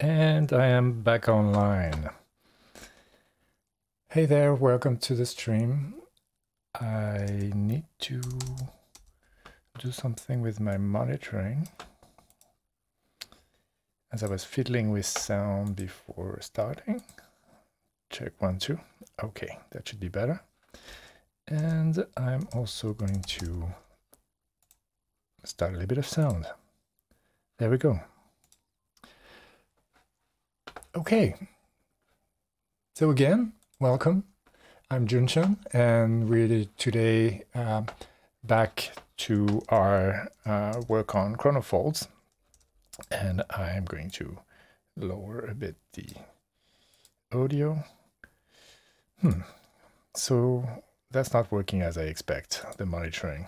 And I am back online. Hey there, welcome to the stream. I need to do something with my monitoring, as I was fiddling with sound before starting. Check 1, 2. Okay, that should be better. And I'm also going to start a little bit of sound. There we go. Okay, so again, welcome. I'm Junxan, and we're today back to our work on chronofolds, and I'm going to lower a bit the audio. So that's not working as I expect, the monitoring.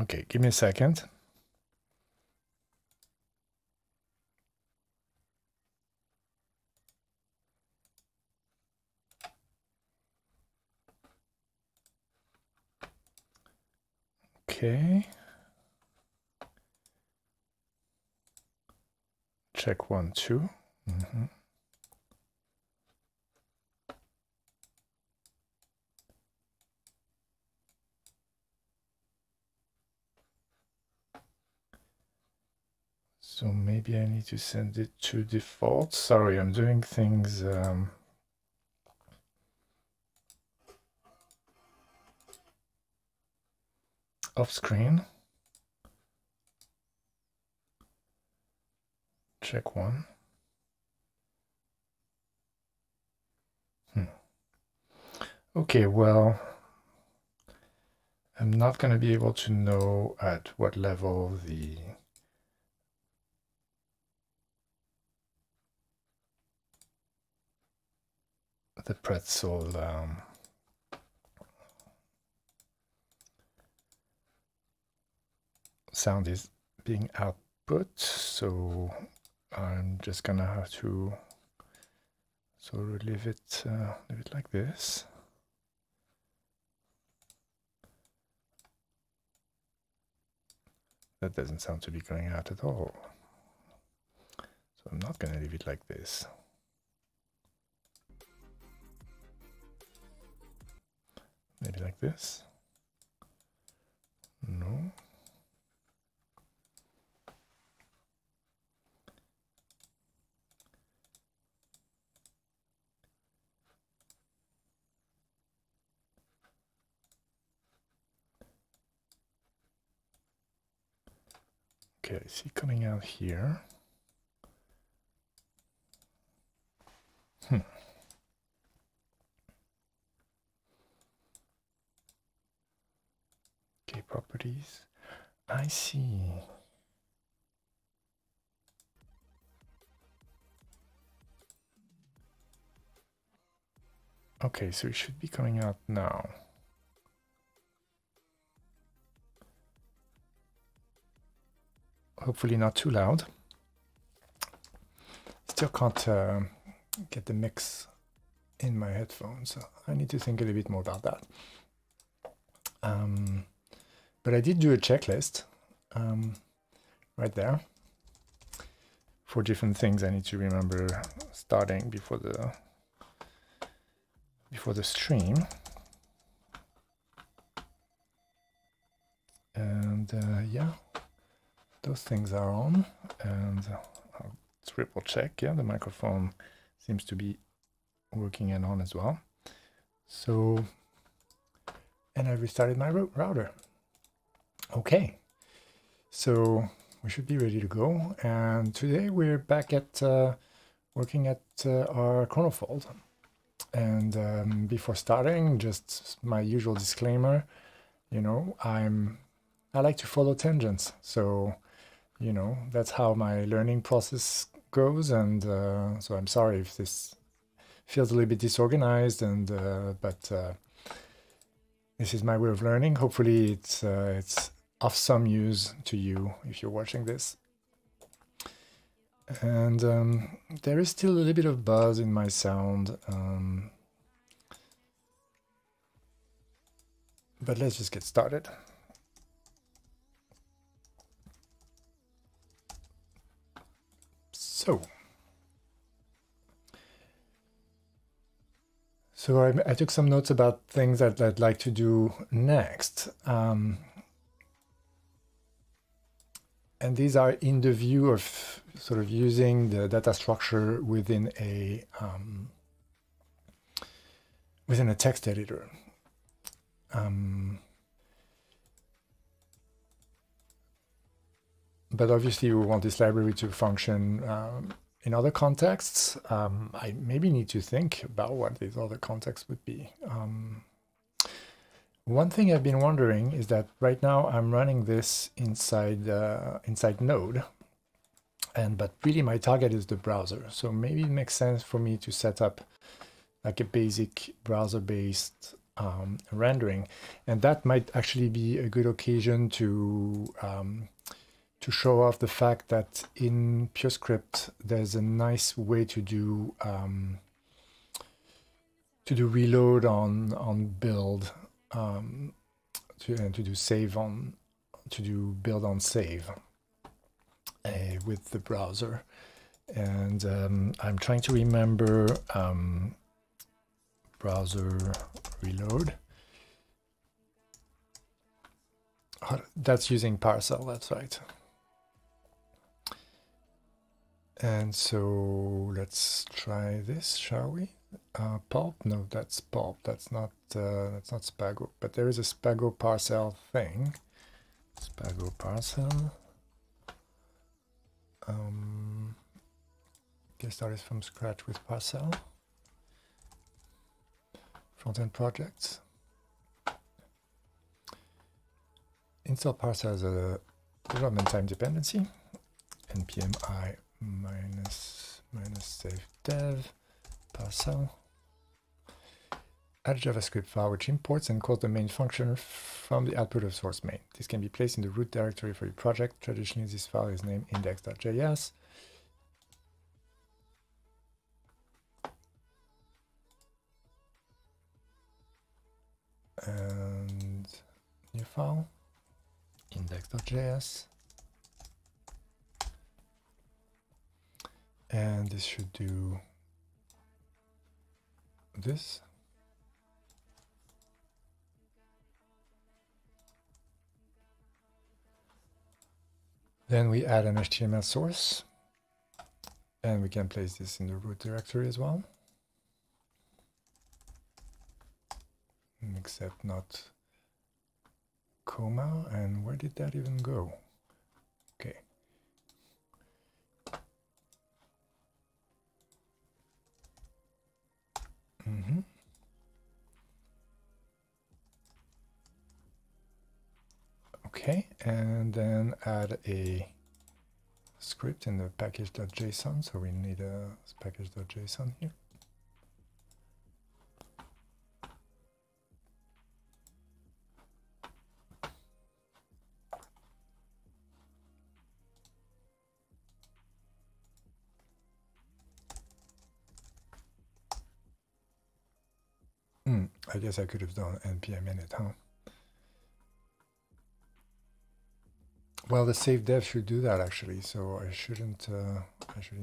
Okay, give me a second. Okay. Check 1, 2. So maybe I need to send it to default. Sorry, I'm doing things. Off screen. Check 1. Okay, well, I'm not going to be able to know at what level the pretzel sound is being output, so I'm just gonna have to sort of leave it like this. That doesn't sound to be going out at all, so I'm not gonna leave it like this. Maybe like this? No. Okay, I see coming out here. Okay, properties. I see. Okay, so it should be coming out now. Hopefully not too loud. Still can't get the mix in my headphones. So I need to think a little bit more about that. But I did do a checklist right there for different things I need to remember starting before the stream, and yeah, those things are on, and I'll triple check. Yeah, the microphone seems to be working and on as well. So, and I restarted my router. Okay, so we should be ready to go, and today we're back at working at our chronofold. And before starting, just my usual disclaimer, you know, I like to follow tangents, so you know, that's how my learning process goes, and so I'm sorry if this feels a little bit disorganized, and but this is my way of learning. Hopefully it's of some use to you if you're watching this. And there is still a little bit of buzz in my sound. But let's just get started. So I took some notes about things that I'd like to do next. And these are in the view of sort of using the data structure within a text editor. But obviously, we want this library to function in other contexts. I maybe need to think about what these other contexts would be. One thing I've been wondering is that right now I'm running this inside Node, but really my target is the browser. So maybe it makes sense for me to set up like a basic browser-based rendering, and that might actually be a good occasion to show off the fact that in PureScript there's a nice way to do reload on build, and to do build on save with the browser. And I'm trying to remember browser reload. Oh, that's using Parcel. That's right. And so let's try this, shall we? Pulp? No, that's Pulp. That's not Spago. But there is a Spago Parcel thing. Spago Parcel. Get started from scratch with Parcel. Front-end projects. Install Parcel as a development time dependency. Npm I minus save dev parcel. Add a JavaScript file which imports and calls the main function from the output of source main. This can be placed in the root directory for your project. Traditionally, this file is named index.js. And new file, index.js. And this should do this. Then we add an HTML source, and we can place this in the root directory as well, except not comma. And where did that even go? Okay. Okay, and then add a script in the package.json. So we need a package.json here. I guess I could have done npm init, huh? Well, the save dev should do that actually, so I should in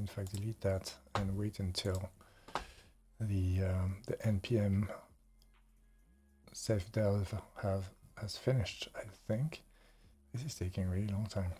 fact delete that and wait until the npm save dev has finished. I think this is taking a really long time.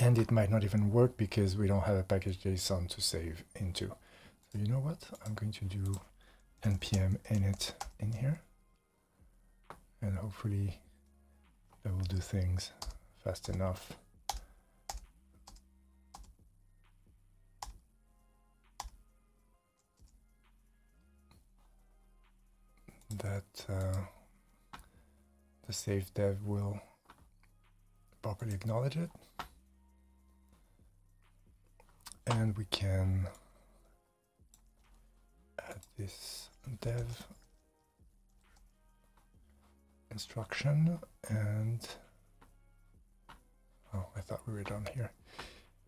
And it might not even work because we don't have a package.json to save into. So you know what? I'm going to do npm init in here. And hopefully that will do things fast enough. that the safe dev will properly acknowledge it. And we can add this dev instruction, and oh, I thought we were done here.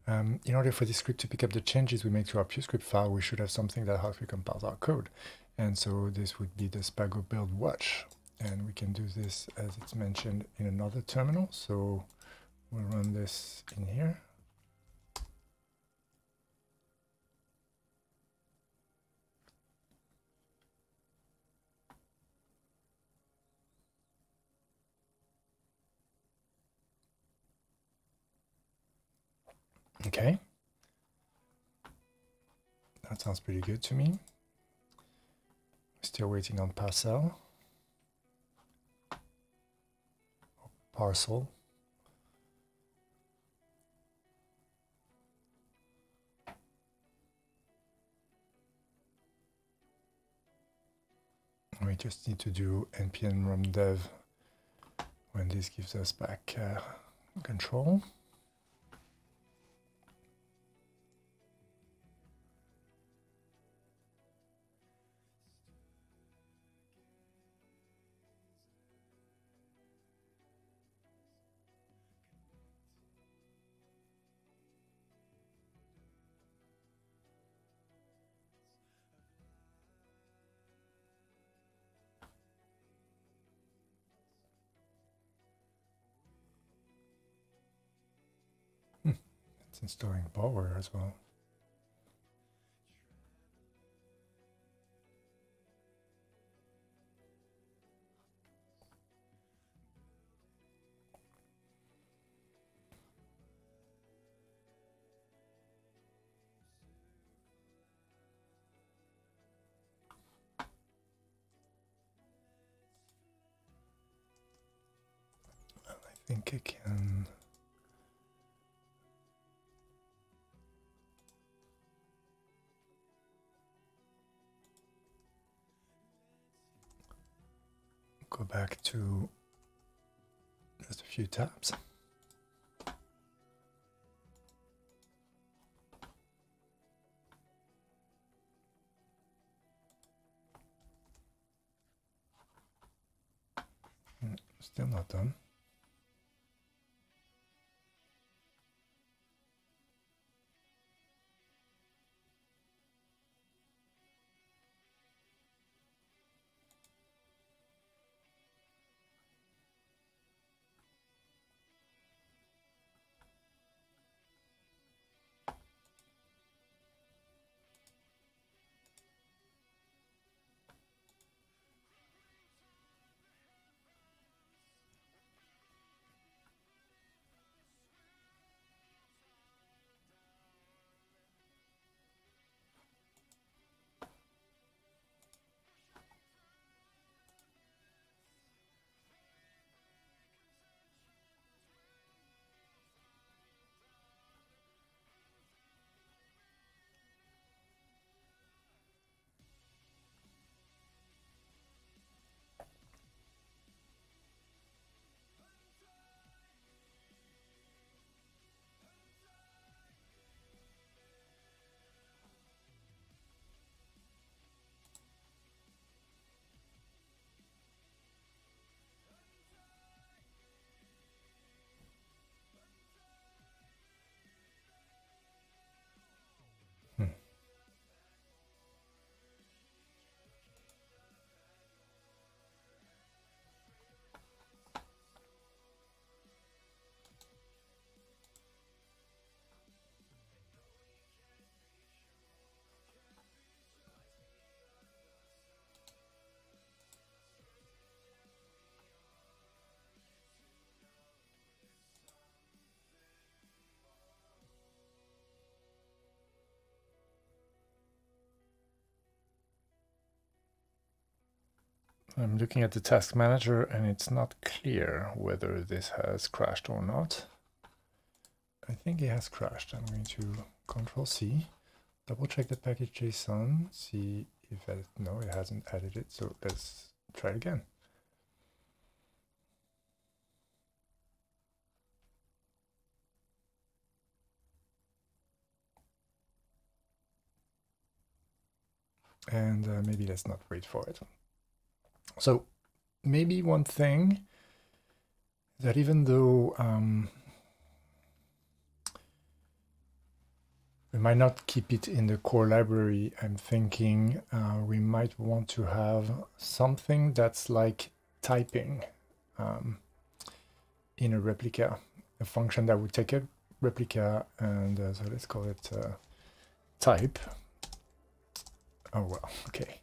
In order for this script to pick up the changes we make to our PureScript file, we should have something that helps recompile our code. And so this would be the Spago build watch. And we can do this as it's mentioned in another terminal. So we'll run this in here. Okay, that sounds pretty good to me. Still waiting on Parcel. Parcel. We just need to do npm rumdev when this gives us back control. Installing power as well. Well, I think I can. Go back to just a few tabs. Still not done. I'm looking at the task manager and it's not clear whether this has crashed or not. I think it has crashed. I'm going to Control C, double check the package.json, see if no, it hasn't added it. So let's Try it again. And maybe let's not wait for it. So maybe one thing that even though we might not keep it in the core library, I'm thinking we might want to have something that's like typing in a replica, a function that would take a replica. And so let's call it type. Oh, well, okay.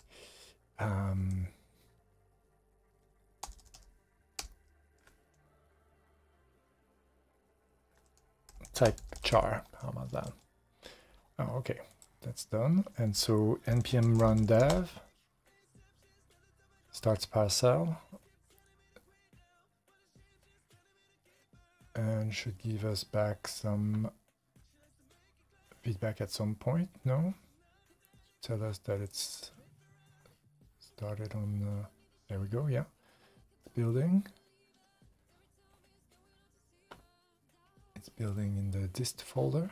Type char, how about that? Oh, okay, that's done. And so npm run dev starts parcel and should give us back some feedback at some point, no? Tell us that it's started on, there we go, yeah, building. It's building in the dist folder.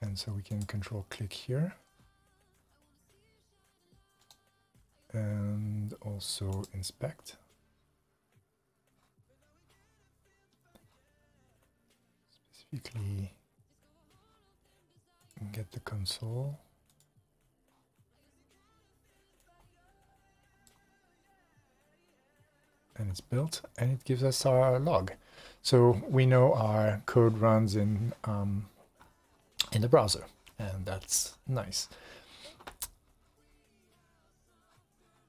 And so we can control click here. And also inspect. Specifically, get the console. And it's built, and it gives us our log. So we know our code runs in the browser, and that's nice.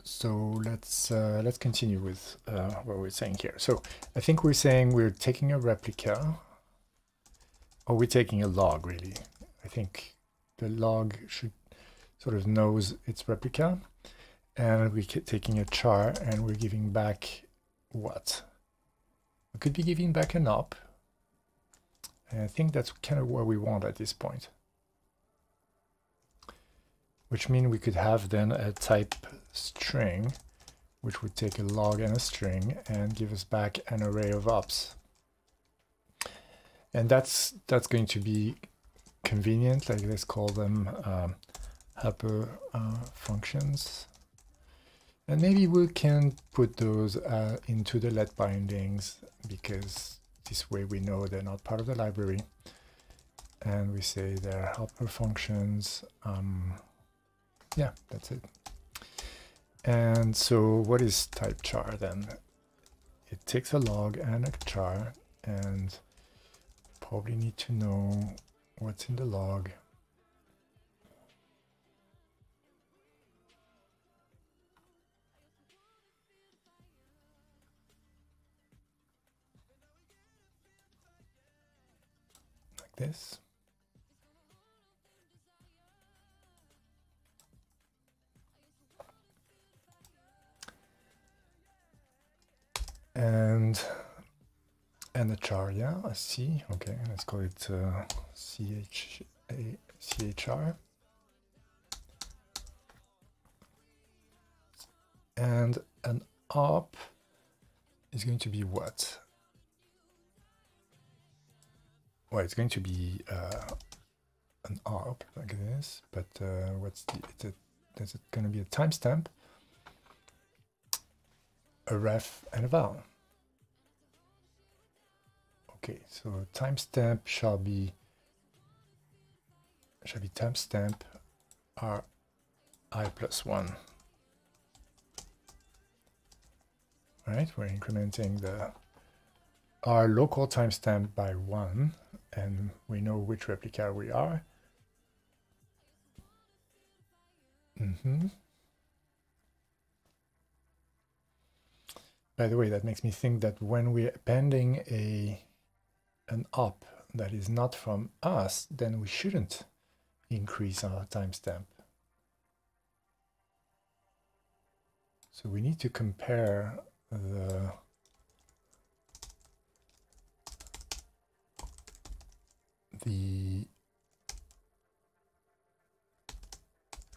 So let's continue with what we're saying here. So I think we're saying we're taking a replica, or we're taking a log, really. I think the log should sort of knows its replica, and we're taking a char, and we're giving back what? We could be giving back an op. And I think that's kind of what we want at this point, which means we could have then a type string, which would take a log and a string and give us back an array of ops. And that's going to be convenient. Like, let's call them helper functions. And maybe we can put those into the let bindings, because this way we know they're not part of the library. And we say they're helper functions. Yeah, that's it. And so what is type char then? It takes a log and a char, and probably need to know what's in the log. This. And the char, yeah, a C, okay, let's call it CHR. And an op is going to be what? Well, it's going to be an ARP like this, but what's the? There's going to be a timestamp, a ref, and a val. Okay, so timestamp shall be timestamp ri+1. All right, we're incrementing the our local timestamp by 1. And we know which replica we are. By the way, that makes me think that when we're appending an op that is not from us, then we shouldn't increase our timestamp. So we need to compare the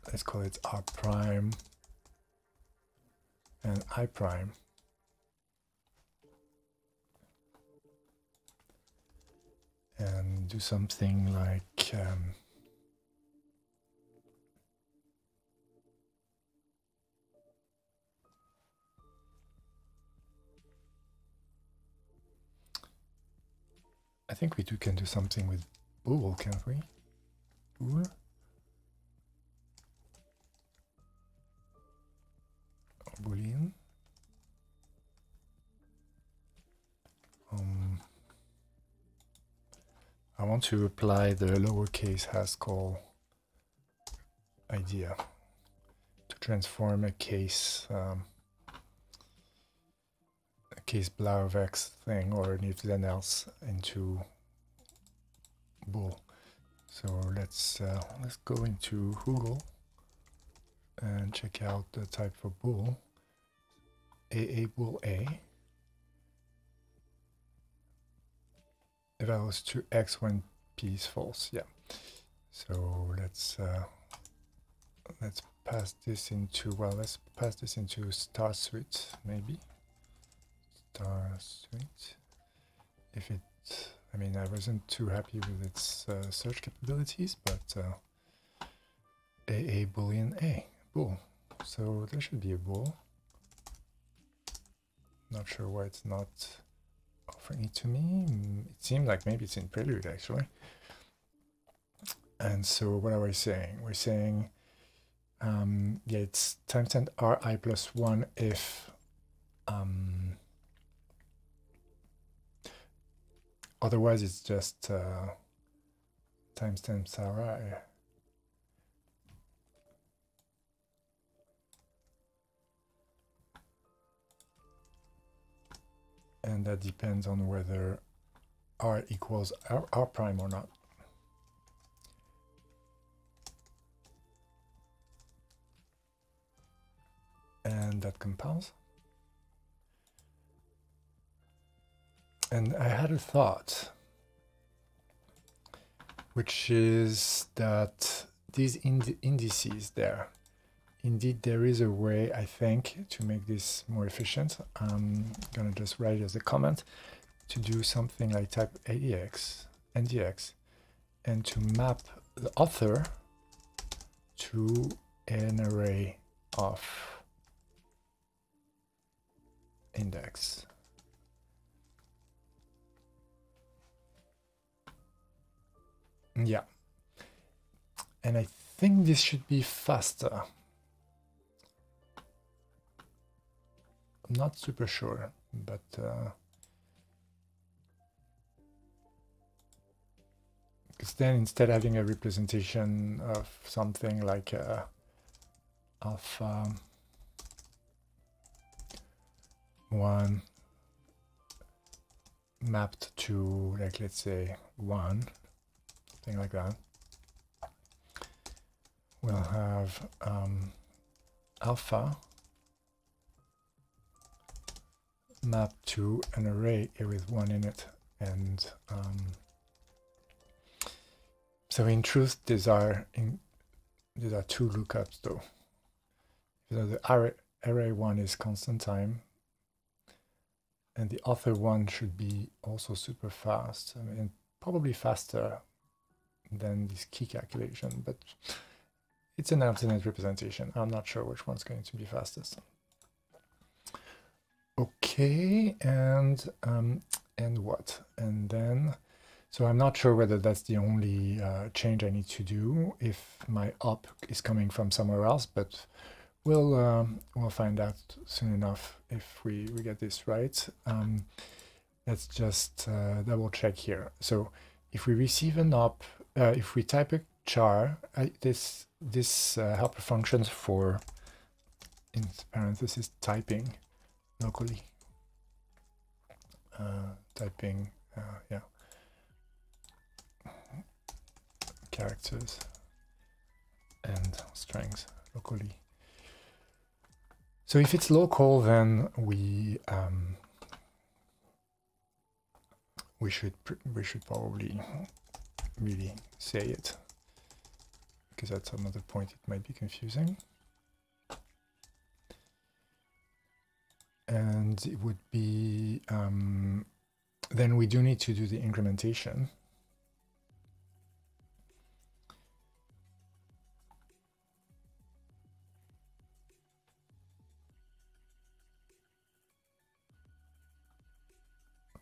let's call it R prime and I prime. And do something like I think we can do something with bool, can't we? Bool. Boolean. I want to apply the lowercase Haskell idea to transform a case Blauvec's thing or an if then else into bool. So let's go into Hoogle and check out the type for bool. AA bool A. If I was to X when P is false, yeah. So let's pass this into, well, let's pass this into star suite, maybe. Star suite. If it, I mean, I wasn't too happy with its search capabilities, but AA boolean A, bool. So there should be a bool. Not sure why it's not offering it to me. It seemed like maybe it's in Prelude actually. And so what are we saying? We're saying yeah, it's timestamp ri plus 1 if otherwise it's just timestamp ri. And that depends on whether r equals r prime or not. And that compounds. And I had a thought, which is that these indices there, indeed, there is a way, I think, to make this more efficient. I'm going to just write it as a comment, to do something like type ADX, NDX, and to map the author to an array of index. Yeah. And I think this should be faster. Not super sure, but because then instead of having a representation of something like of 1 mapped to, like, let's say 1, something like that, we'll have alpha map to an array with 1 in it, and so in truth these are two lookups though. So the array 1 is constant time, and the author 1 should be also super fast, I mean, probably faster than this key calculation, but it's an alternate representation. I'm not sure which one's going to be fastest. Okay, and what? And then, so I'm not sure whether that's the only change I need to do, if my op is coming from somewhere else, but we'll find out soon enough if we get this right. Let's just double check here. So if we receive an op, if we type a char, this helper functions for, in parentheses, typing. Locally, typing, yeah, characters and strings locally. So if it's local, then we should probably really say it, because at some other point it might be confusing. and it would be, then we do need to do the incrementation.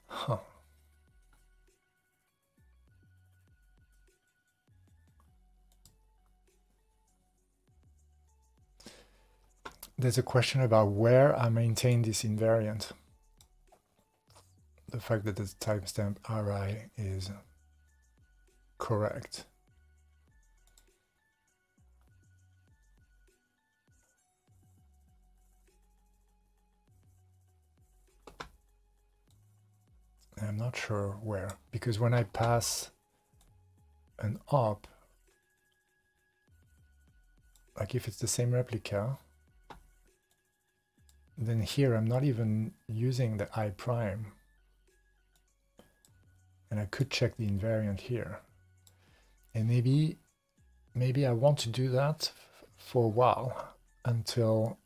Huh. There's a question about where I maintain this invariant. The fact that the timestamp RI is correct. I'm not sure where, because when I pass an op, like if it's the same replica, then here I'm not even using the I prime. And I could check the invariant here. And maybe I want to do that for a while until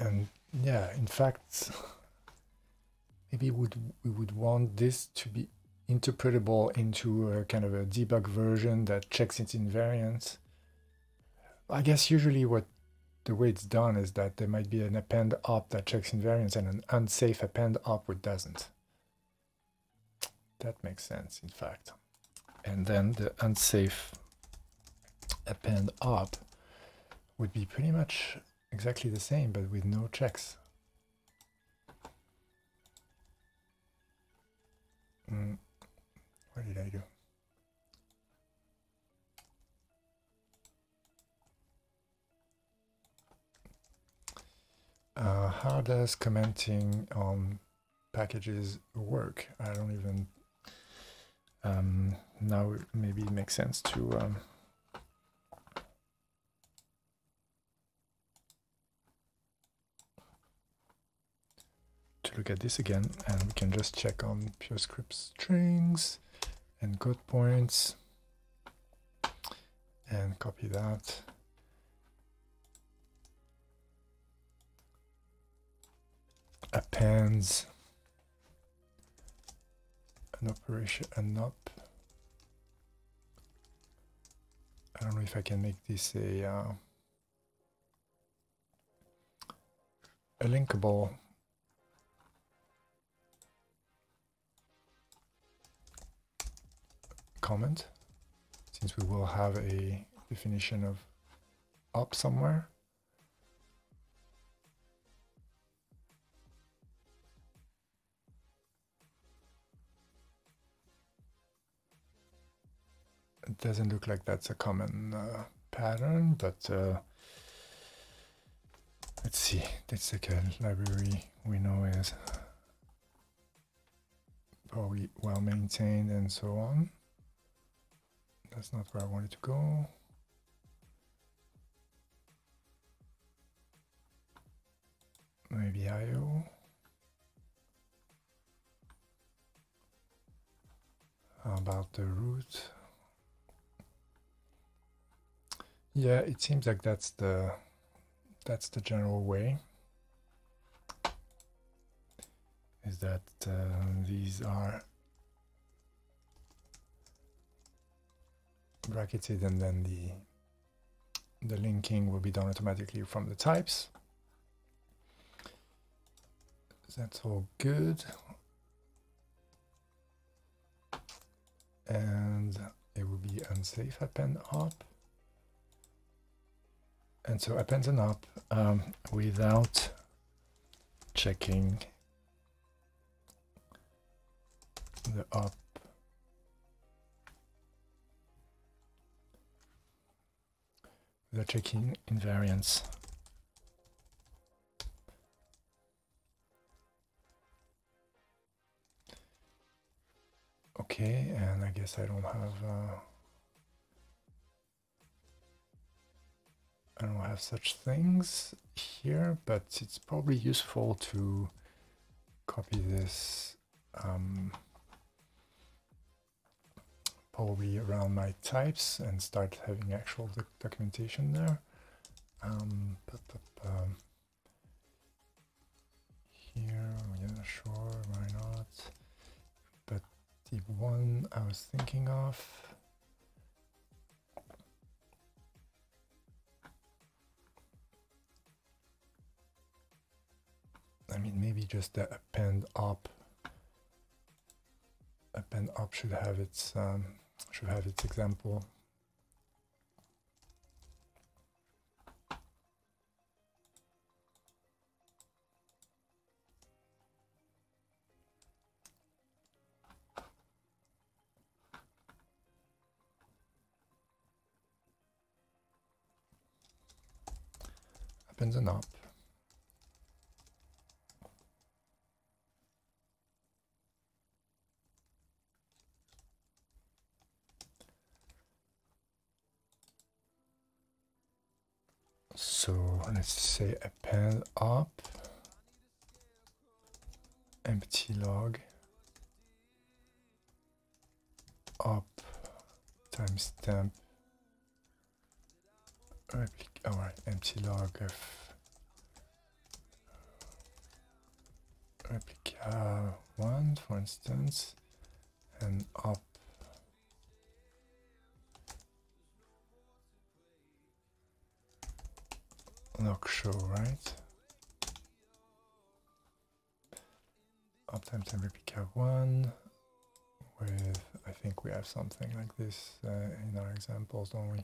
and yeah, in fact, maybe we would want this to be interpretable into a kind of a debug version that checks its invariants. I guess usually the way it's done is that there might be an append op that checks invariants and an unsafe append op which doesn't. That makes sense, in fact. And then the unsafe append op would be pretty much exactly the same, but with no checks. What did I do? How does commenting on packages work? I don't even... now maybe it makes sense to... look at this again, and we can just check on PureScript strings and code points and copy that. Appends an operation, an op. I don't know if I can make this a linkable. Comment, since we will have a definition of op somewhere. It doesn't look like that's a common pattern, but let's see. Let's take a library we know is probably well maintained and so on. That's not where I wanted to go. Maybe IO. How about the root? Yeah, it seems like that's the general way. Is that these are bracketed, and then the linking will be done automatically from the types. That's all good. And it will be unsafe append op. And so appends an op without checking the op. The checking invariants. Okay, and I guess I don't have such things here, but it's probably useful to copy this already around my types and start having actual documentation there. Here, yeah, sure, why not? But the one I was thinking of maybe just the append op should have its example. Appends and op. So let's say append op empty log op timestamp replic. All right, empty log of replica 1, for instance, and op. Log show, right? Op times and replica 1 with, I think we have something like this in our examples, don't we?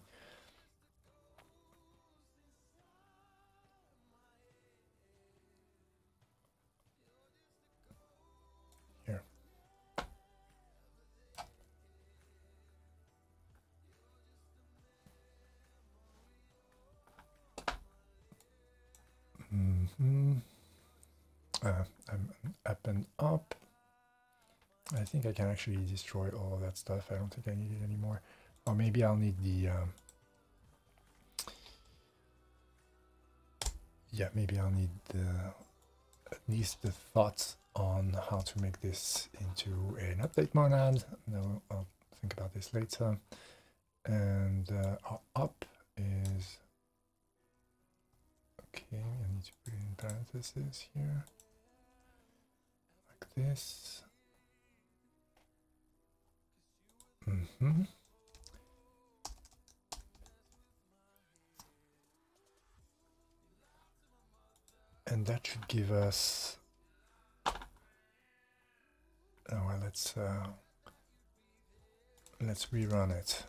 Append up. I think I can actually destroy all of that stuff. I don't think I need it anymore. Or maybe I'll need the yeah, maybe I'll need at least the thoughts on how to make this into an update monad. No, I'll think about this later. And our up is okay, I need to put in parentheses here, like this. And that should give us, oh well, let's rerun it.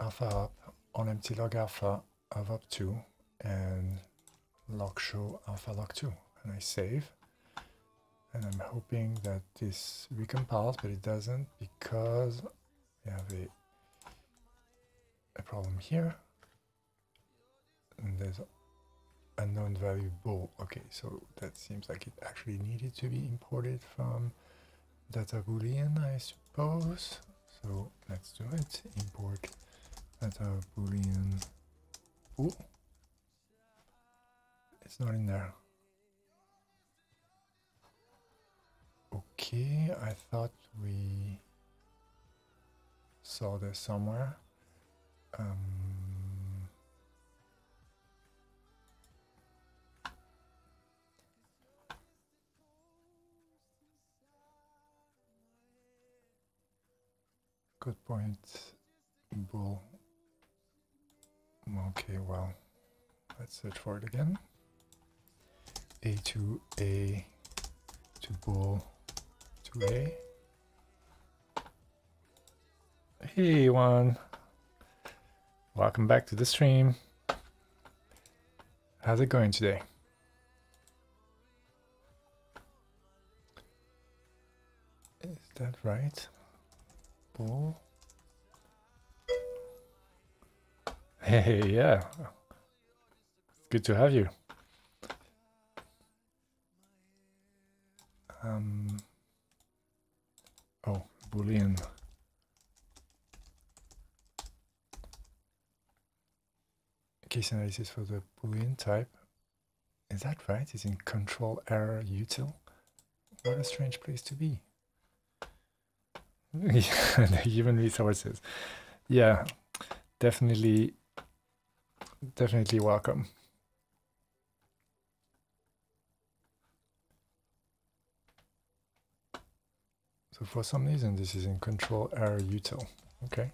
Alpha up on empty log alpha of up 2 and log show alpha log 2, and I save, and I'm hoping that this recompiles, but it doesn't because we have a problem here, and there's unknown value bool. Okay, so that seems like it actually needed to be imported from data boolean, I suppose. So let's do it. Import data boolean. Oh, it's not in there. Okay, I thought we saw this somewhere. Good point. Bull. Okay, well, let's search for it again. A to bull to A. Hey, one. Welcome back to the stream. How's it going today? Is that right? Bull. Hey, yeah, it's good to have you. Oh, Boolean. Case analysis for the Boolean type. Is that right? It's in Control.Error.Util. What a strange place to be. Yeah, the human resources. Yeah, definitely welcome. So for some reason, this is in Control.Error.Util. Okay.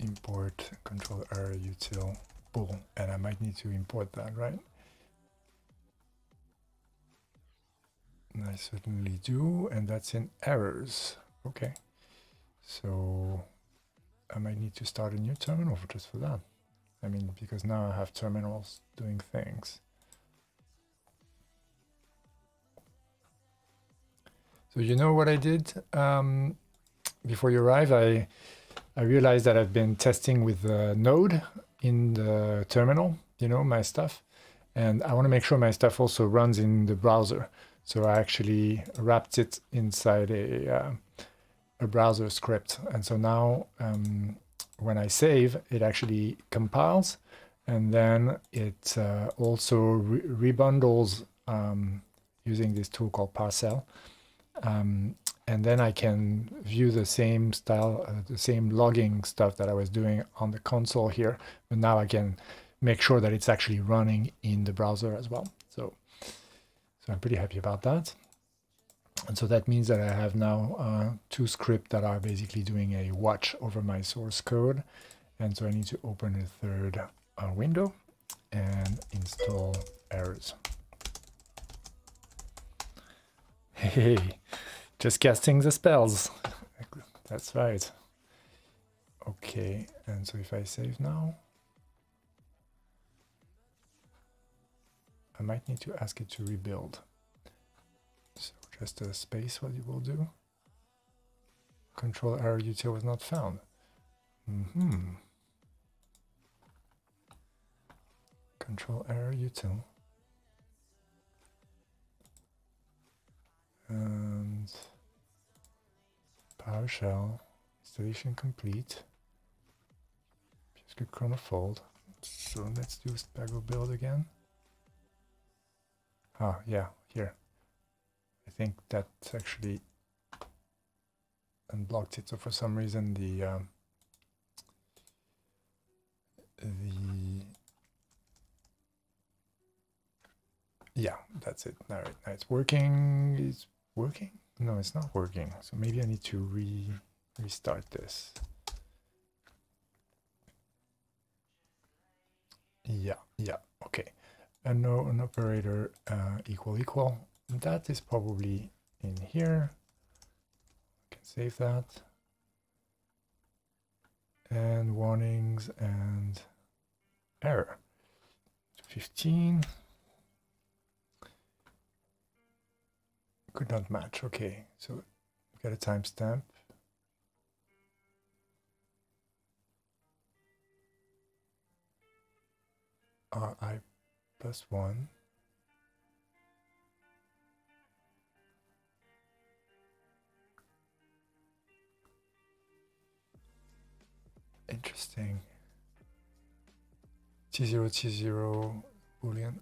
Import Control.Error.Util. Bool. And I might need to import that, right? And I certainly do, and that's in errors. Okay, so I might need to start a new terminal just for that. I mean, because now I have terminals doing things. So you know what I did before you arrived? I realized that I've been testing with Node in the terminal, you know, my stuff. And I want to make sure my stuff also runs in the browser. So I actually wrapped it inside a browser script. And so now when I save, it actually compiles. And then it also rebundles using this tool called Parcel. And then I can view the same style, the same logging stuff that I was doing on the console here. But now I can make sure that it's actually running in the browser as well. So I'm pretty happy about that. And so that means that I have now two scripts that are basically doing a watch over my source code. And so I need to open a third window and install errors. Hey, just casting the spells. That's right. Okay, and so if I save now, I might need to ask it to rebuild. So just a space, what it will do. Control.Error.Util was not found. Control.Error.Util. And PowerShell installation complete. PureScript Chronofold. So let's do Spago build again. Ah, yeah, here. I think that actually unblocked it. So for some reason, yeah, that's it. All right, now it's working. It's working? No, it's not working. So maybe I need to restart this. Yeah, okay. And no, an operator equal. That is probably in here. I can save that. And warnings and error. 15. Could not match. Okay, so we got a timestamp. I +1. Interesting. T0 boolean.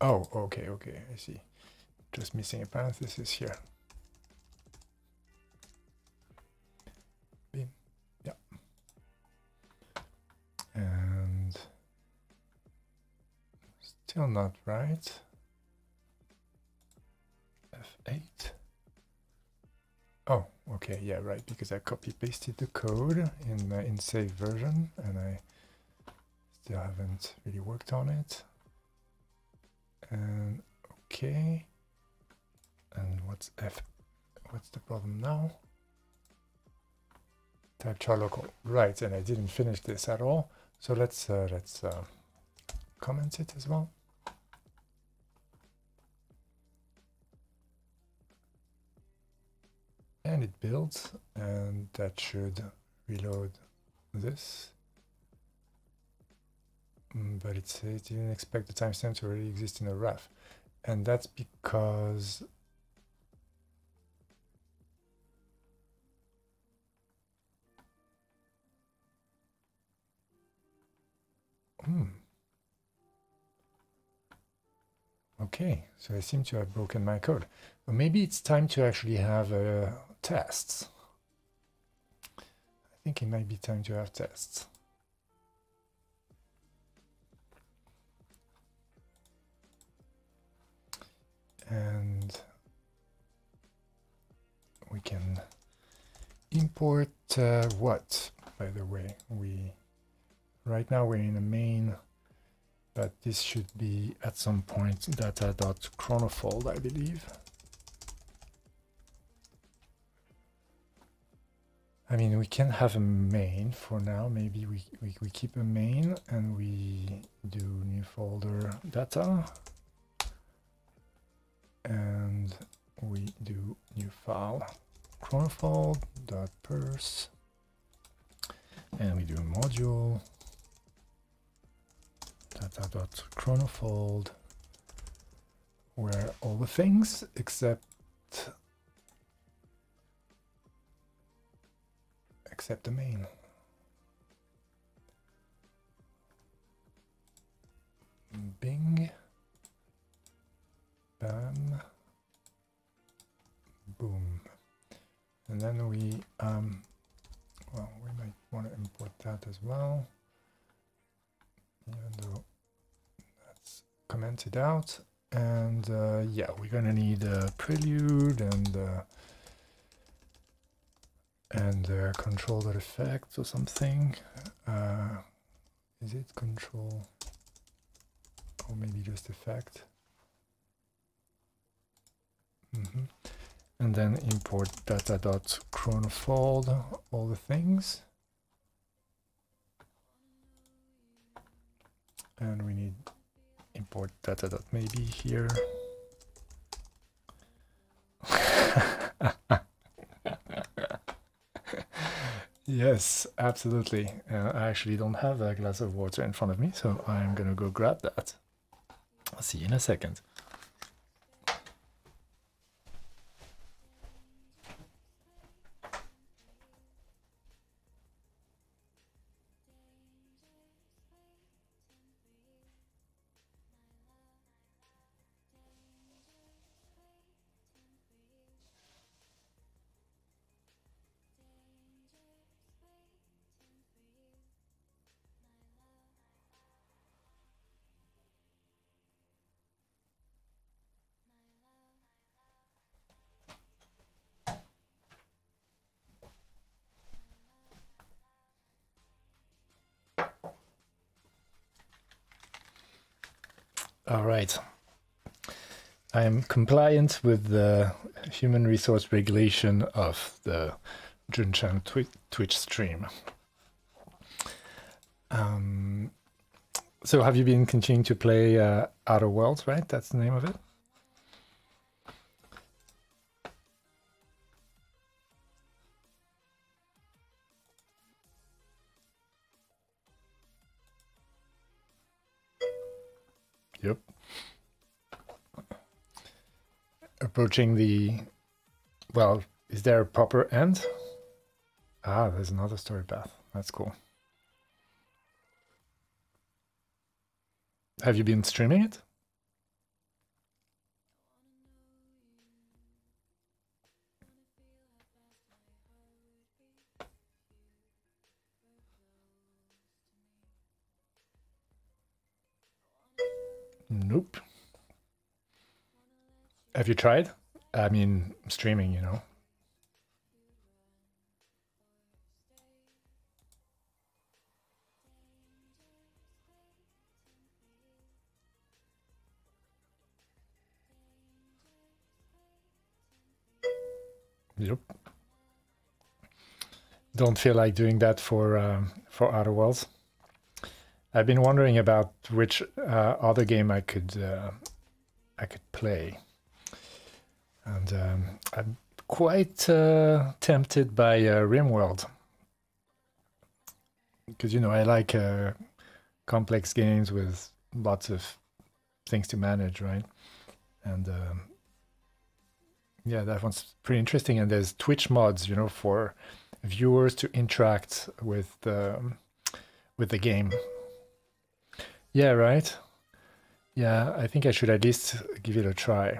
Oh, okay, I see. Just missing a parenthesis here. Beam. Yeah. Still not right. F8. Oh, okay, yeah, right, because I copy pasted the code in save version, and I still haven't really worked on it. And okay, and what's the problem now? Type char local, right? And I didn't finish this at all. So let's comment it as well. And it builds, and that should reload this. But it didn't expect the timestamp to already exist in a ref. And that's because Okay, so I seem to have broken my code. Well, maybe it's time to actually have tests. I think it might be time to have tests. And we can import what, by the way, right now we're in the main, but this should be at some point Data.Chronofold, I believe. I mean, we can have a main for now. Maybe we keep a main and we do new folder data. And we do new file chronofold.pers, and we do a module data.chronofold where all the things except the main. Bing. Bam. Boom. And then we, well, we might want to import that as well, even though that's commented out. And yeah, we're going to need a prelude and a controller effect or something. Is it control? Or maybe just effect. And then import data.chronofold, all the things. And we need import data.maybe here. Yes, absolutely. I actually don't have a glass of water in front of me, so I'm going to go grab that. I'll see you in a second. All right, I am compliant with the human resource regulation of the Junxan Twitch stream. So have you been continuing to play Outer Worlds, right? That's the name of it? Yep. Approaching the... Well, is there a proper end? Ah, there's another story path. That's cool. Have you been streaming it? Nope. Have you tried? I mean, streaming, you know. Yep. Don't feel like doing that for Outer Worlds. I've been wondering about which other game I could play, and I'm quite tempted by RimWorld, because you know I like complex games with lots of things to manage, right? And yeah, that one's pretty interesting. And there's Twitch mods, you know, for viewers to interact with the game. Yeah, right? Yeah, I think I should at least give it a try.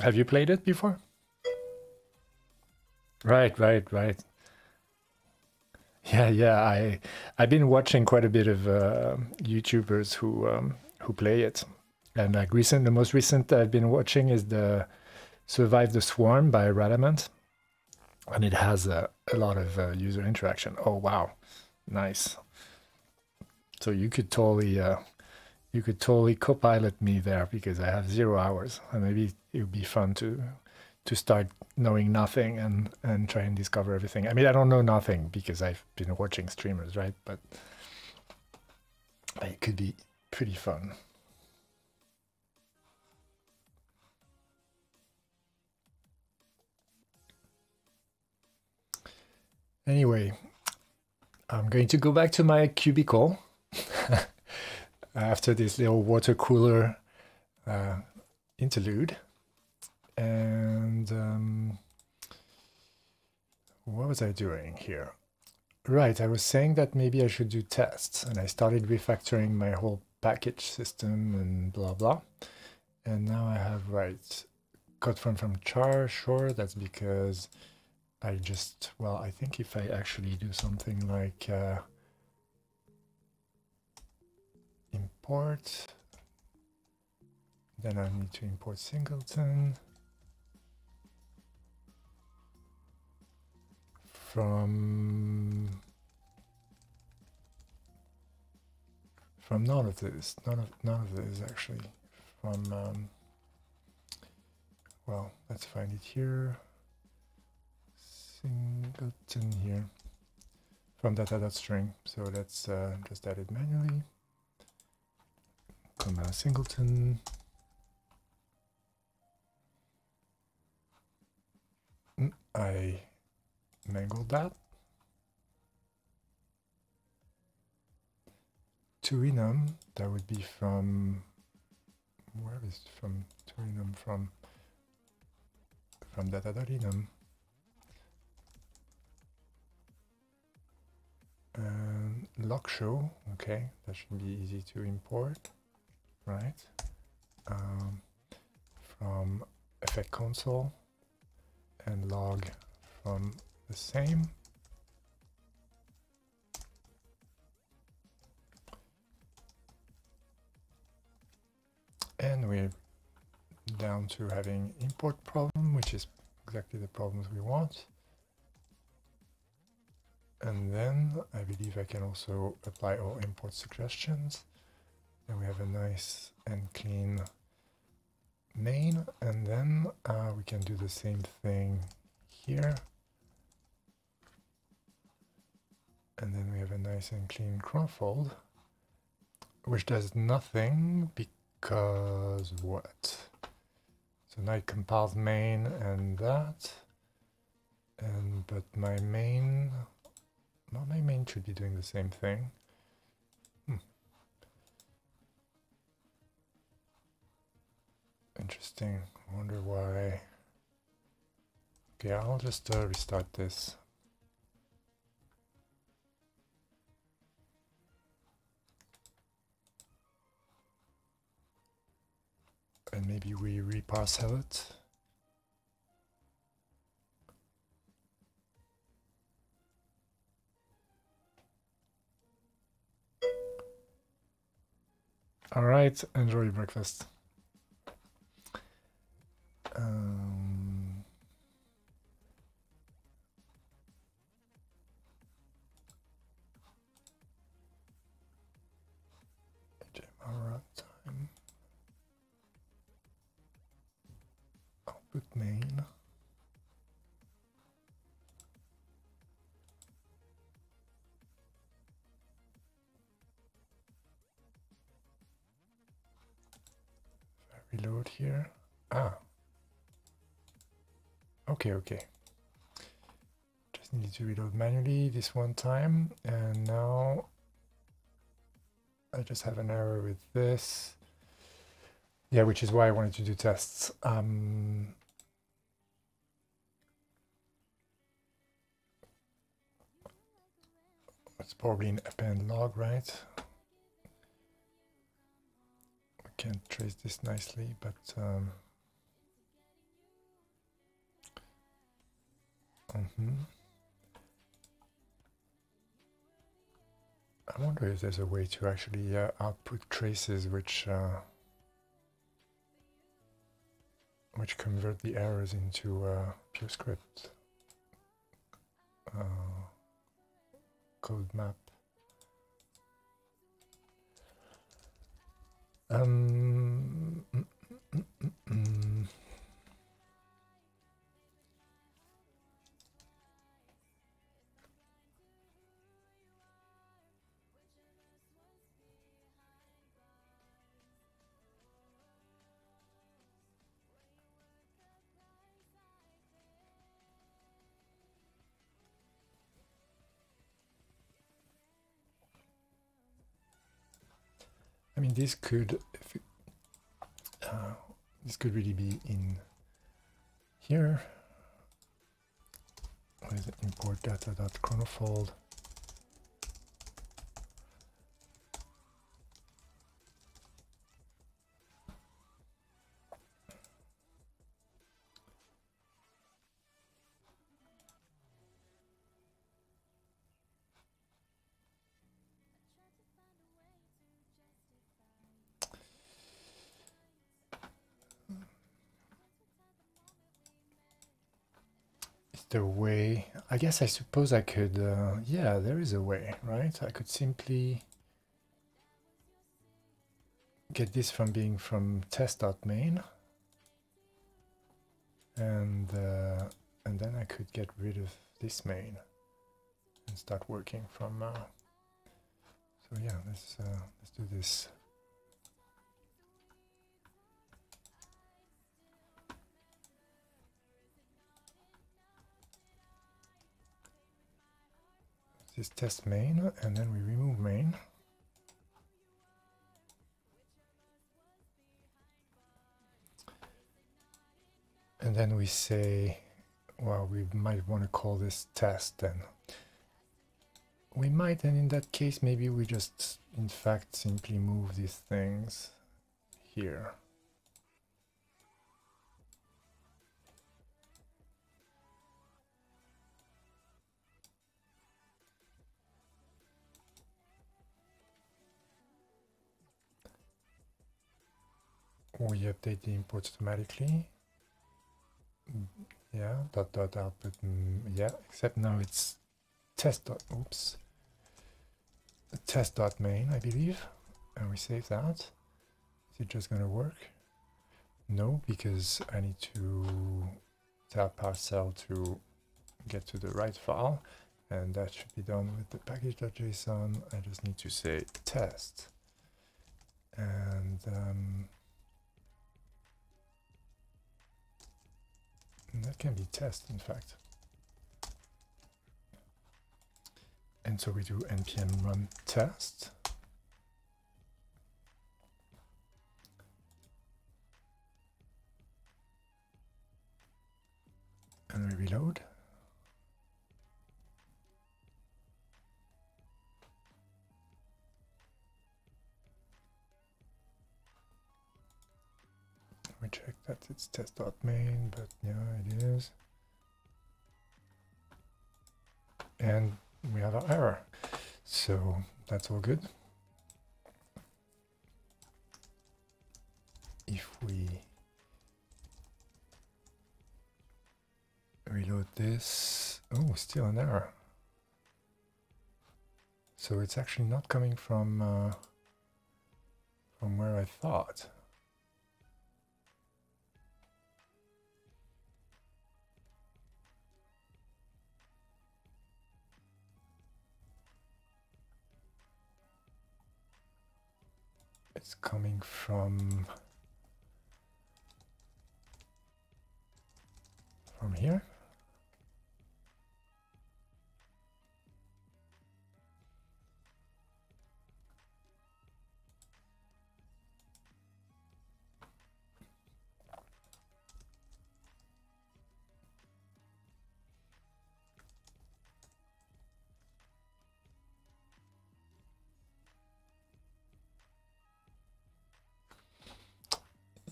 Have you played it before? Right. Yeah, I've been watching quite a bit of YouTubers who play it. And like the most recent I've been watching is the Survive the Swarm by Radamant. And it has a lot of user interaction. Oh, wow. Nice. So you could totally co-pilot me there because I have 0 hours, and maybe it would be fun to start knowing nothing and try and discover everything. I mean, I don't know nothing because I've been watching streamers, right? But it could be pretty fun. Anyway, I'm going to go back to my cubicle after this little water cooler interlude. And what was I doing here? Right, I was saying that maybe I should do tests, and I started refactoring my whole package system and blah, blah. And now I have, right, cut from char, sure, that's because I just, well, I think if I actually do something like import, then I need to import singleton from none of this actually, from, well, let's find it here. Singleton here from data.string. So let's just add it manually. Comma singleton. I mangled that. To enum, that would be from, where is it from? To enum from data.enum. Log show, okay, that should be easy to import, right? From effect console, and log from the same. And we're down to having import problem, which is exactly the problems we want. And then I believe I can also apply all import suggestions. And we have a nice and clean main. And then we can do the same thing here. And then we have a nice and clean Chronofold, which does nothing because what? So now it compiles main and that. And but my main, well, my main should be doing the same thing. Interesting. I wonder why. Okay, I'll just restart this. And maybe we reparcel it. All right, enjoy your breakfast. HMR runtime. Output main. Reload here. Ah. Okay. Just needed to reload manually this one time, and now I just have an error with this. Yeah, which is why I wanted to do tests. It's probably an append log, right? can't trace this nicely, but I wonder if there's a way to actually output traces which convert the errors into PureScript code map. I mean, this could really be in here. What is it? Import Data.Chronofold. The way, I guess, I suppose I could, yeah, there is a way, right? I could simply get this from being from test.main, and then I could get rid of this main and start working from, so yeah, let's do this. This test main, and then we remove main. And then we say, well, we might want to call this test then. We might, and in that case, maybe we just, in fact, simply move these things here. We update the imports automatically. Yeah, dot dot output. Yeah, except now it's test dot, oops, test dot main, I believe, and we save that. Is it just gonna work? No, because I need to tap Parcel to get to the right file, and that should be done with the package.json. I just need to say test, and that can be test, in fact. And so we do npm run test. And we reload. We check that it's test.main, but yeah, it is. And we have our error. So that's all good. If we reload this, oh, still an error. So it's actually not coming from where I thought. It's coming from here.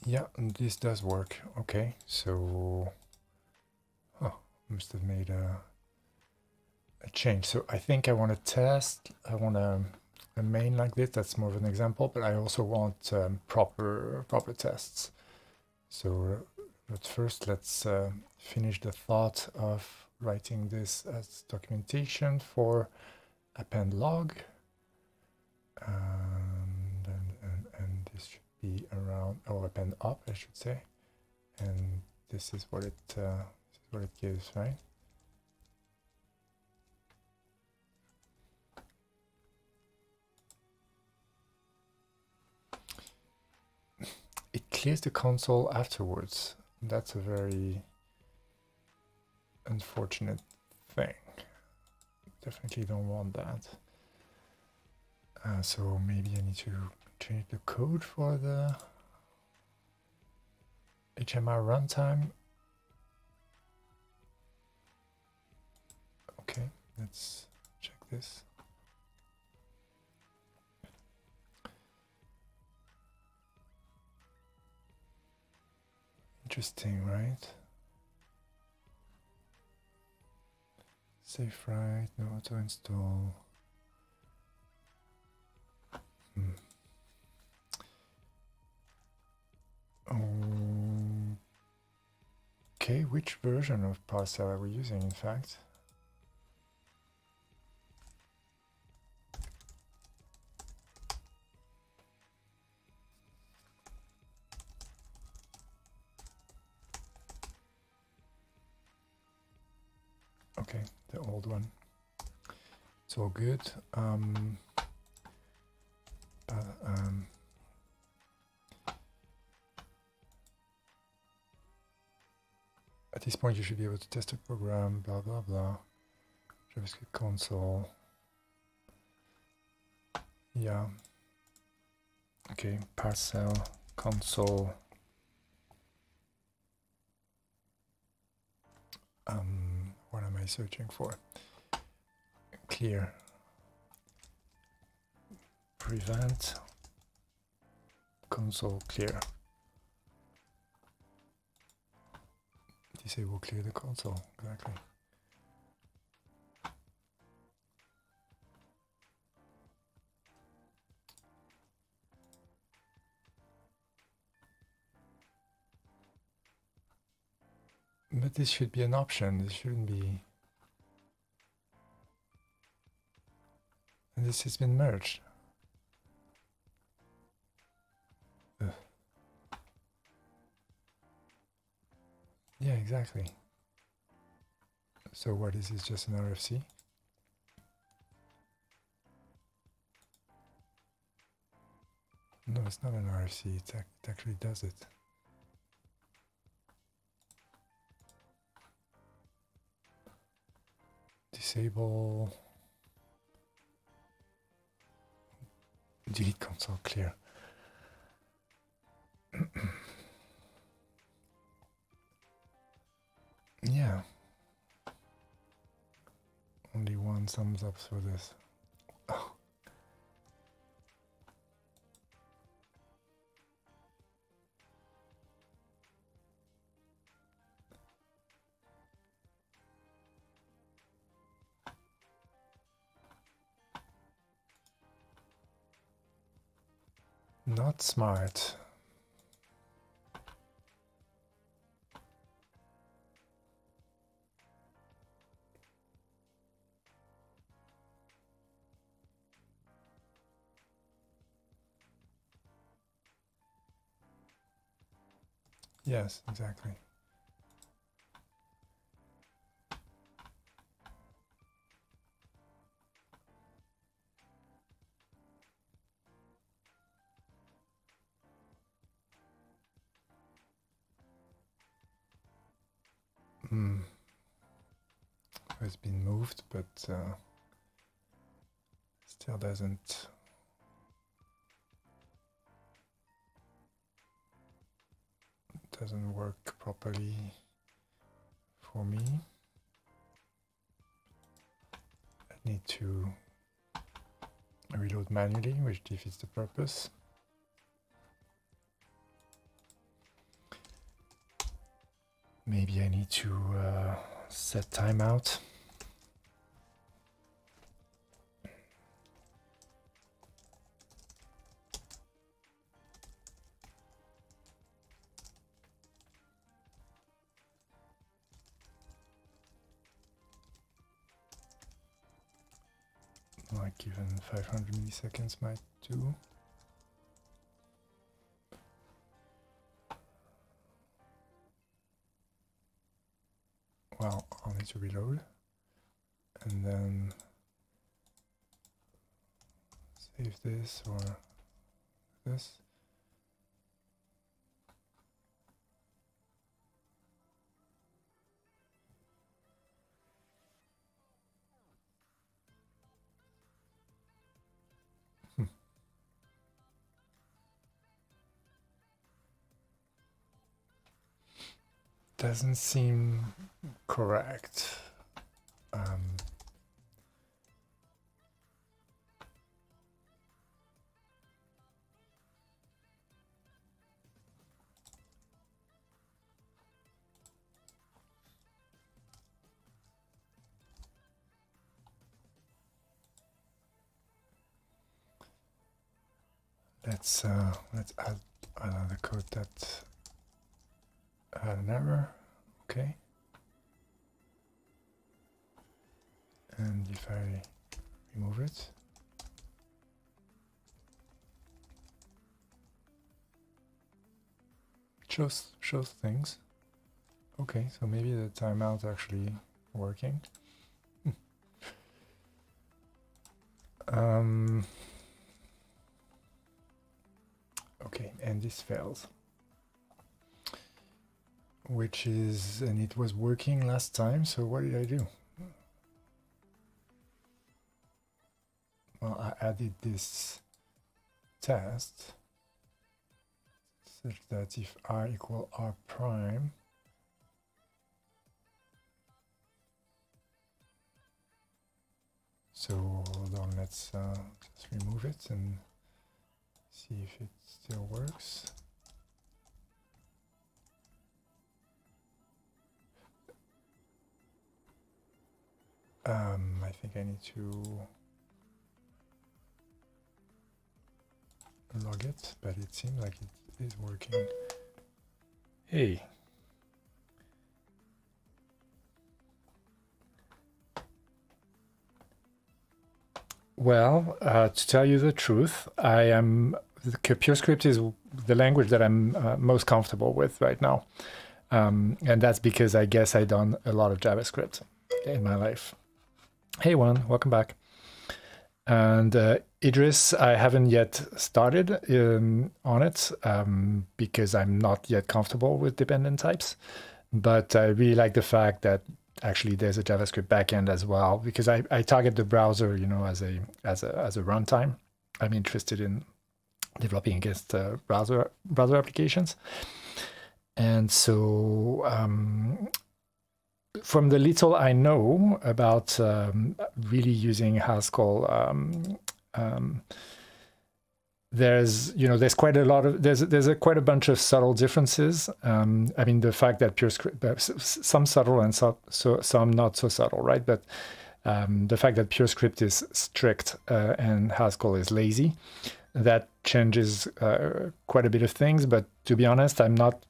Yeah, this does work. Okay, so oh, must have made a change. So I think I want to test, I want a main like this, that's more of an example, but I also want proper tests. So but first let's finish the thought of writing this as documentation for append log. And this should be around, oh, append up, I should say. And this is what it gives, right? It clears the console afterwards. That's a very unfortunate thing. Definitely don't want that. So maybe I need to change the code for the HMR runtime. Okay, let's check this. Interesting, right? Safe write, no auto install. Okay, which version of Parcel are we using, in fact? Okay, the old one. It's all good. At this point, you should be able to test a program, blah, blah, blah. JavaScript console. Yeah. Okay, Parcel console. What am I searching for? Clear. Prevent. Console clear. Disable clear the console, exactly. But this should be an option, this shouldn't be. And this has been merged. Yeah, exactly. So what is this, just an RFC? No, it's not an RFC, it actually does it. Disable, delete console clear. Yeah, only one thumbs up for this. Oh. Not smart. Yes, exactly. It's been moved, but still doesn't. Doesn't work properly for me. I need to reload manually, which defeats the purpose. Maybe I need to set timeout. Like even 500 milliseconds might do. Well, I'll need to reload and then save this or this. Doesn't seem correct. Let's add another code that had an error. Okay, and if I remove it, shows things. Okay, so maybe the timeout actually working. Okay, and this fails. Which is, and it was working last time, so what did I do? Well, I added this test such that if r equal r prime, so hold on, let's just remove it and see if it still works. I think I need to log it, but it seems like it is working. Hey. Well, to tell you the truth, PureScript is the language that I'm most comfortable with right now. And that's because I guess I've done a lot of JavaScript in my life. Hey everyone, welcome back. And Idris, I haven't yet started on it because I'm not yet comfortable with dependent types. But I really like the fact that actually there's a JavaScript backend as well, because I target the browser, you know, as a runtime. I'm interested in developing against browser applications, and so. From the little I know about really using Haskell, there's quite a lot of quite a bunch of subtle differences. I mean, the fact that PureScript, some subtle and some not so subtle, right? But the fact that PureScript is strict and Haskell is lazy, that changes quite a bit of things. But to be honest, I'm not.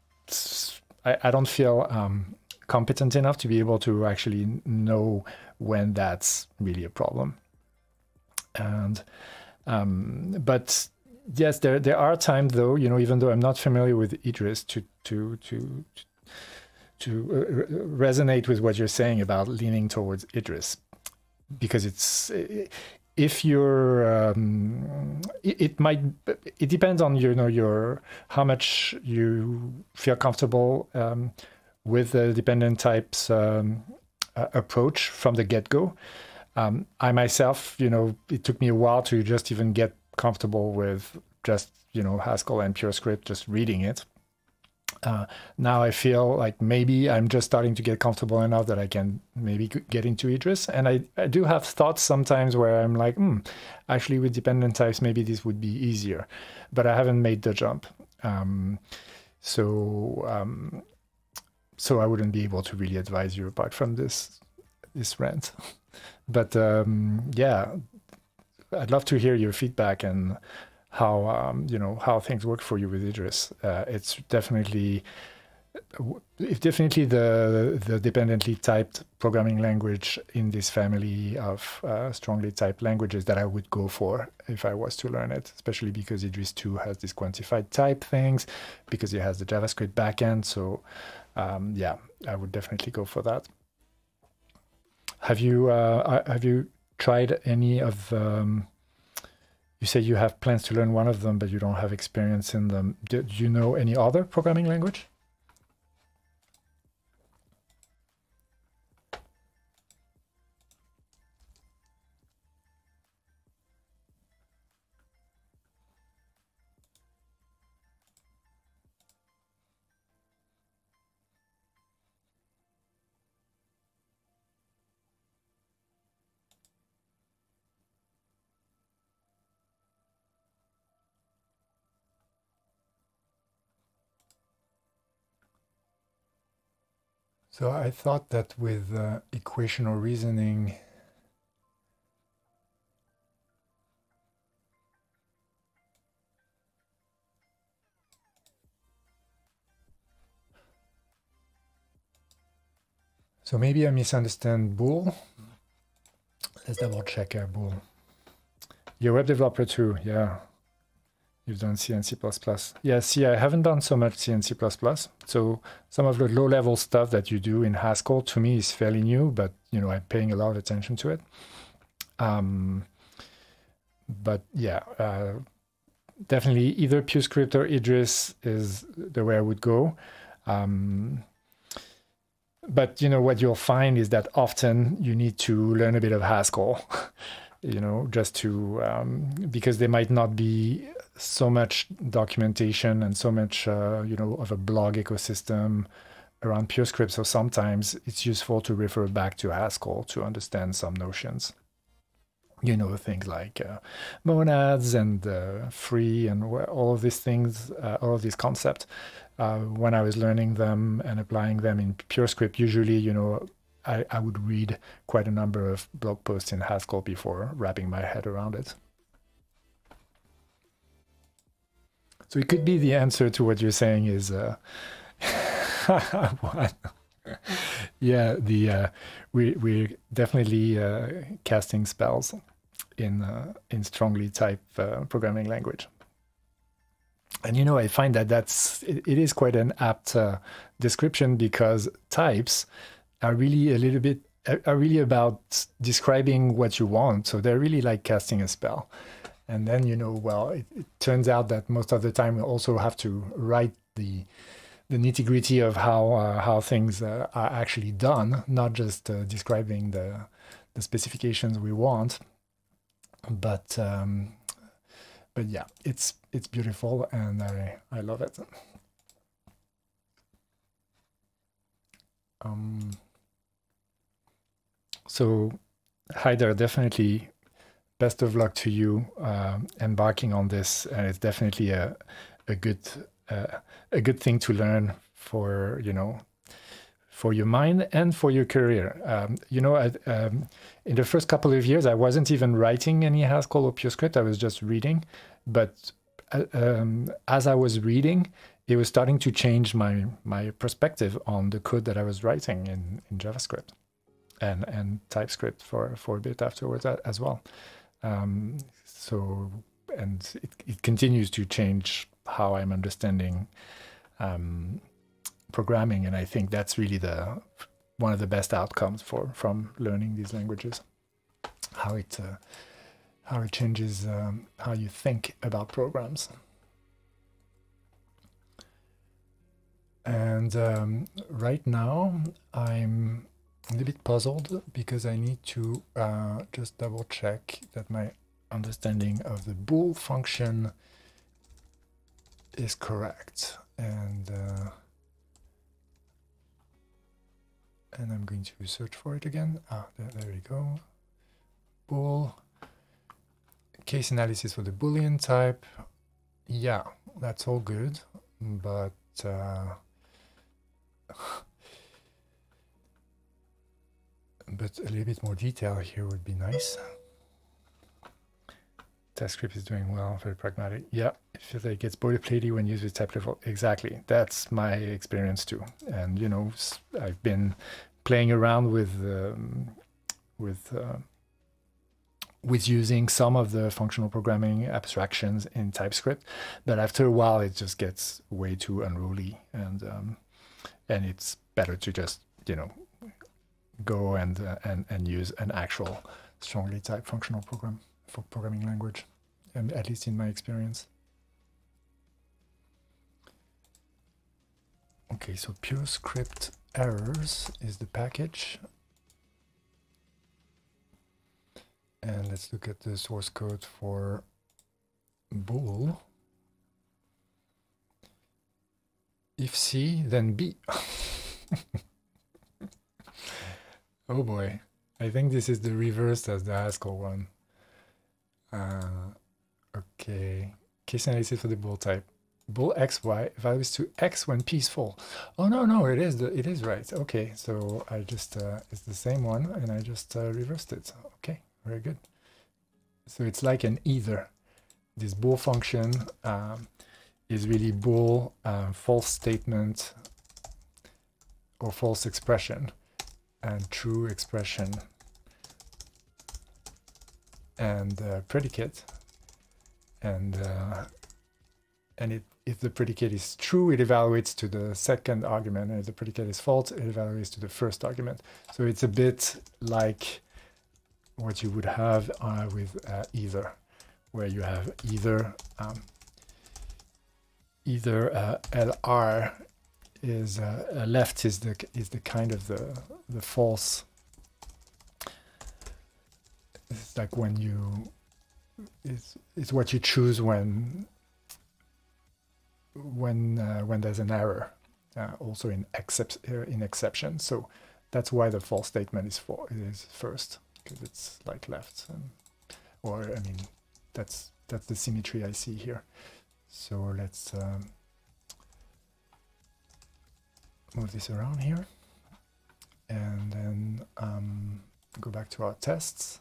I don't feel. Competent enough to be able to actually know when that's really a problem. And but yes, there are times though, you know, even though I'm not familiar with Idris, to resonate with what you're saying about leaning towards Idris, because it's if you're it depends on, you know, your how much you feel comfortable with the dependent types approach from the get-go. I myself, you know, it took me a while to just even get comfortable with just, you know, Haskell and PureScript, just reading it. Now I feel like maybe I'm just starting to get comfortable enough that I can maybe get into Idris. And I do have thoughts sometimes where I'm like, actually with dependent types, maybe this would be easier, but I haven't made the jump. So I wouldn't be able to really advise you apart from this rant. But yeah, I'd love to hear your feedback and how you know, how things work for you with Idris. It's definitely, the dependently typed programming language in this family of strongly typed languages that I would go for if I was to learn it, especially because Idris 2 has these quantified type things, because it has the JavaScript backend. So yeah, I would definitely go for that. Have you tried any of you say you have plans to learn one of them, but you don't have experience in them. Do you know any other programming language? So I thought that with equational reasoning, so maybe I misunderstand Bool. Let's double check Bool. You're a web developer too, yeah. You've done C and C++. Yeah, see, I haven't done so much C and C++. So some of the low-level stuff that you do in Haskell to me is fairly new, but you know, I'm paying a lot of attention to it. But yeah, definitely either PureScript or Idris is the way I would go. But you know what you'll find is that often you need to learn a bit of Haskell, you know, just to because they might not be so much documentation and so much, you know, of a blog ecosystem around PureScript. So sometimes it's useful to refer back to Haskell to understand some notions. You know, things like monads and free and all of these things, all of these concepts. When I was learning them and applying them in PureScript, usually, you know, I would read quite a number of blog posts in Haskell before wrapping my head around it. So it could be the answer to what you're saying is, what? Yeah, the we're definitely casting spells in strongly typed programming language. And you know, I find that it is quite an apt description, because types are really really about describing what you want. So they're really like casting a spell. And then, you know, well, it turns out that most of the time we also have to write the nitty-gritty of how things are actually done, not just describing the specifications we want. But yeah, it's beautiful, and I love it. So hi there, definitely. Best of luck to you embarking on this, and it's definitely a good thing to learn for, you know, for your mind and for your career. You know, in the first couple of years, I wasn't even writing any Haskell or PureScript. I was just reading, but as I was reading, it was starting to change my perspective on the code that I was writing in JavaScript and TypeScript for a bit afterwards as well. So, and it continues to change how I'm understanding programming, and I think that's really one of the best outcomes from learning these languages. How it changes how you think about programs. And right now I'm a little bit puzzled because I need to just double check that my understanding of the bool function is correct, and I'm going to search for it again. There we go. Bool case analysis for the Boolean type. Yeah, that's all good, but but a little bit more detail here would be nice. TypeScript is doing well, very pragmatic. Yeah, it feels like it gets boilerplatey when used with type level. Exactly, that's my experience too. And you know, I've been playing around with using some of the functional programming abstractions in TypeScript, but after a while it just gets way too unruly, and it's better to just, you know, go and use an actual strongly typed functional program for programming language, at least in my experience. Okay, so PureScript errors is the package. And let's look at the source code for bool. If C, then B. Oh boy, I think this is the reverse as the Haskell one. Okay, case analysis for the bool type. Bool XY values to X when P is full. Oh no, no, it is right. Okay, so I just, it's the same one and I just reversed it. Okay. Very good. So it's like an either. This bool function is really bool false statement or false expression and true expression and predicate. And if the predicate is true, it evaluates to the second argument. And if the predicate is false, it evaluates to the first argument. So it's a bit like what you would have with either, where you have either LR is left is the kind of the false. It's like when you it's what you choose when there's an error, also in exception. So that's why the false statement is first. Because it's like left, or I mean, that's the symmetry I see here. So let's move this around here, and then go back to our tests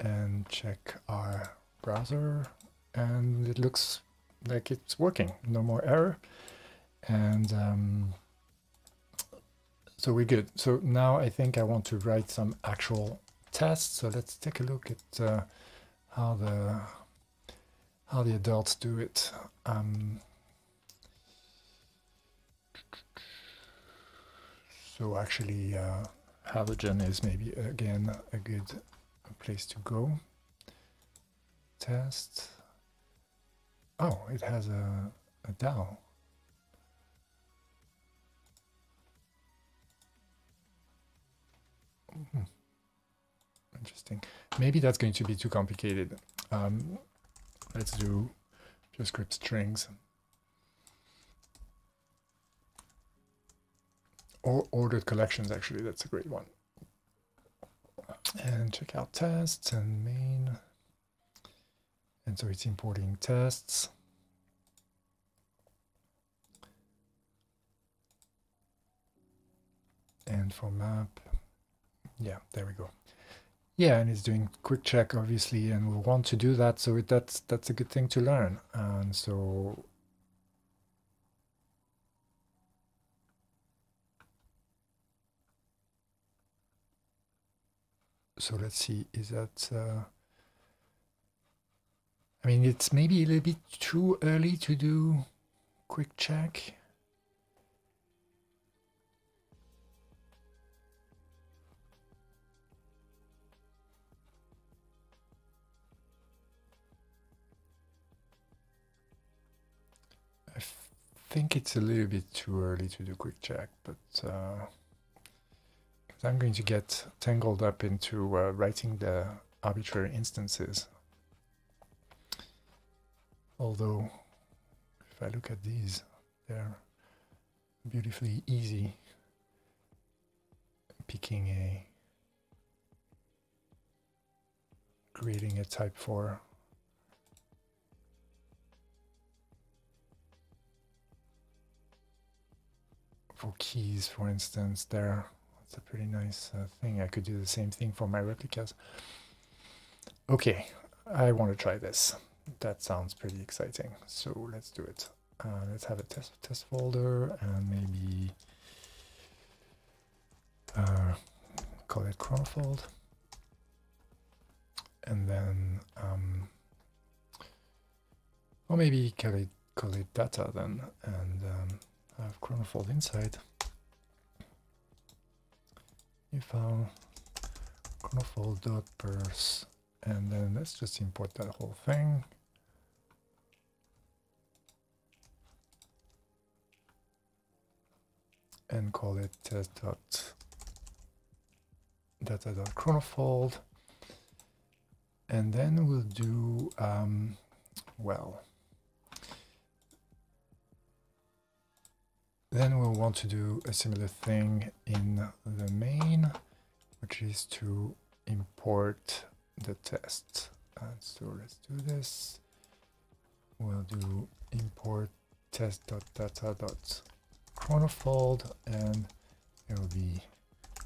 and check our browser, and it looks like it's working. No more error, and. So we're good. So now I think I want to write some actual tests. So let's take a look at how the adults do it. So actually, Halogen is maybe again a good place to go. Test. Oh, it has a DAO. Interesting. Maybe that's going to be too complicated. Let's do PureScript strings or ordered collections. Actually, that's a great one. And check out tests and main. And so it's importing tests. And for map. Yeah, there we go. Yeah, and it's doing quick check, obviously, and we'll want to do that. So that's a good thing to learn. And so let's see, is that I mean, it's maybe a little bit too early to do quick check. I think it's a little bit too early to do quick check, but I'm going to get tangled up into writing the arbitrary instances. Although, if I look at these, they're beautifully easy. Picking creating a type for. Keys, for instance, there. Let's It's a pretty nice thing. I could do the same thing for my replicas. Okay, I want to try this. That sounds pretty exciting. So let's do it. Let's have a test folder and maybe call it Chronofold. And then, or maybe call it data then, and have Chronofold inside. New file, Chronofold.pers, and then let's just import that whole thing. And call it test.data.chronofold. And then we'll do, well, then we'll want to do a similar thing in the main, which is to import the test. And so let's do this. We'll do import test.data.chronofold, and it will be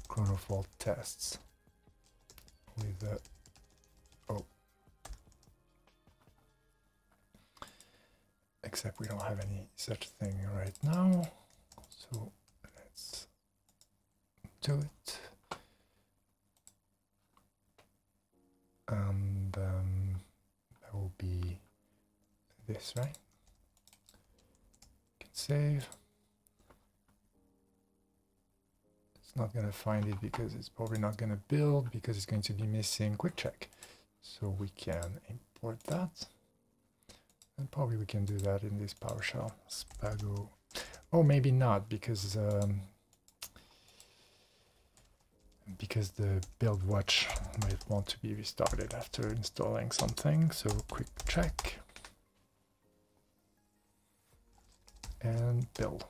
chronofold tests with the except we don't have any such thing right now, so let's do it. And that will be this, right? Can save. It's not going to find it because it's probably not going to build because it's going to be missing QuickCheck. So we can import that. And probably we can do that in this PowerShell, Spago. Oh, maybe not, because the build watch might want to be restarted after installing something. So quick check and build.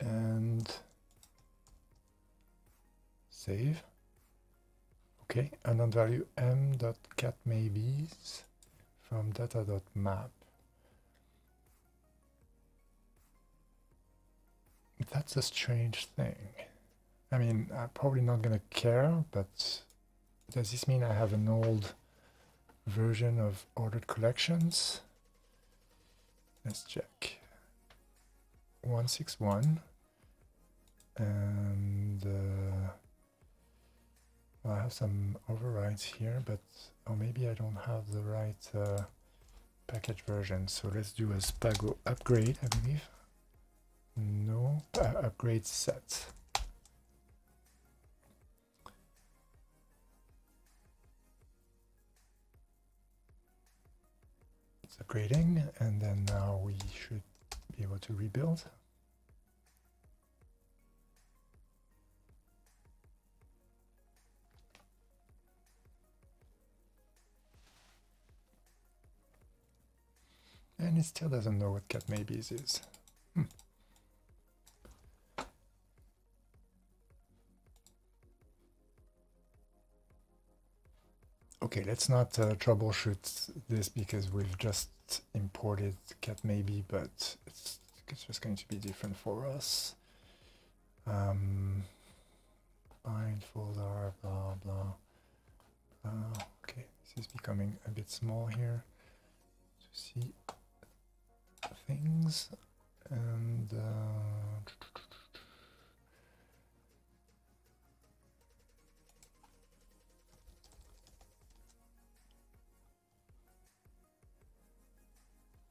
And save. Okay, unknown value m.cat maybes from data.map. That's a strange thing. I mean, I'm probably not going to care, but does this mean I have an old version of ordered collections? Let's check. 161. And... I have some overrides here, but or maybe I don't have the right package version. So let's do a Spago upgrade, I believe. No, upgrade set. It's upgrading, and then now we should be able to rebuild. And it still doesn't know what cat maybes is. Okay, let's not troubleshoot this because we've just imported cat maybe, but it's just going to be different for us. Bind folder, blah, blah, blah. Okay, this is becoming a bit small here to see things, and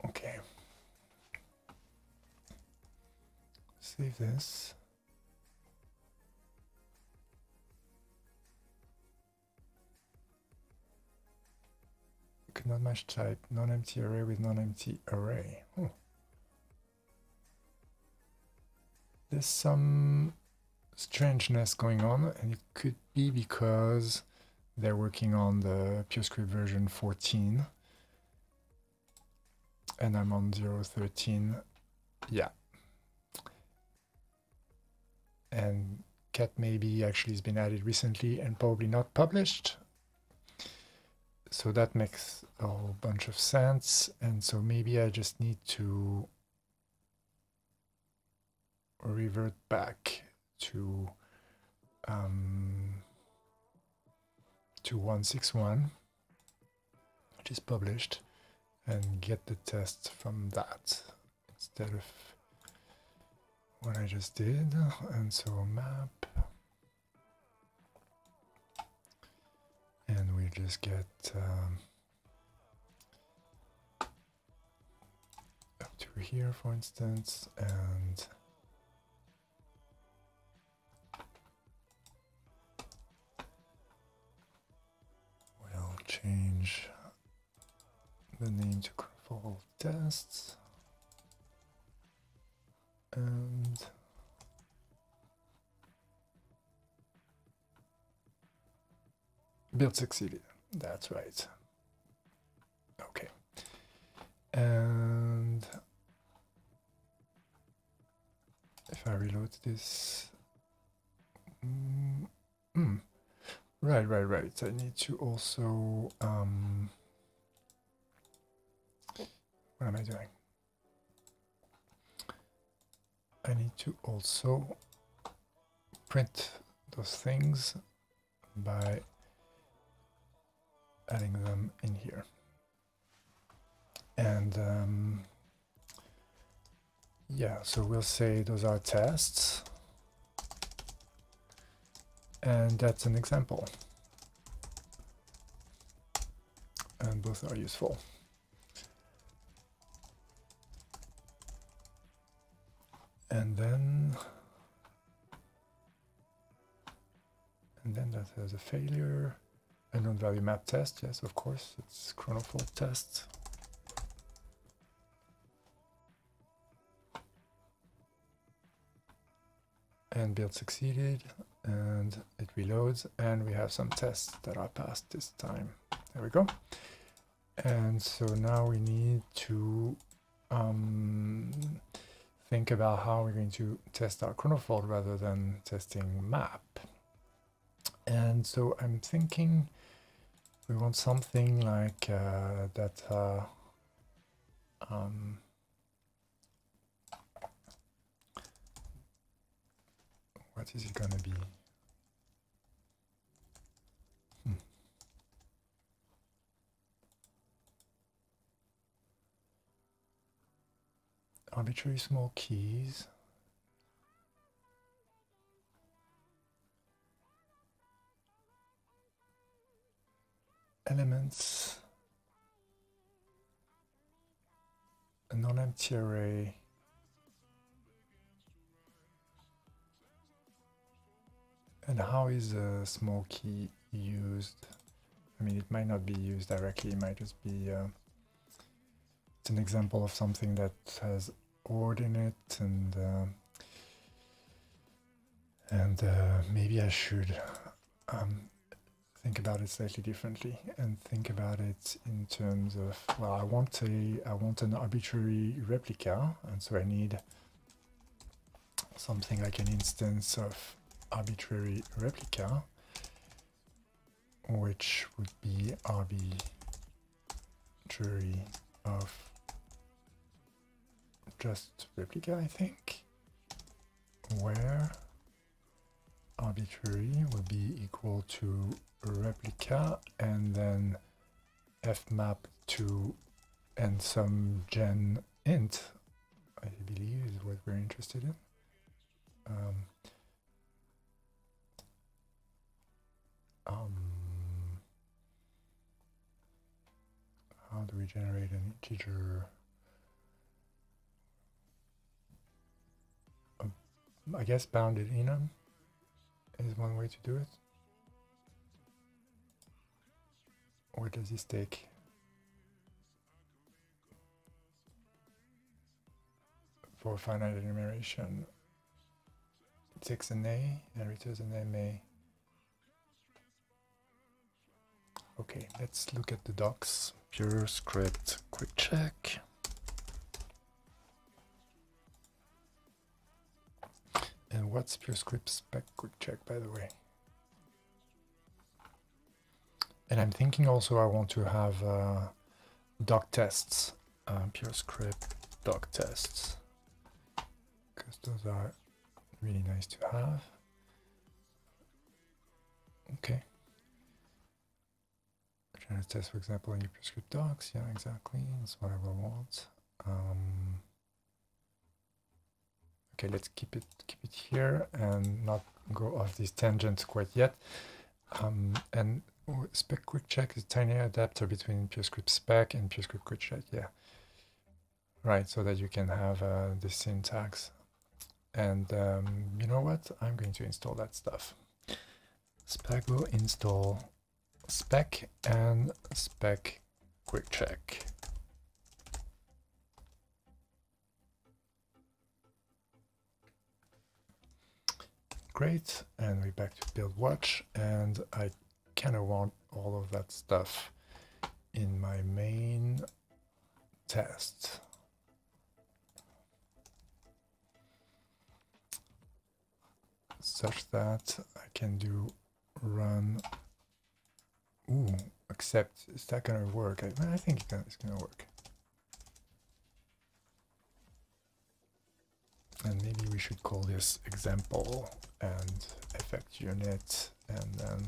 okay, save this. Could not match type, non-empty array with non-empty array. Oh. There's some strangeness going on, and it could be because they're working on the PureScript version 14, and I'm on 0.13. Yeah. And cat maybe actually has been added recently and probably not published. So that makes a whole bunch of sense. And so maybe I just need to revert back to 161, which is published, and get the test from that instead of what I just did. And so map, and we just get up to here, for instance, and we'll change the name to Chronofold tests, and build succeeded. That's right. Okay. And if I reload this, right. I need to also, what am I doing? I need to also print those things by adding them in here. And yeah, so we'll say those are tests, and that's an example, and both are useful. And then that has a failure. Unknown value map test, yes, of course, it's Chronofold test. And build succeeded, and it reloads, and we have some tests that are passed this time. There we go. And so now we need to think about how we're going to test our Chronofold rather than testing map. And so I'm thinking we want something like what is it going to be? Arbitrary small keys. Elements, a non-empty array, and how is a small key used? I mean, it might not be used directly, it might just be it's an example of something that has ord in it, and maybe I should think about it slightly differently and think about it in terms of, well, I want an arbitrary replica, and so I need something like an instance of arbitrary replica, which would be arbitrary of just replica, I think, where arbitrary would be equal to replica, and then fmap to and some gen int, I believe, is what we're interested in. How do we generate an integer? I guess bounded enum is one way to do it. Or does this take? For finite enumeration, it takes an A and returns an MA. Okay, let's look at the docs. PureScript, QuickCheck. And what's PureScript-spec-mocha, by the way? And I'm thinking also I want to have doc tests, PureScript doc tests, because those are really nice to have. Okay. Trying to test, for example, any PureScript docs. Yeah, exactly. That's what I will want. Okay, let's keep it here and not go off these tangents quite yet. And spec quick check is a tiny adapter between PureScript spec and PureScript quick check. Yeah, right. So that you can have the syntax. And you know what? I'm going to install that stuff. Spago install spec and spec quick check. Great, and we're back to build watch, and I kind of want all of that stuff in my main test. Such that I can do run, ooh, except is that gonna work? I think it's gonna work. And maybe we should call this example and effect unit, and then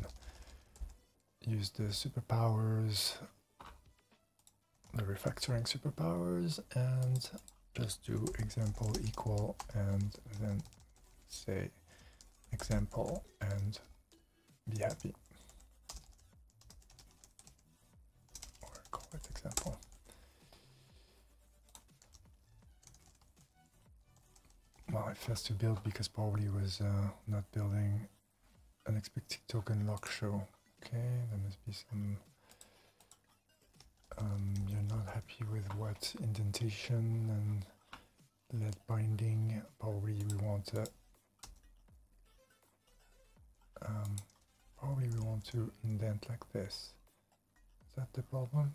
use the superpowers, the refactoring superpowers, and just do example equal, and then say example and be happy. Or call it example. Well, it fails to build because probably was not building an expected token lock show. Okay, there must be some. You're not happy with what indentation and lead binding. Probably we want a. Probably we want to indent like this. Is that the problem?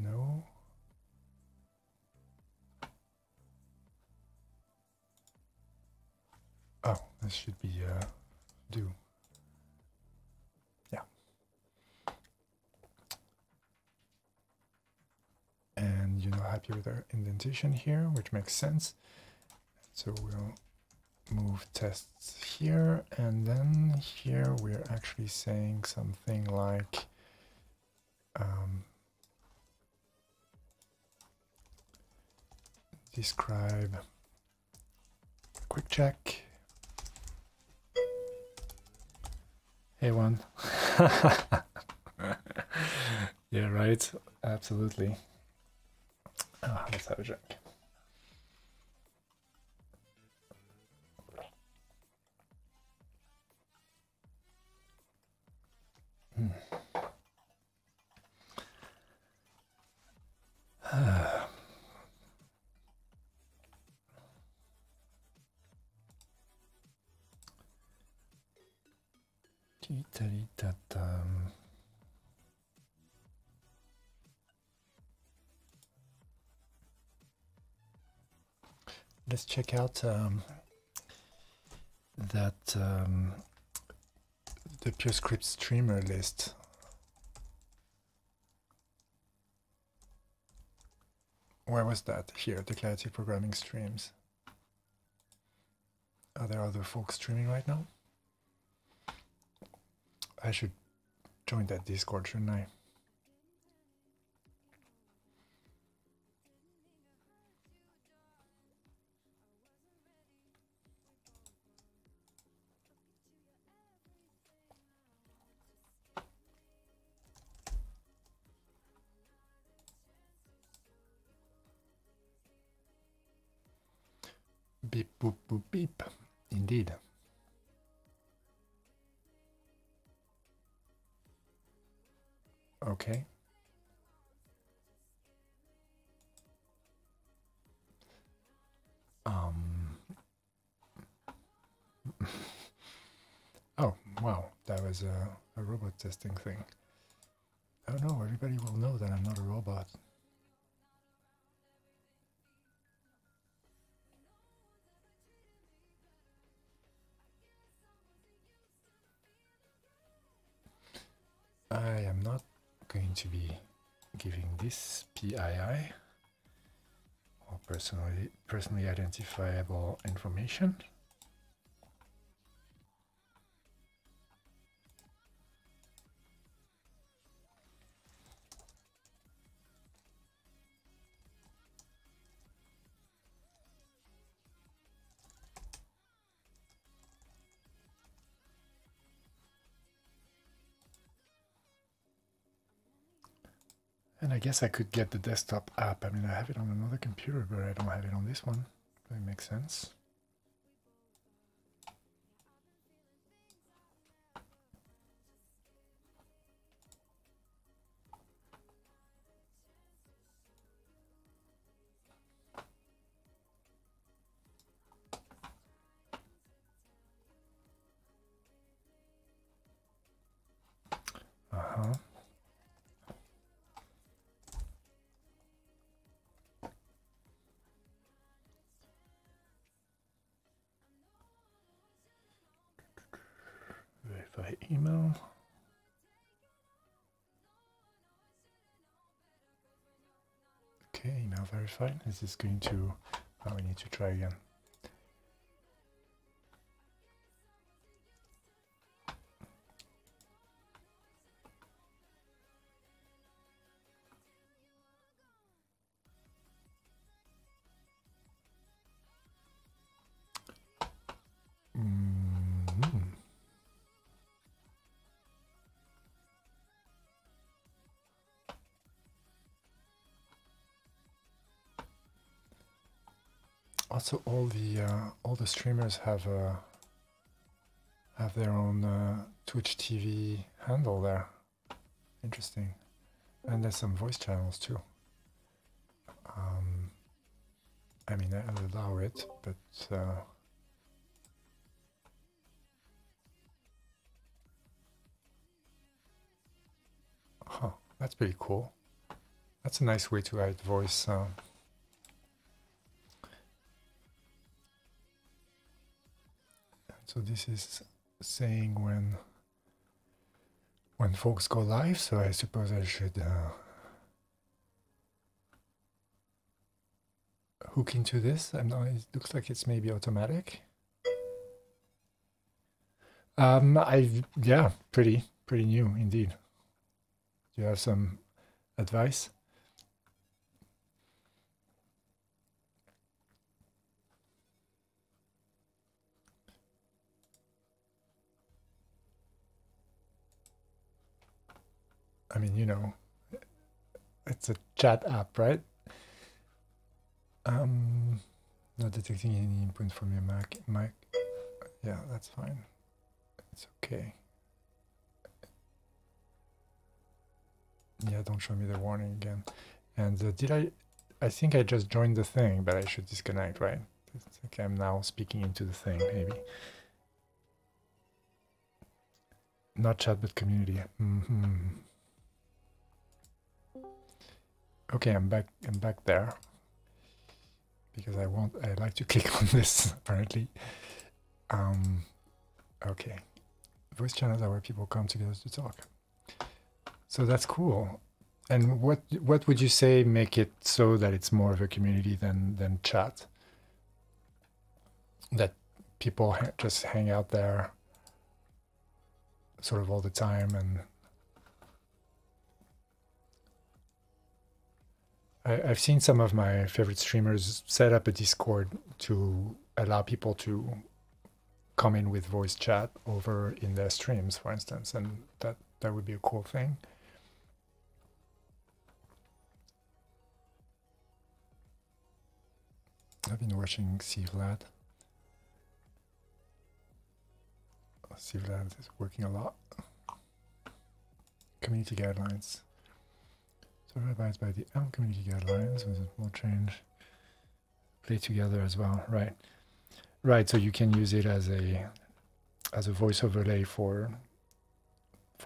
No. Oh, this should be do. Yeah. And you're not happy with our indentation here, which makes sense. So we'll move tests here, and then here we're actually saying something like describe quick check. Hey one. Yeah, right. Absolutely. Oh, let's have a drink. Let's check out that the PureScript streamer list. Where was that? Here, declarative programming streams. Are there other folks streaming right now? I should join that Discord, shouldn't I? Beep, boop, boop, beep. Indeed. Okay. Oh, wow. That was a robot testing thing. Oh no, everybody will know that I'm not a robot. I am not going to be giving this PII or personally identifiable information. And I guess I could get the desktop app. I mean, I have it on another computer, but I don't have it on this one. That makes sense. Email. Okay, now verified. Is this going to... Oh, we need to try again. Also, all the streamers have their own Twitch TV handle there. Interesting, and there's some voice channels too. I mean, I'll allow it, but huh, that's pretty cool. That's a nice way to add voice. So this is saying when folks go live, so I suppose I should hook into this. I'm not, it looks like it's maybe automatic. Yeah, pretty new indeed. Do you have some advice? I mean, you know, it's a chat app, right? Not detecting any input from your mic. Yeah, that's fine. It's okay. Yeah, don't show me the warning again. And I think I just joined the thing, but I should disconnect, right? It's okay, I'm now speaking into the thing, maybe. Not chat, but community. Okay, I'm back there, because I like to click on this apparently. Okay, voice channels are where people come together to talk. So that's cool. And what would you say make it so that it's more of a community than chat? That people just hang out there sort of all the time. And I've seen some of my favorite streamers set up a Discord to allow people to come in with voice chat over in their streams, for instance, and that would be a cool thing. I've been watching C Vlad. C Vlad is working a lot. Community guidelines. So abides by the Elm community guidelines with a small change. Play together as well, right? Right, so you can use it as a voice overlay for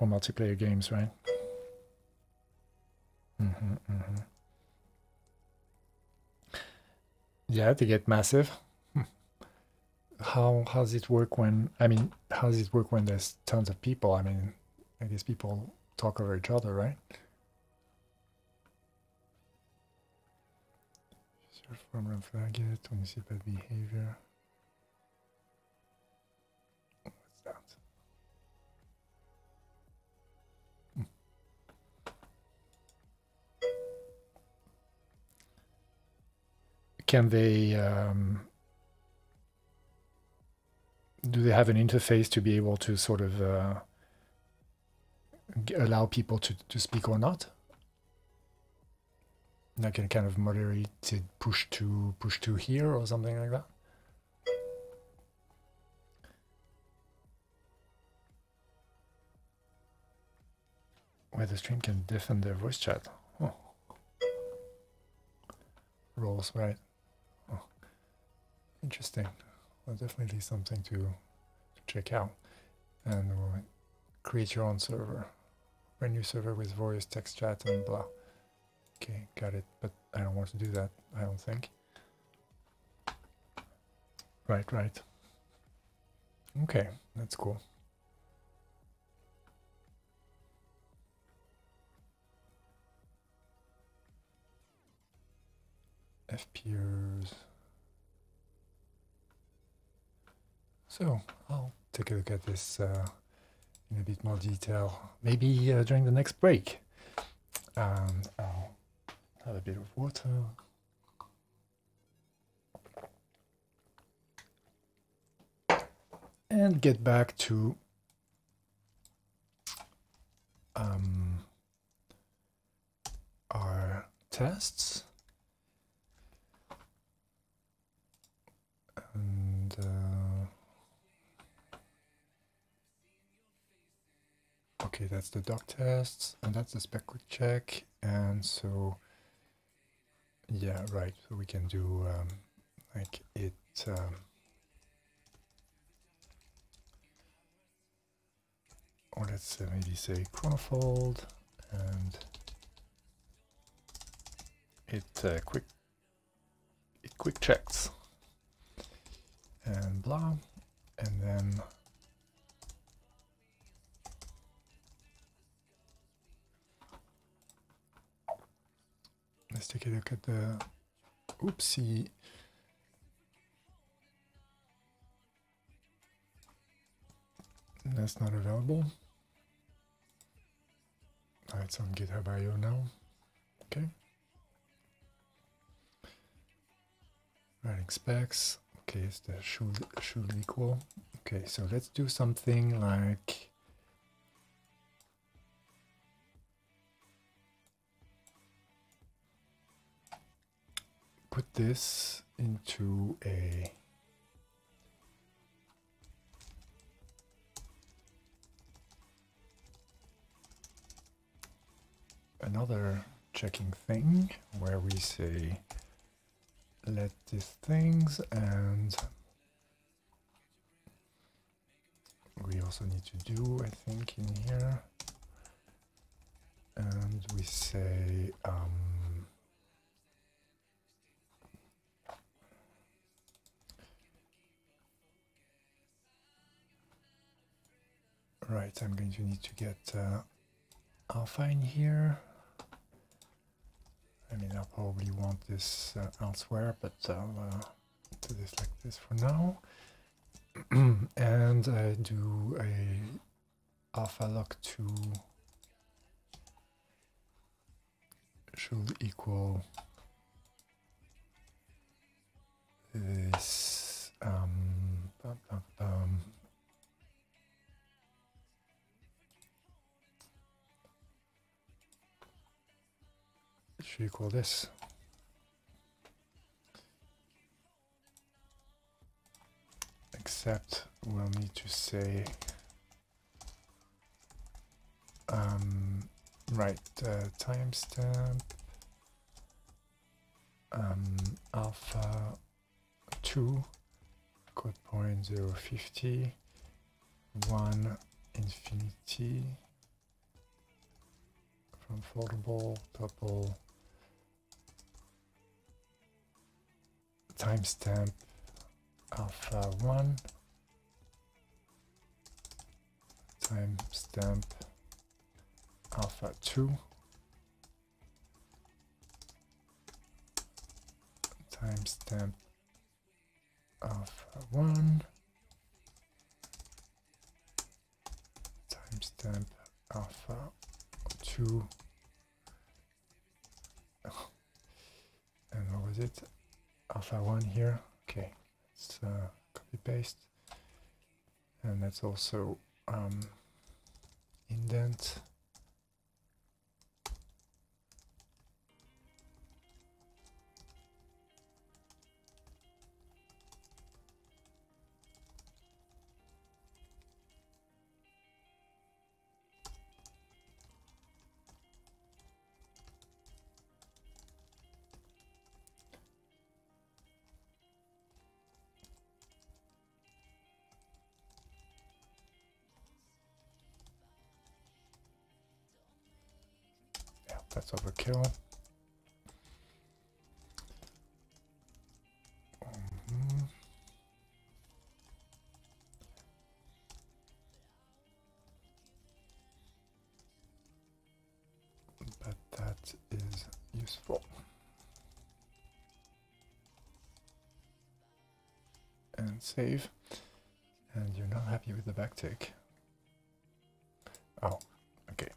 multiplayer games, right? Yeah, to get massive. How does it work when there's tons of people? I mean, I guess people talk over each other, right? Search from run flag it to anticipate behavior. What's that? Can they, do they have an interface to be able to sort of allow people to speak or not? Like a kind of moderated push to here or something like that? Where the stream can deafen their voice chat. Oh. Roles, right. Interesting. Well, definitely something to check out. And we'll create your own server. A new server with voice, text chat, and blah. Okay, got it. But I don't want to do that, I don't think. Right, right. Okay, that's cool. FPers. So I'll take a look at this in a bit more detail, maybe during the next break. I'll have a bit of water. And get back to our tests. And... okay, that's the doc tests, and that's the spec quick check, and so, yeah, right, so we can do, like, it, or let's maybe say Chronofold, and it quick checks, and blah, and then... let's take a look at the, oopsie. That's not available. Oh, it's on GitHub IO now. Okay. Running specs. Okay, it's the should equal. Okay, so let's do something like. Put this into a another checking thing where we say let these things, and we also need to do, I think, in here, and we say right, I'm going to need to get alpha in here. I mean, I'll probably want this elsewhere, but I'll do this like this for now. And I do a alpha lock to should equal this. Should equal this. Except we'll need to say right timestamp alpha 2 code point 050 1 infinity from foldable tuple timestamp alpha 1 timestamp alpha 2 timestamp alpha 1 timestamp alpha 2 and what was it, alpha 1 here. Okay, let's copy paste, and that's also indent overkill. But that is useful. And save. And you're not happy with the backtick. Oh, okay.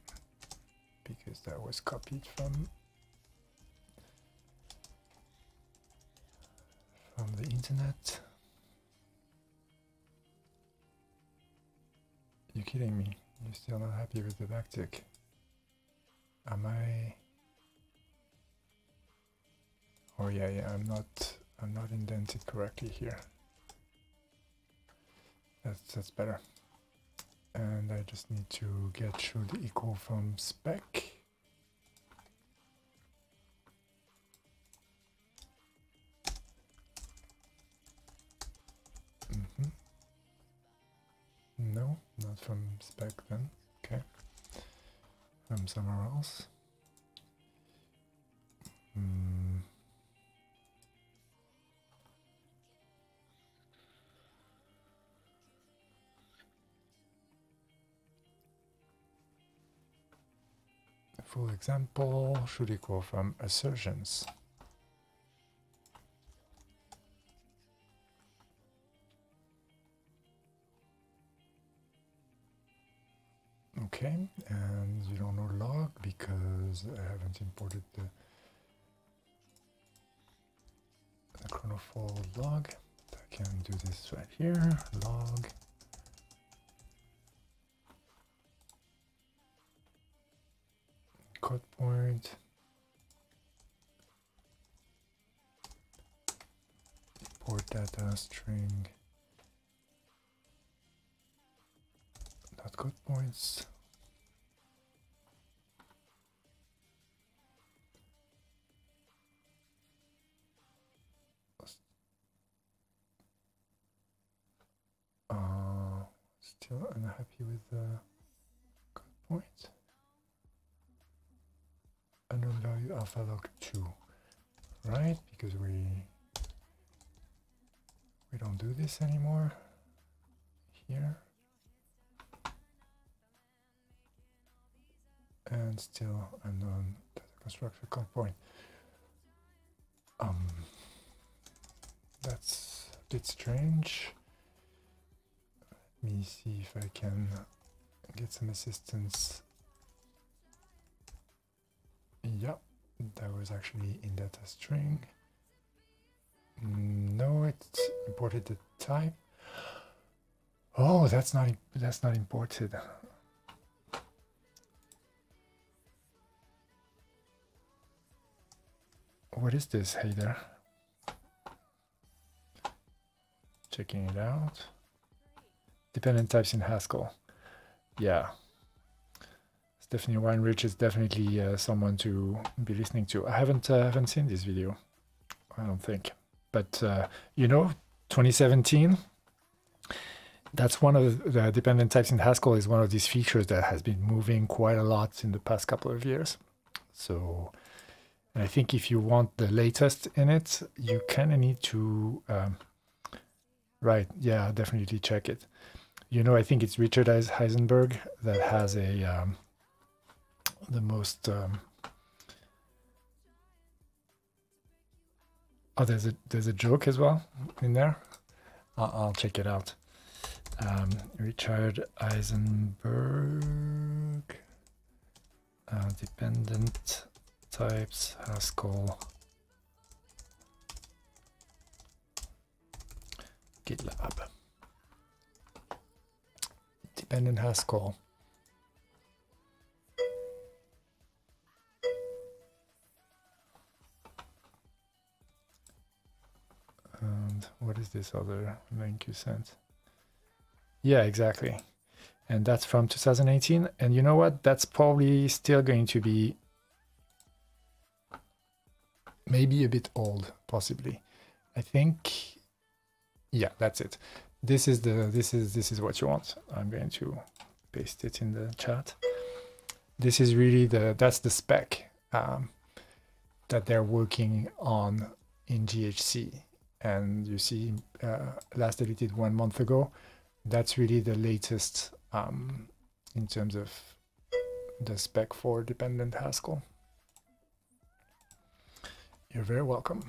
Because that was copied from the internet. You're kidding me. You're still not happy with the backtick. Am I? Oh yeah, yeah. I'm not indented correctly here. That's better. And I just need to get should equal from spec. No, not from spec then. Okay, from somewhere else. Full example should equal from assertions. Okay, and you don't know log because I haven't imported the Chronofold log. I can do this right here, log. Code point import data string dot code points still unhappy with the code point. Unknown value alpha log 2, right? Because we don't do this anymore here, and still unknown data constructor code point. That's a bit strange. Let me see if I can get some assistance. Yeah, that was actually in data string. No, it imported the type. Oh, that's not imported. What is this, hey there? Checking it out. Dependent types in Haskell. Yeah. Stephanie Weirich is definitely someone to be listening to. I haven't seen this video, I don't think. But you know, 2017. That's one of the dependent types in Haskell is one of these features that has been moving quite a lot in the past couple of years. So, and I think if you want the latest in it, you kind of need to. Right? Yeah, definitely check it. You know, I think it's Richard Eisenberg that has a. the most oh, there's a joke as well in there. I'll check it out. Richard Eisenberg, dependent types, Haskell, GitLab, dependent Haskell. And what is this other link you sent? Yeah, exactly. And that's from 2018. And you know what? That's probably still going to be maybe a bit old, possibly. I think, yeah, that's it. This is the this is what you want. I'm going to paste it in the chat. This is really the that's the spec that they're working on in GHC. And you see, last edited 1 month ago. That's really the latest in terms of the spec for dependent Haskell. You're very welcome.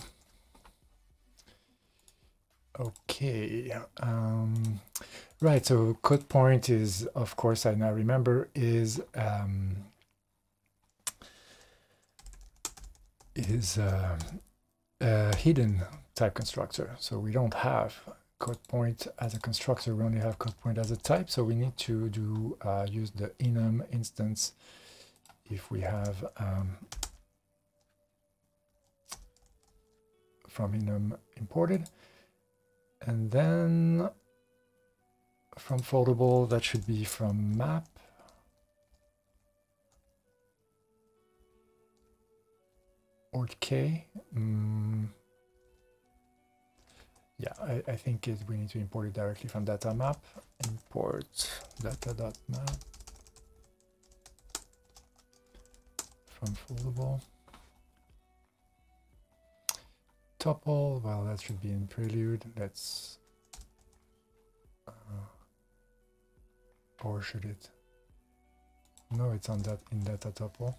Okay, right, so code point is, of course, I now remember, is a hidden type constructor. So we don't have code point as a constructor, we only have code point as a type, so we need to do use the enum instance if we have from enum imported, and then from foldable that should be from map. Okay. Yeah, I think we need to import it directly from data map. Import data.map from foldable. Tuple, well, that should be in prelude. Let's. Or should it? No, it's on that in data tuple.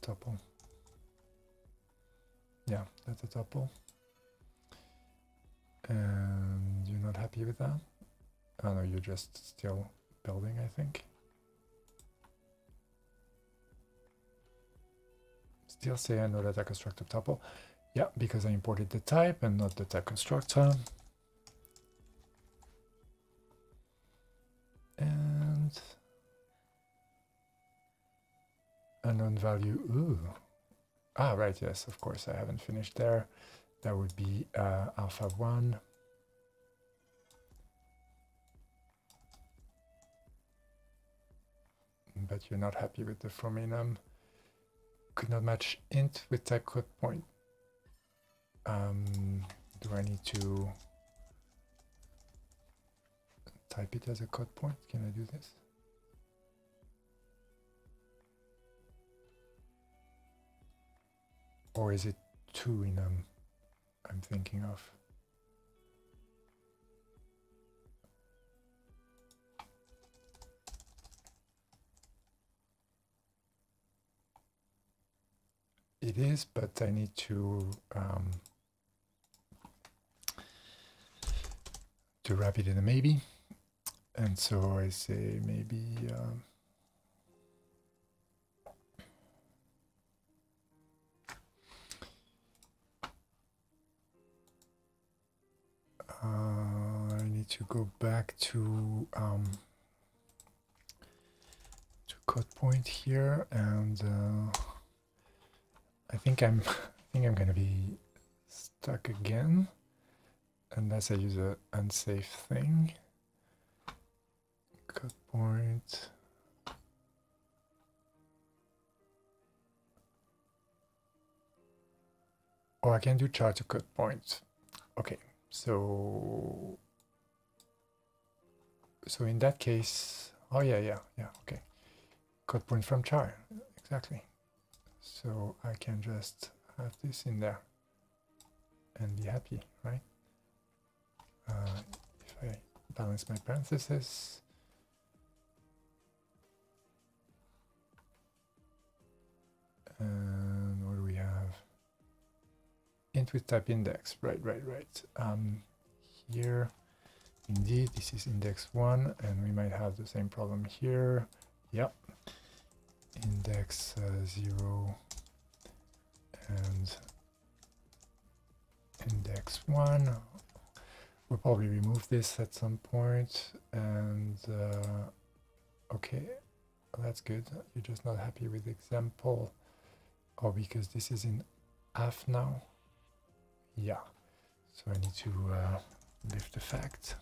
Tuple. Yeah, that's a tuple. And you're not happy with that? Oh no, you're just still building, I think. Still say I know that I constructed tuple. Yeah, because I imported the type and not the type constructor. And unknown value. Ooh. Ah, right, yes, of course, I haven't finished there. That would be alpha 1. But you're not happy with the from enum. Could not match int with type code point. Do I need to type it as a code point? Can I do this? Or is it two enum I'm thinking of? It is, but I need to wrap it in a maybe. And so I say maybe I need to go back to code point here, and I think I'm gonna be stuck again unless I use an unsafe thing. Code point. Oh, I can do chart to code point. Okay. So in that case, oh yeah, okay. Code point from char, exactly. So I can just have this in there and be happy, right? If I balance my parentheses, And what do we have? Int with type index. Right. Here, indeed, this is index 1, and we might have the same problem here. Yep. Index 0 and index 1. We'll probably remove this at some point. And okay, that's good. You're just not happy with example, or because this is in AF now. Yeah, so I need to lift the fact.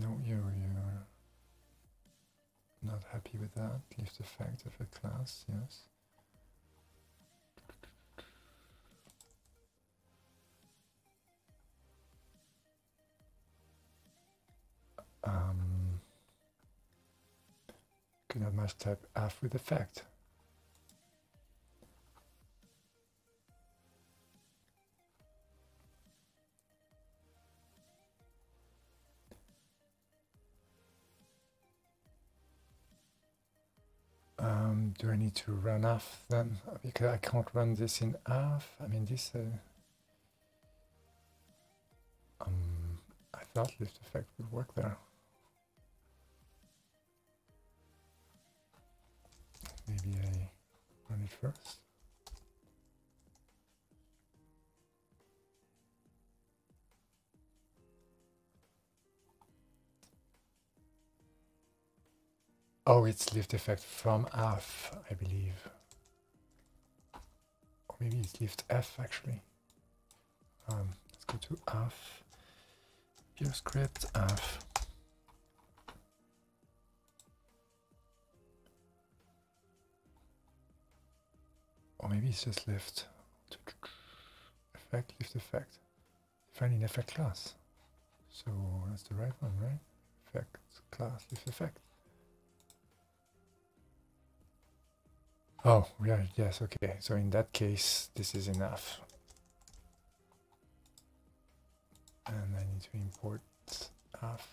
No, you're not happy with that. Lift the fact of a class, yes. Could not match type F with effect. Do I need to run F then? Because I can't run this in F. I mean this. I thought lift effect would work there. Maybe I run it first. Oh, it's lift effect from F, I believe. Or maybe it's lift F actually. Let's go to F. PureScript F. Or maybe it's just lift effect, lift effect. Define an effect class. So that's the right one, right? Effect class, lift effect. Oh, yeah, yes, okay. So in that case, this is enough. And I need to import F.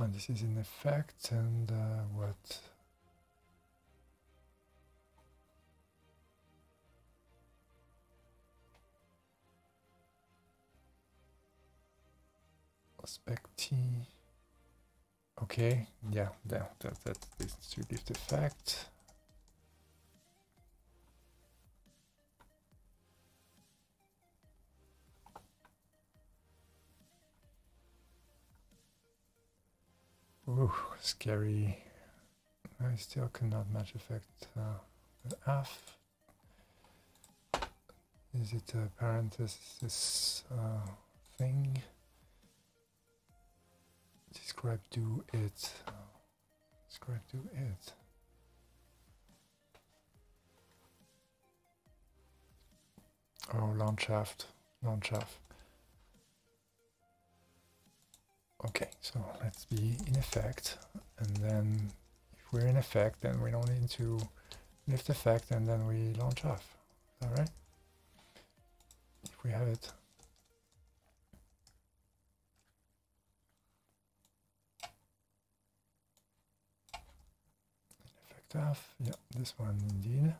And this is in effect, and what? Spec T. Okay, yeah, that is to lift effect. Ooh, scary. I still cannot match effect F. Is it a parenthesis thing? Describe do it. Describe do it. Oh, launch shaft. Launch shaft. Okay, so let's be in effect, and then if we're in effect, then we don't need to lift effect, and then we launch off. All right. If we have it. In effect off. Yeah, this one indeed.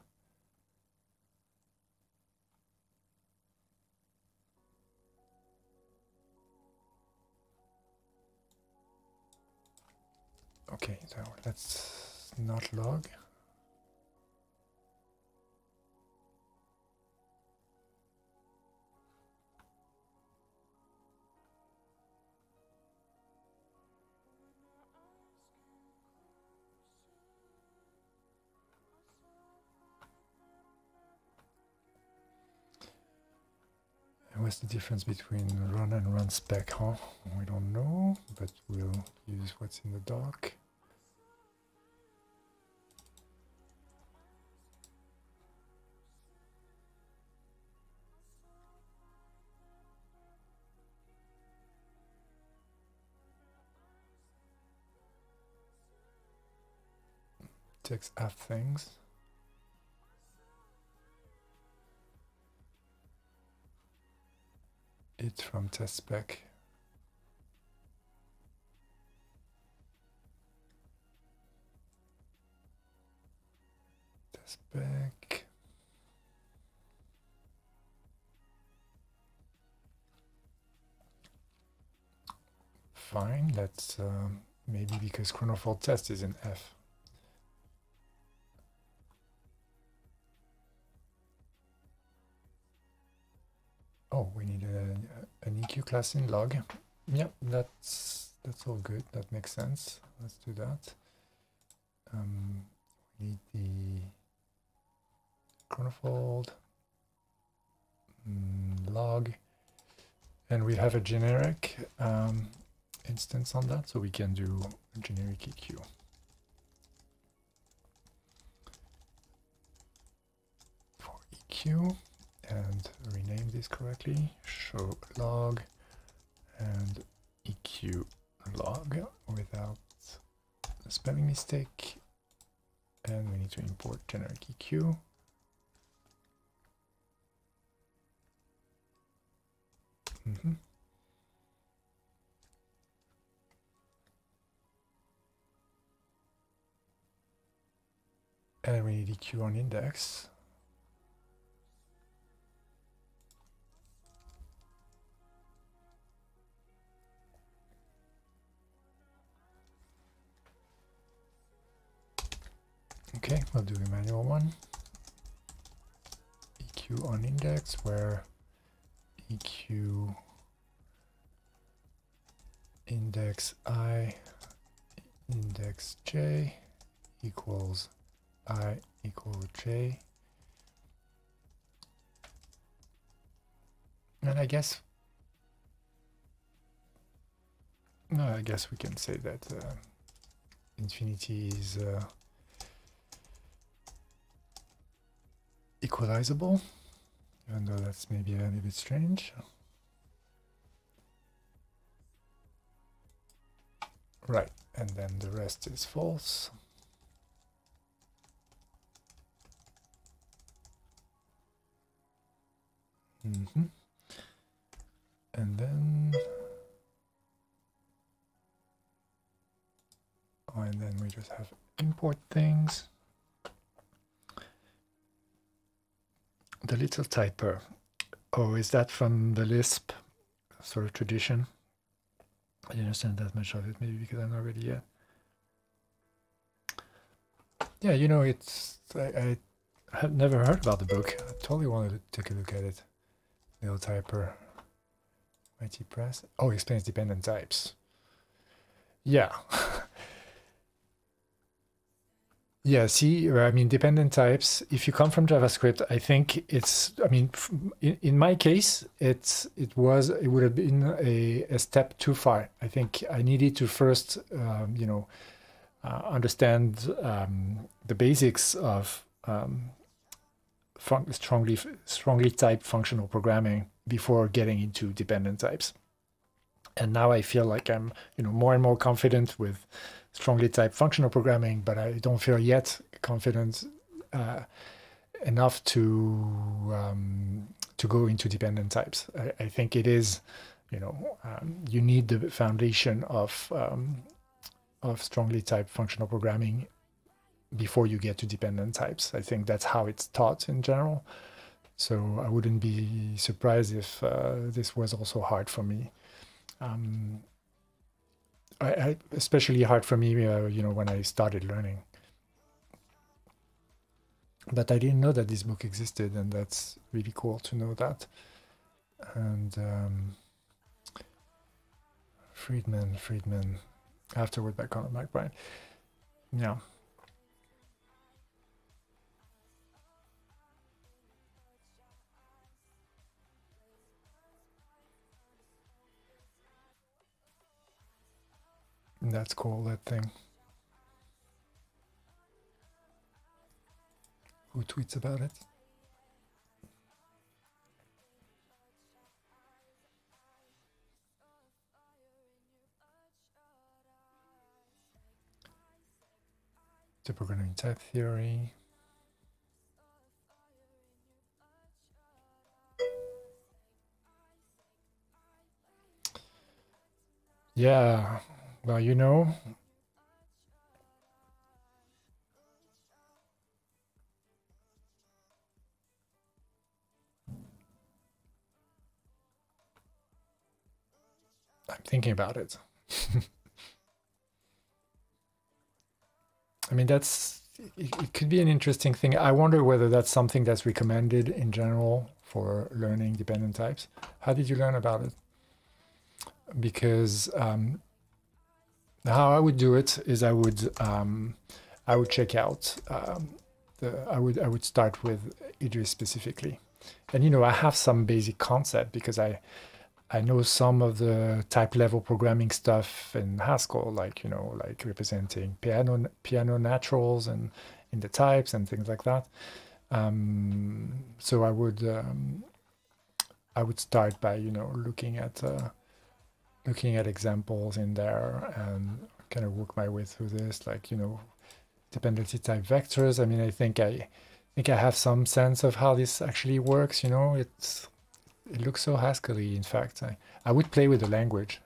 Okay, so let's not log. And what's the difference between run and run spec, huh? We don't know, but we'll use what's in the doc. text app things. It's from test spec. Test spec. Fine, let's maybe because Chronofold test is in F. Oh, we need an EQ class in log. Yep, that's all good. That makes sense. Let's do that. We need the Chronofold log, and we have a generic instance on that, so we can do a generic EQ. For EQ. And rename this correctly, show log and EQ log without a spelling mistake. And we need to import generic EQ. And we need EQ on index. Okay, we'll do a manual one. EQ on index, where EQ index I index j equals I equal j. And I guess, no, I guess we can say that infinity is equalizable, even though that's maybe a little bit strange. Right, and then the rest is false. And then, oh, and then we just have import things. The little typer. Oh, is that from the Lisp sort of tradition? I didn't understand that much of it, maybe because I'm not ready yet. Yeah, you know, it's I had never heard about the book. I totally wanted to take a look at it. Little typer. Mighty Press. Oh, explains dependent types. Yeah. Yeah, see, I mean, dependent types, if you come from JavaScript, I think it's, I mean, in my case, it would have been a step too far. I think I needed to first, you know, understand the basics of strongly typed functional programming before getting into dependent types. And now I feel like I'm, you know, more and more confident with strongly typed functional programming, but I don't feel yet confident enough to go into dependent types. I think it is, you know, you need the foundation of strongly typed functional programming before you get to dependent types. I think that's how it's taught in general. So I wouldn't be surprised if this was also hard for me. Especially hard for me, you know, when I started learning. But I didn't know that this book existed, and that's really cool to know that. And Friedman, afterward by Colin McBride. Yeah. That's cool, that thing. Who tweets about it? to programming type theory. Yeah, well, you know, I'm thinking about it. I mean, that's, it could be an interesting thing. I wonder whether that's something that's recommended in general for learning dependent types. How did you learn about it? Because how I would do it is I would check out I would start with Idris specifically, and you know I have some basic concept because I know some of the type level programming stuff in Haskell, like you know like representing piano naturals and in the types and things like that. So I would start by you know looking at examples in there and kind of work my way through this, like, you know, dependency type vectors. I mean, I think I have some sense of how this actually works, you know, it looks so Haskell-y, in fact. I would play with the language.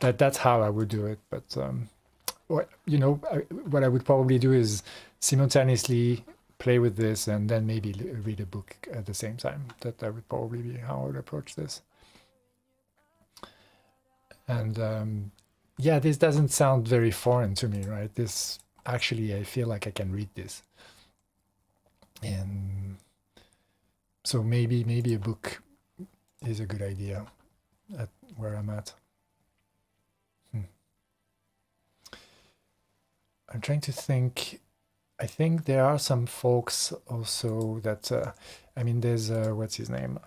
That's how I would do it. But, you know, what I would probably do is simultaneously play with this and then maybe read a book at the same time. That would probably be how I would approach this. And yeah, this doesn't sound very foreign to me, right? This actually, I feel like I can read this, and so maybe a book is a good idea at where I'm at. I'm trying to think. I think there are some folks also that I mean, there's what's his name.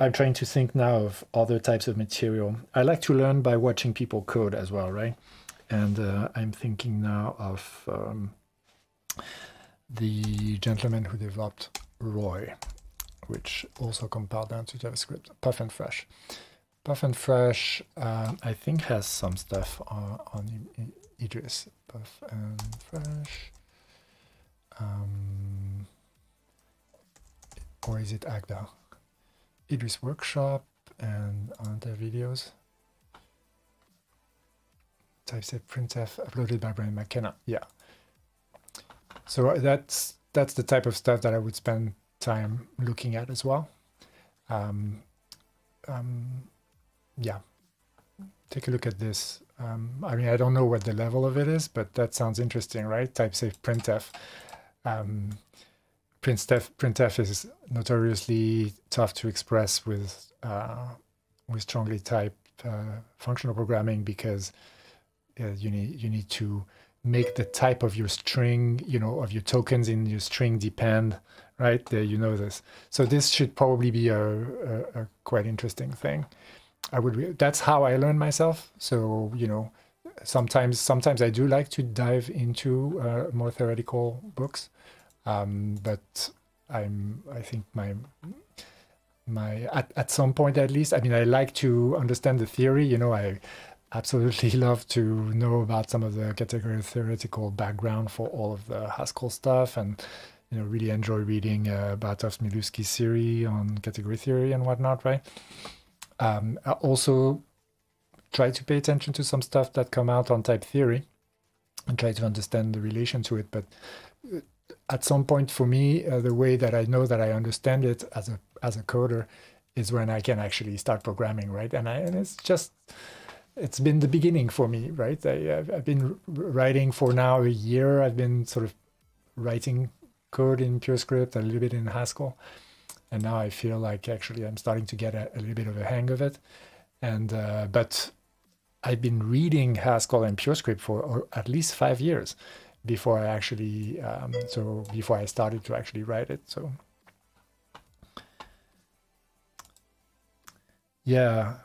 I'm trying to think now of other types of material. I like to learn by watching people code as well, right? And I'm thinking now of the gentleman who developed Roy, which also compiled down to JavaScript, Puff and Fresh. Puff and Fresh, I think, has some stuff on Idris. Puff and Fresh. Or is it Agda? Idris workshop, and on their videos. Typeset printf uploaded by Brian McKenna. Yeah. So that's the type of stuff that I would spend time looking at as well. Yeah. Take a look at this. I mean, I don't know what the level of it is, but that sounds interesting, right? Typeset printf. Printf is notoriously tough to express with strongly typed functional programming, because you need to make the type of your string, you know, of your tokens in your string depend, right? There, you know this. So this should probably be a quite interesting thing. That's how I learn myself. So you know, sometimes I do like to dive into more theoretical books. But I think at some point at least, I mean, I like to understand the theory, you know, I absolutely love to know about some of the category theoretical background for all of the Haskell stuff, and, you know, really enjoy reading Baratov-Smiluski's theory on category theory and whatnot, right? I also try to pay attention to some stuff that come out on type theory and try to understand the relation to it, but at some point for me, the way that I know that I understand it as a coder is when I can actually start programming, right? And it's just, it's been the beginning for me, right? I've been writing for now a year. I've been sort of writing code in PureScript, a little bit in Haskell. And now I feel like actually I'm starting to get a little bit of a hang of it. And, but I've been reading Haskell and PureScript for at least 5 years. Before I actually, before I started to actually write it, so. Yeah,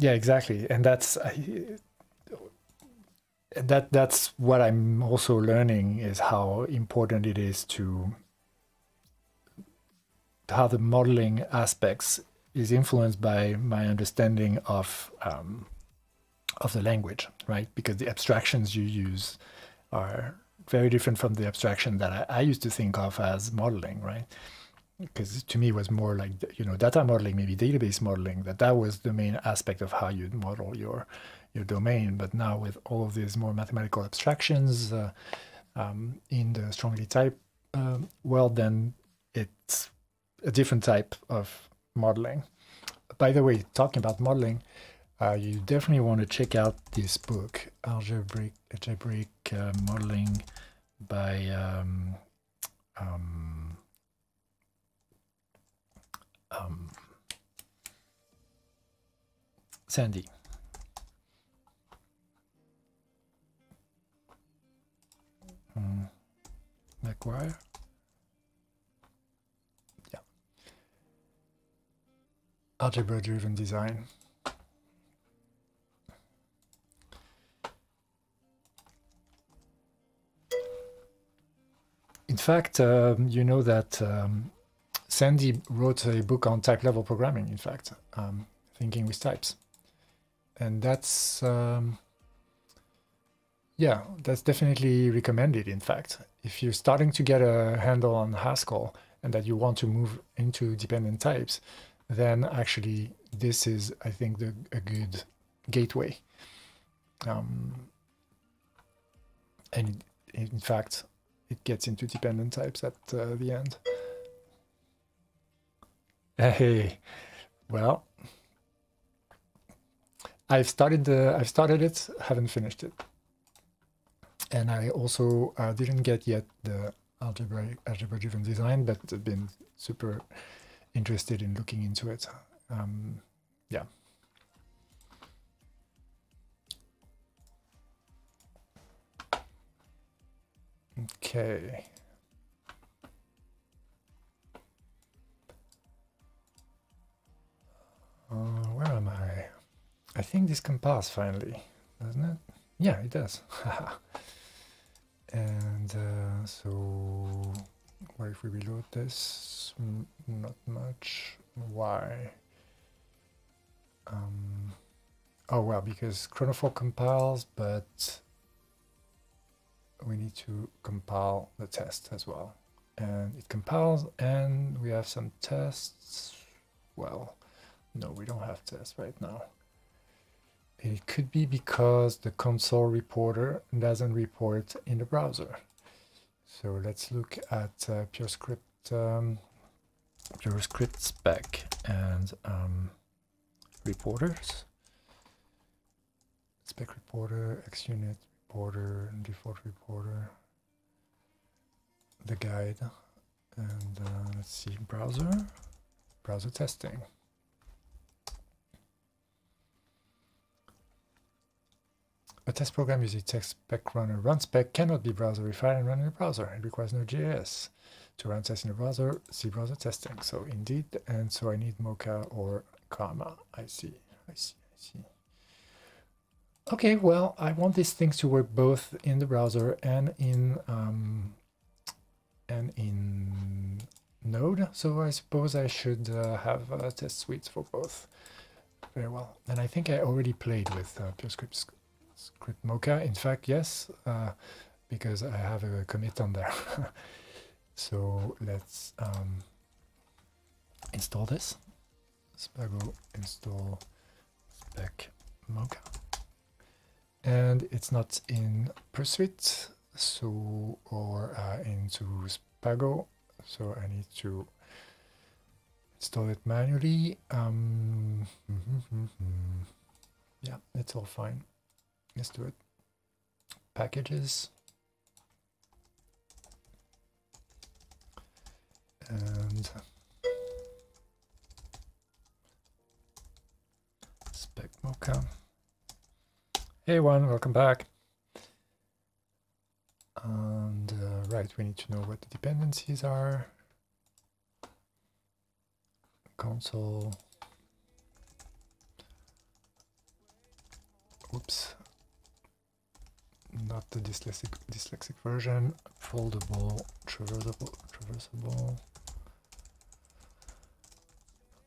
exactly. And that's what I'm also learning, is how important it is to, how the modeling aspects is influenced by my understanding of the language, right? Because the abstractions you use are very different from the abstraction that I used to think of as modeling, right? Because to me it was more like, you know, data modeling, maybe database modeling, that was the main aspect of how you'd model your domain. But now with all of these more mathematical abstractions in the strongly typed world, then it's a different type of modeling. By the way, talking about modeling, you definitely want to check out this book, Algebraic Modeling by Sandy. Maguire. Yeah. Algebra-driven design. In fact, you know that Sandy wrote a book on type-level programming, in fact, Thinking with Types. And that's, yeah, that's definitely recommended, in fact. If you're starting to get a handle on Haskell and that you want to move into dependent types, then actually this is, I think, a good gateway. And in fact, it gets into dependent types at the end. Hey, well, I've started it, haven't finished it, and I also didn't get yet the algebra-driven design, but I've been super interested in looking into it. Yeah. Okay. Where am I? I think this can pass finally, doesn't it? Yeah, it does. And so, what if we reload this? Not much. Why? Oh, well, because Chronofold compiles, but we need to compile the test as well, and it compiles, and we have some tests. Well, no, we don't have tests right now. It could be because the console reporter doesn't report in the browser. So let's look at PureScript spec and reporters. Spec reporter, XUnit reporter, and default reporter, the guide, and let's see, browser testing. A test program using text spec runner. Run spec cannot be browser refined and run in the browser. It requires Node.js to run tests in the browser. See browser testing. So indeed, and so I need Mocha or Karma. I see. Okay, well, I want these things to work both in the browser and in Node. So I suppose I should have a test suite for both. Very well. And I think I already played with PureScript-Mocha. In fact, yes, because I have a commit on there. So let's install this. Spago install spec-mocha. And it's not in pursuit, so or into Spago, so I need to install it manually. Yeah, it's all fine. Let's do it. Packages, and spec-mocha. Hey everyone, welcome back. And right, we need to know what the dependencies are. Console. Oops. Not the dyslexic version. Foldable, traversable,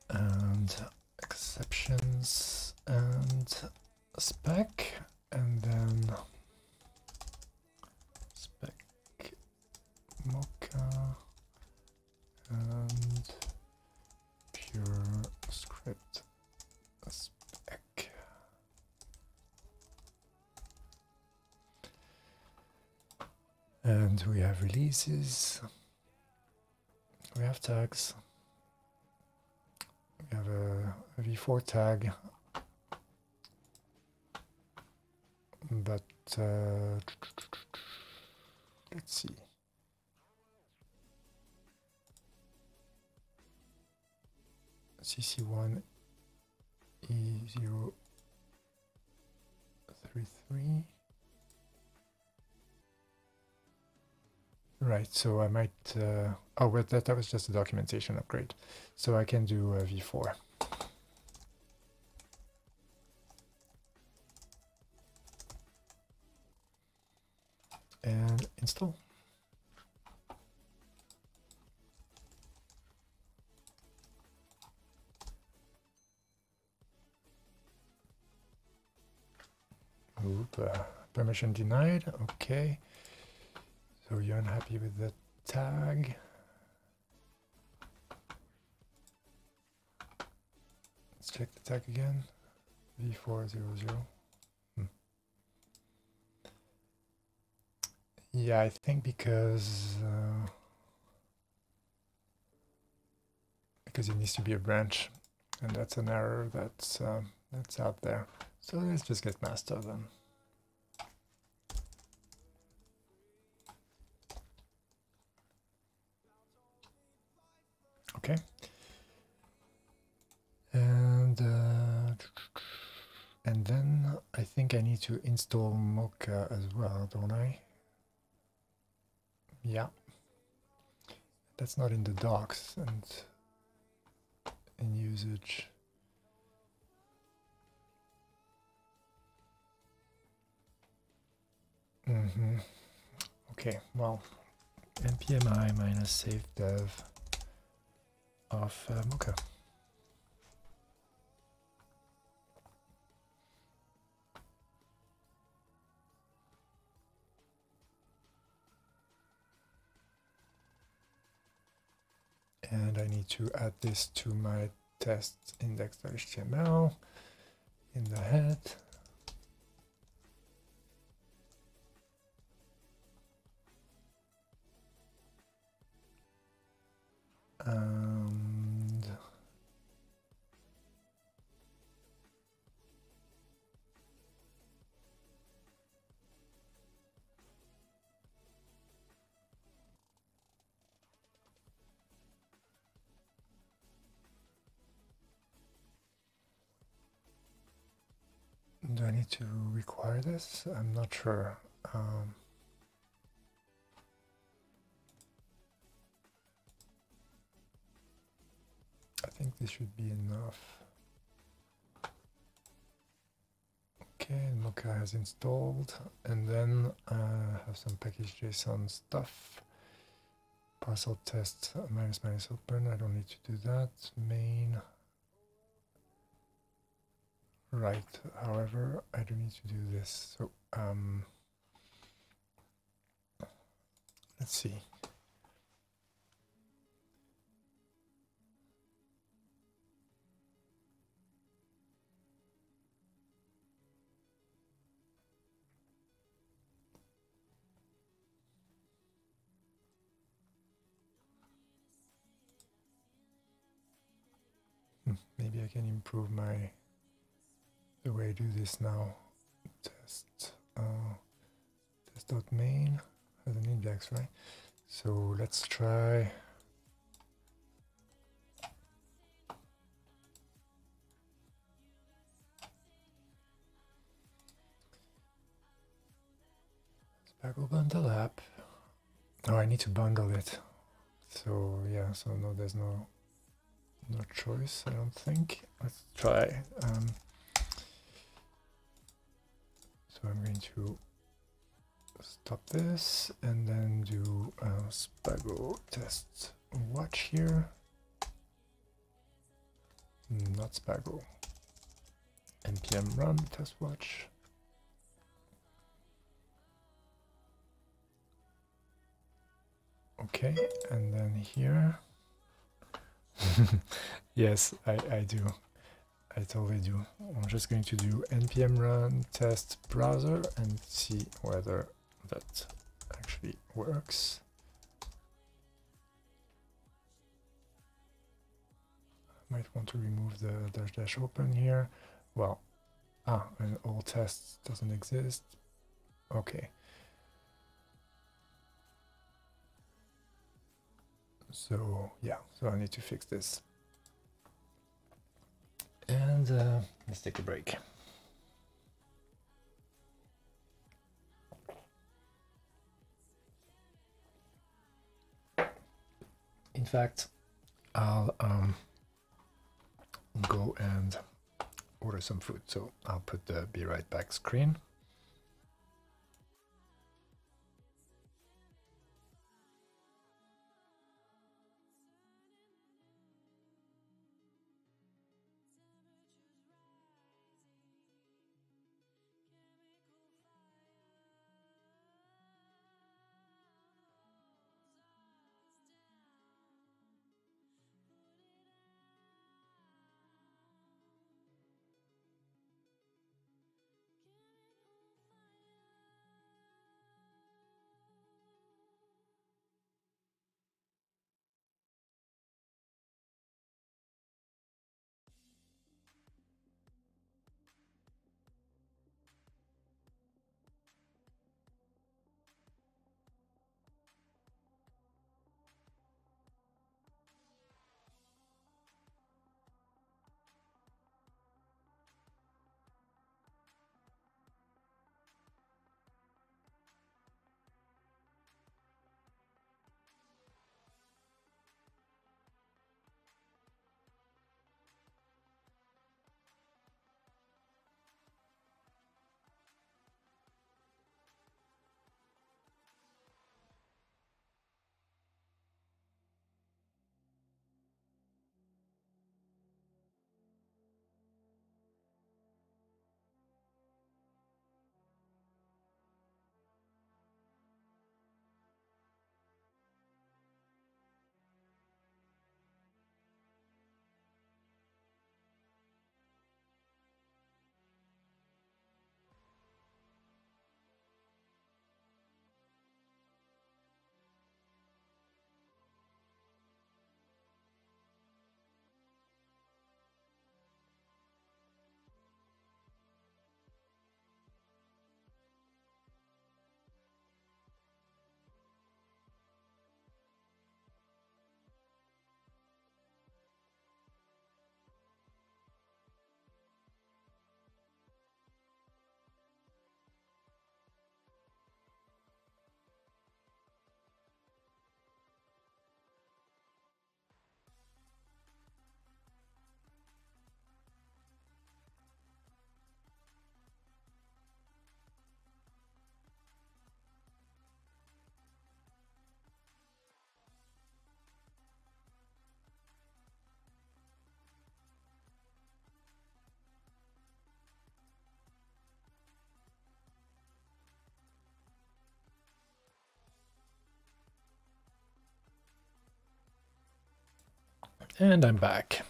and exceptions, and spec and then spec-mocha and PureScript-spec. And we have releases, we have tags, we have a v4 tag, but let's see. CC1 E033. Right, so I might, oh, well, that was just a documentation upgrade. So I can do V4. And install. Oop, permission denied. Okay, so you're unhappy with the tag. Let's check the tag again. V400. Yeah, I think because it needs to be a branch, and that's an error that's out there. So let's just get master then. Okay. And then I think I need to install Mocha as well, don't I? Yeah, that's not in the docs and in usage. Okay, well, npmi minus save dev of Mocha. And I need to add this to my test index.html in the head. And do I need to require this? I'm not sure. I think this should be enough. Okay, and Mocha has installed, and then have some package.json stuff. Parcel test ---- open. I don't need to do that. Main. Right. However, I do need to do this. So let's see. Maybe I can improve the way I do this now. Test.main has an index, right? So let's try Spago bundle app. Oh, I need to bundle it. So yeah, so no, there's no choice, I don't think. Let's try. So I'm going to stop this and then do Spago test watch here. Not Spago. npm run test watch. Okay, and then here. Yes, I do. I totally do. I'm just going to do npm run test browser and see whether that actually works. I might want to remove the -- open here. Well, and all tests doesn't exist. Okay. So yeah, so I need to fix this. And let's take a break. In fact, I'll go and order some food. So I'll put the be right back screen. And I'm back.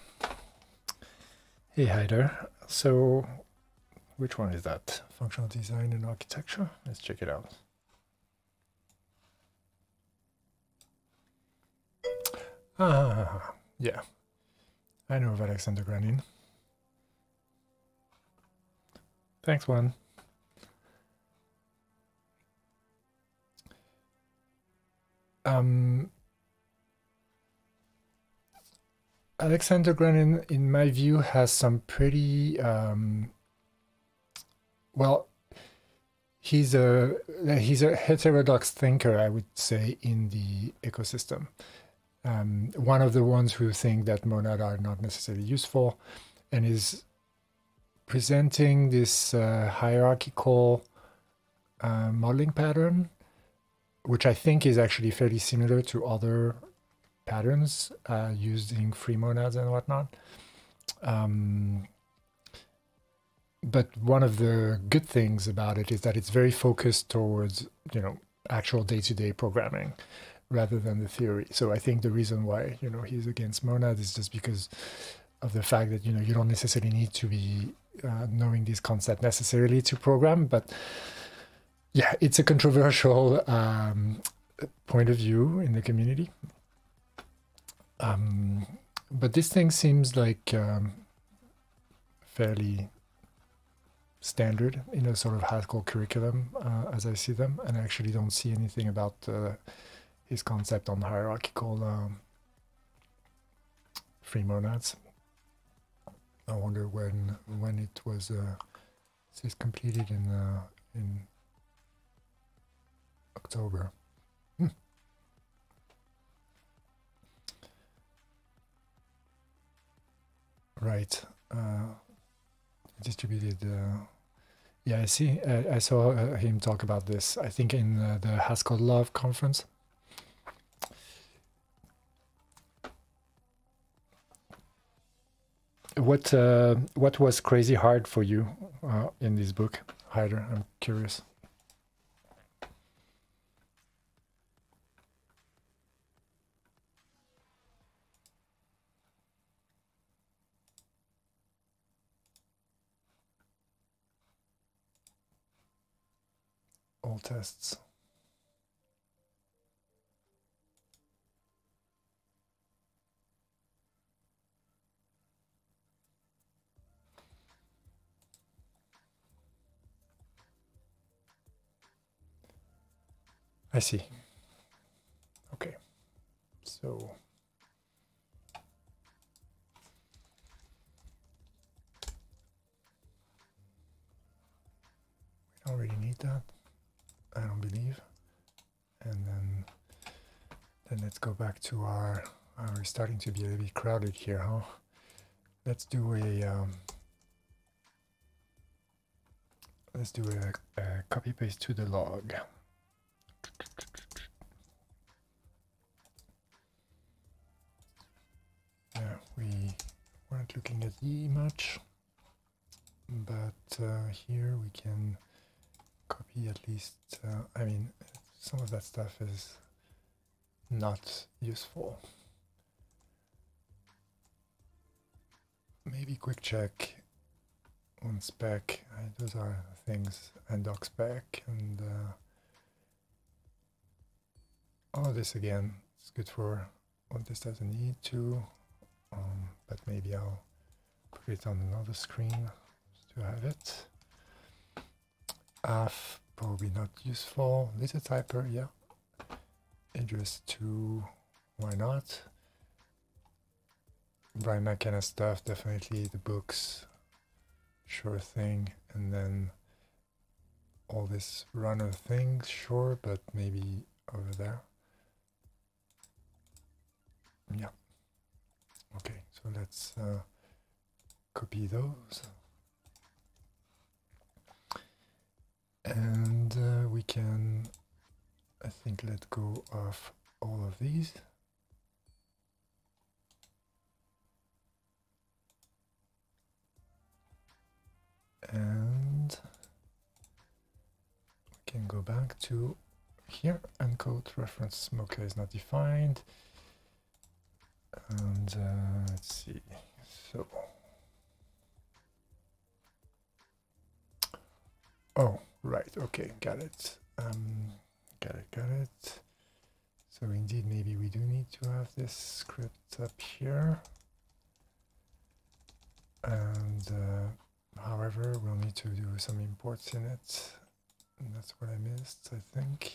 Hey, hi there. So, which one is that? Functional design and architecture? Let's check it out. Ah, yeah. I know of Alexander Granin. Thanks, Juan. Alexander Granin, in my view, has some pretty, well, he's a heterodox thinker, I would say, in the ecosystem. One of the ones who think that monads are not necessarily useful, and is presenting this hierarchical modeling pattern, which I think is actually fairly similar to other patterns using free monads and whatnot, But one of the good things about it is that it's very focused towards, you know, actual day-to-day programming rather than the theory. So I think the reason why, you know, he's against Monad is just because of the fact that, you know, you don't necessarily need to be knowing this concept necessarily to program. But yeah, it's a controversial point of view in the community. But this thing seems like fairly standard in a sort of Haskell curriculum as I see them, and I actually don't see anything about his concept on hierarchical free monads. I wonder when it was this completed in October. Right, distributed. Yeah, I see. I saw him talk about this, I think, in the Haskell Love conference. What was crazy hard for you in this book, Haider? I'm curious. All tests. I see. Okay. So we don't really need that, I don't believe. And then let's go back to our, we're starting to be a bit crowded here, huh? Let's do a let's do a copy paste to the log. Yeah, we weren't looking at E much, but here we can copy at least, I mean, some of that stuff is not useful. Maybe quick check on spec, those are things, and doc spec, and all of this again, it's good for what this doesn't need to, but maybe I'll put it on another screen just to have it. Af, probably not useful. Little typer, yeah. Idris 2, why not? Brian McKenna stuff, definitely. The books, sure thing. And then all this runner thing, sure, but maybe over there. Yeah. Okay, so let's copy those. And we can, I think, let go of all of these. And we can go back to here, encode reference mocha is not defined. And let's see, so. Oh. Right, okay, got it. Got it. So indeed, maybe we do need to have this script up here. And however, we'll need to do some imports in it. And that's what I missed, I think.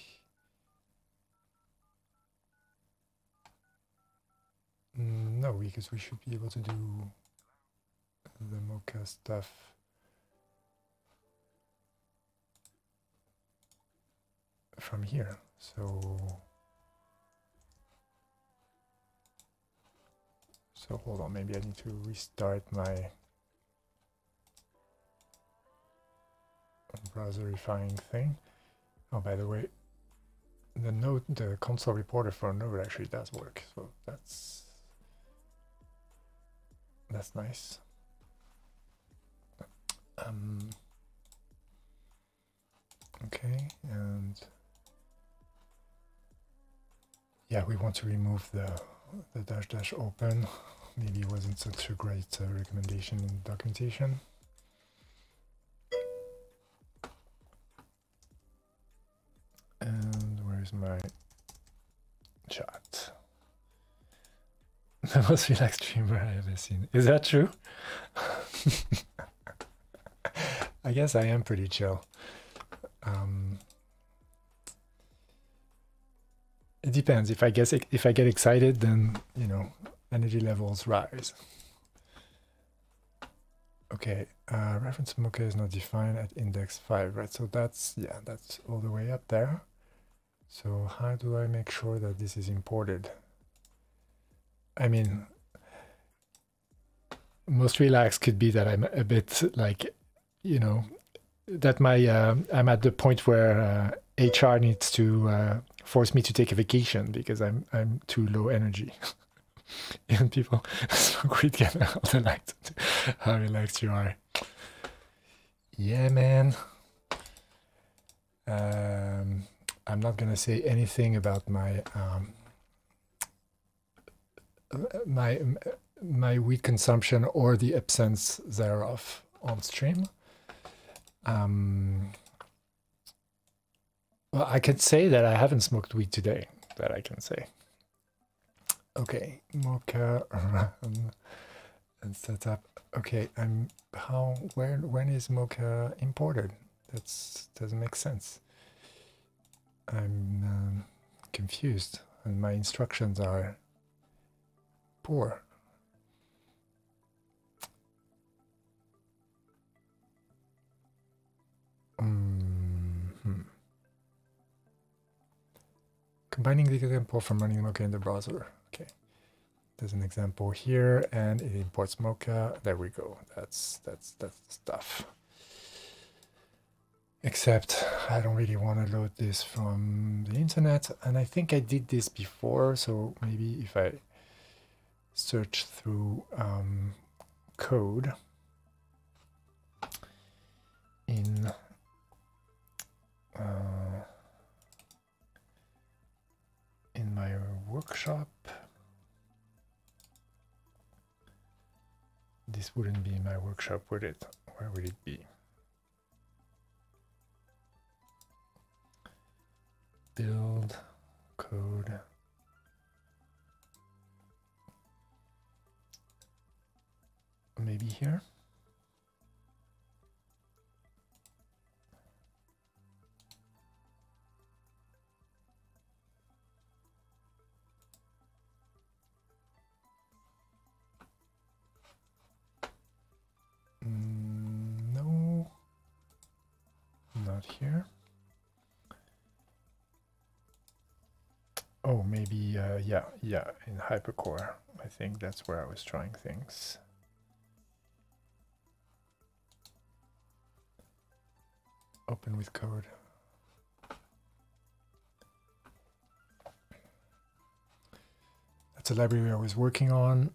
No, because we should be able to do the mocha stuff. From here, so hold on, maybe I need to restart my browser refining thing. Oh, by the way, the Node, the console reporter for Node actually does work, so that's nice. Okay, and yeah, we want to remove the dash dash open. Maybe it wasn't such a great recommendation in the documentation. And where's my chat? The most relaxed streamer I ever seen. Is that true? I guess I am pretty chill. It depends. If I get excited, then, you know, energy levels rise. Okay, reference mocha is not defined at index 5, right? So that's, yeah, that's all the way up there. So how do I make sure that this is imported? I mean, most relaxed could be that I'm a bit like, you know, that my I'm at the point where HR needs to force me to take a vacation because I'm too low energy. And people smoke weed together all the night. How relaxed you are. Yeah, man. I'm not gonna say anything about my my weed consumption or the absence thereof on stream. Well, I can say that I haven't smoked weed today. That I can say. Okay, mocha run and setup. Okay, when is mocha imported? That doesn't make sense. I'm confused, and my instructions are poor. Combining the example from running mocha in the browser. Okay, there's an example here, and it imports mocha. There we go. That's the stuff. Except I don't really want to load this from the internet, and I think I did this before. So maybe if I search through code in my workshop, this wouldn't be my workshop, would it? Where would it be? Build code. Maybe here. No, not here. Oh, maybe, yeah, in HyperCore. I think that's where I was trying things. Open with code. That's a library I was working on,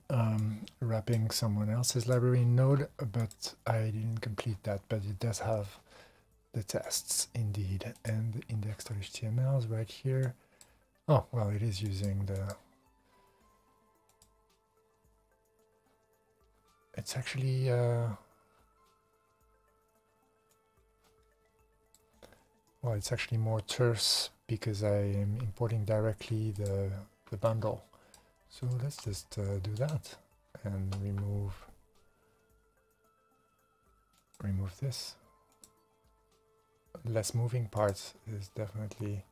wrapping someone else's library in Node, but I didn't complete that. But it does have the tests indeed, and the index.html is right here. Oh, well, it is using the... It's actually... Well, it's actually more terse because I am importing directly the bundle. So let's just do that and remove this. Less moving parts is definitely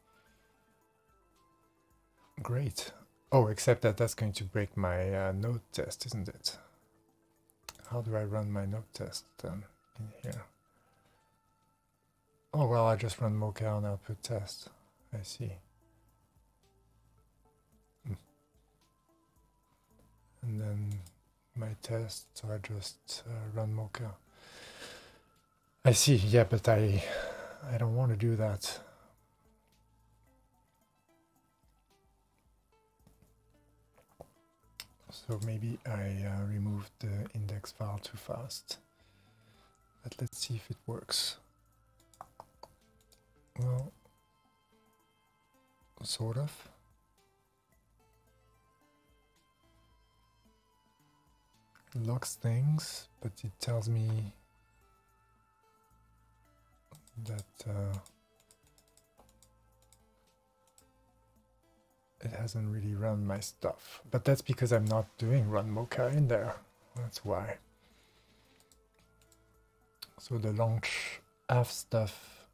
great. Oh, except that that's going to break my node test, isn't it? How do I run my node test in here? Oh, well, I just run mocha on output test. I see. And then my test, so I just run mocha. I see, yeah, but I don't want to do that. So maybe I removed the index file too fast. But let's see if it works. Well, sort of. It logs things, but it tells me that it hasn't really run my stuff. But that's because I'm not doing run mocha in there. That's why. So the launch AF stuff,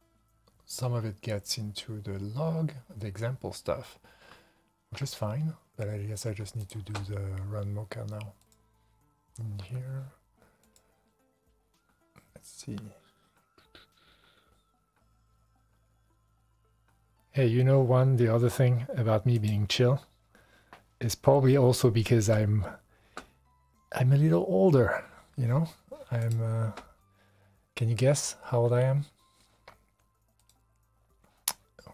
some of it gets into the log, the example stuff, which is fine. But I guess I just need to do the run mocha now. In here, let's see. Hey, you know, the other thing about me being chill is probably also because I'm a little older, you know. I'm can you guess how old I am?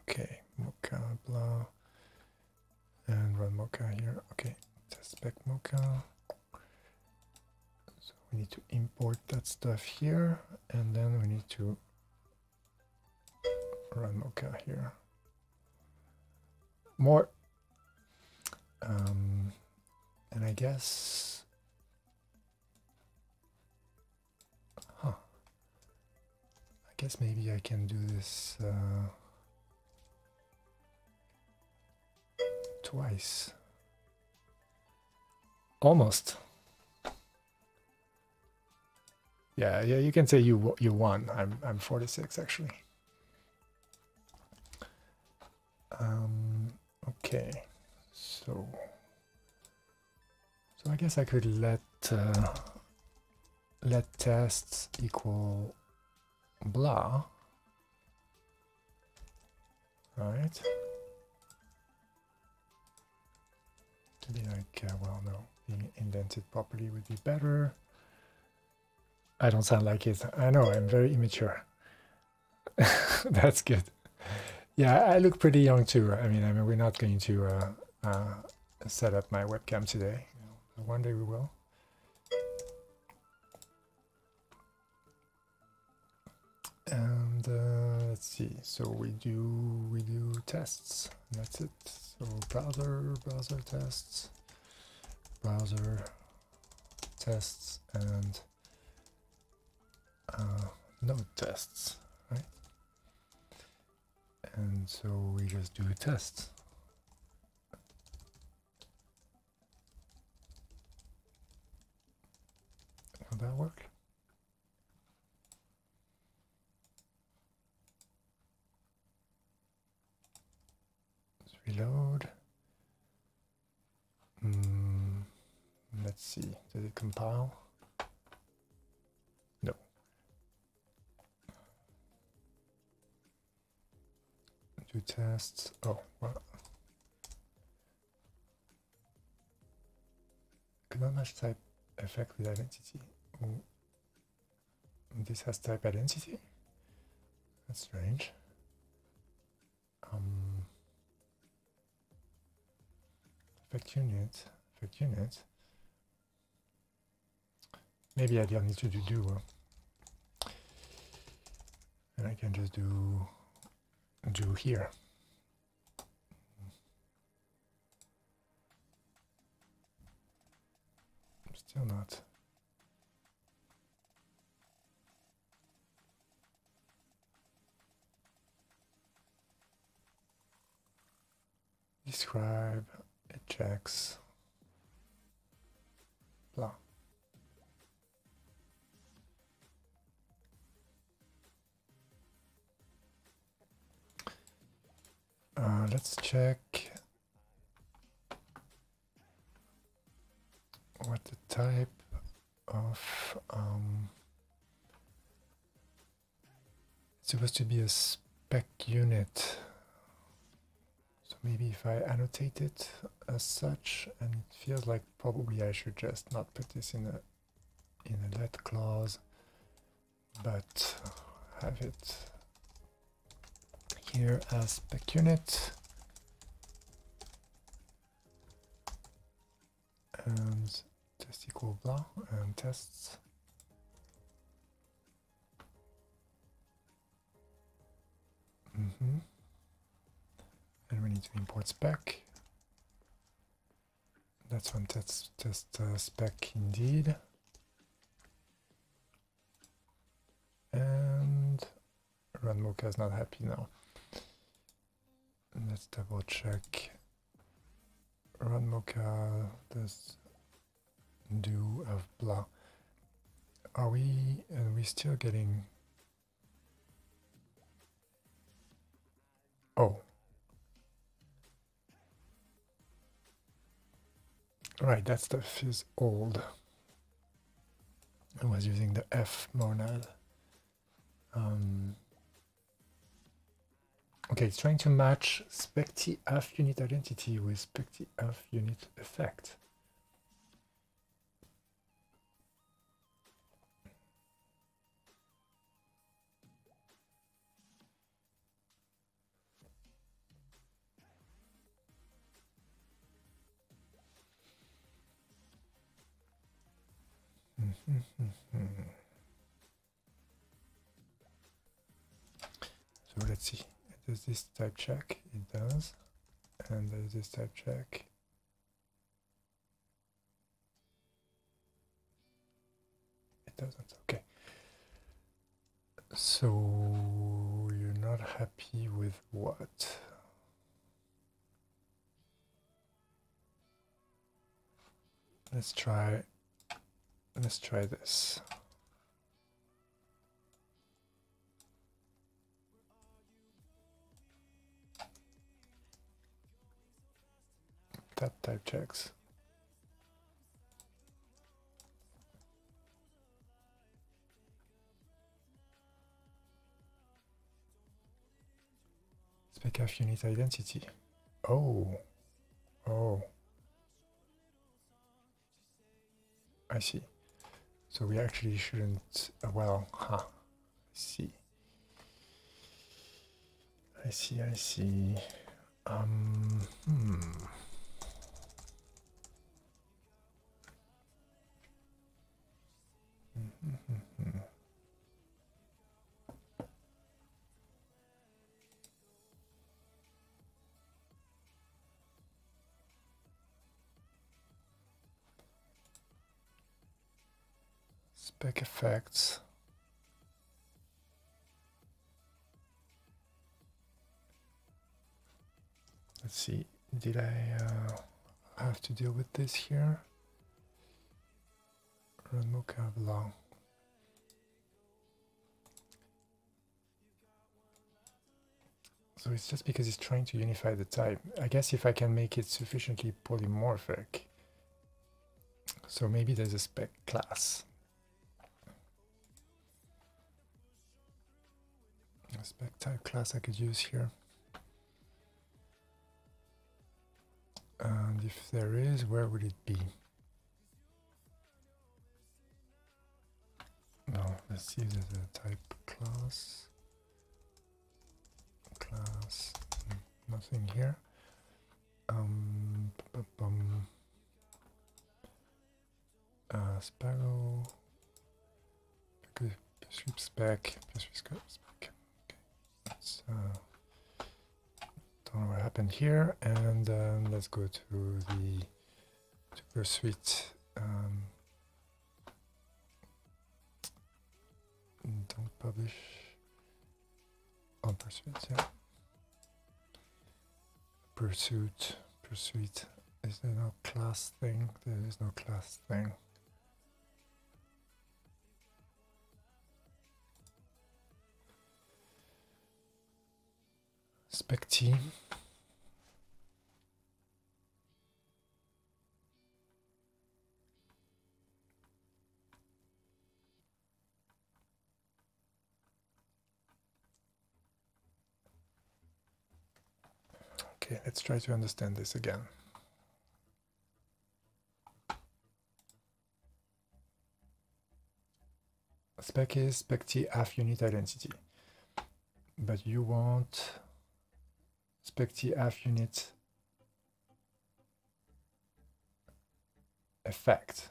Okay, mocha blah and run mocha here. Okay, spec mocha. So we need to import that stuff here, and then we need to run mocha here. More and I guess I guess maybe I can do this twice almost. Yeah, you can say you won. I'm 46 actually. Okay, so I guess I could let let tests equal blah, right? To be like well, no, being indented properly would be better. I don't sound like it. I know I'm very immature. That's good. Yeah, I look pretty young too. I mean, we're not going to set up my webcam today. One day we will. And let's see. So we do tests. That's it. So browser tests, and node tests. And so we just do a test. Will that work? Let's reload. Let's see, did it compile? Tests. Oh, well. Cannot match type effect with identity. Oh. This has type identity? That's strange. Effect unit. Maybe I don't need to do. And I can just do here. Still not. Describe, it checks, blah. Let's check what the type of it's supposed to be a spec unit. So maybe if I annotate it as such, and it feels like probably I should just not put this in a let clause, but have it here as spec unit, and test equal blah and tests. And we need to import spec. That's one test spec indeed. And RadMocha is not happy now. Let's double check. RadMocha does do of blah. Are we still getting? Oh. Right, that stuff is old. I was using the F monad. Okay, it's trying to match spectf unit identity with spectf unit effect. So let's see, does this type check? It does. And does this type check? It doesn't. Okay, so you're not happy with what? Let's try this. That type checks. Specf unit identity. Oh. Oh. I see. So we actually shouldn't, well, huh, I see. Spec effects. Let's see, did I have to deal with this here? RadMocha blah. So it's just because it's trying to unify the type. I guess if I can make it sufficiently polymorphic. So maybe there's a spec class. A spec type class I could use here. And if there is, where would it be? No, let's see if there's a type class. Class, nothing here. Spago, purescript-spec, purescript-spec. Let's don't know what happened here, and let's go to the pursuit. Don't publish on pursuit. Yeah, pursuit. Is there no class thing? There is no class thing. Spec T. Okay, let's try to understand this again. Spec is spec T half unit identity, but you want spectf unit effect.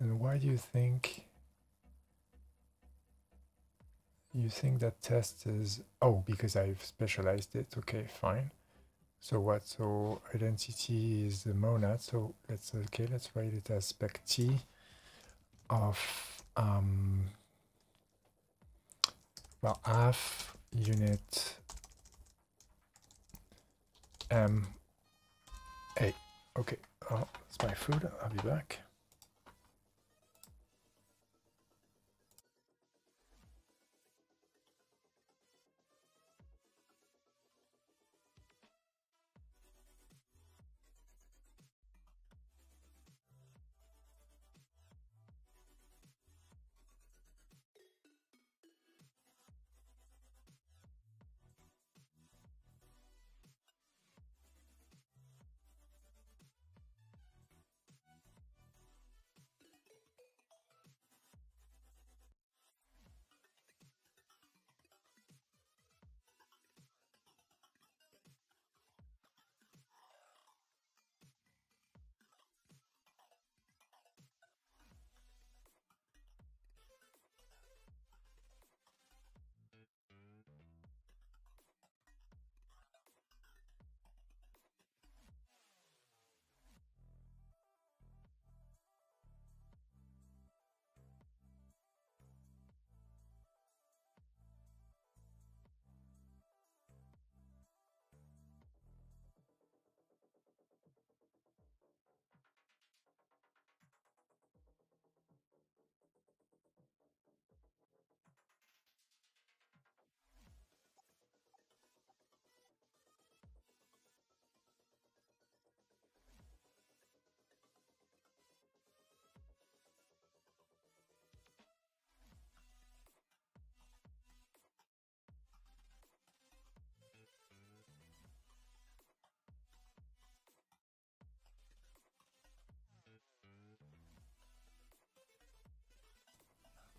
And why do you think that test is, oh, because I've specialized it. Okay, fine. So what? So identity is the monad. So let's write it as spec t of well, half unit m a. Okay, oh, that's my food. I'll be back.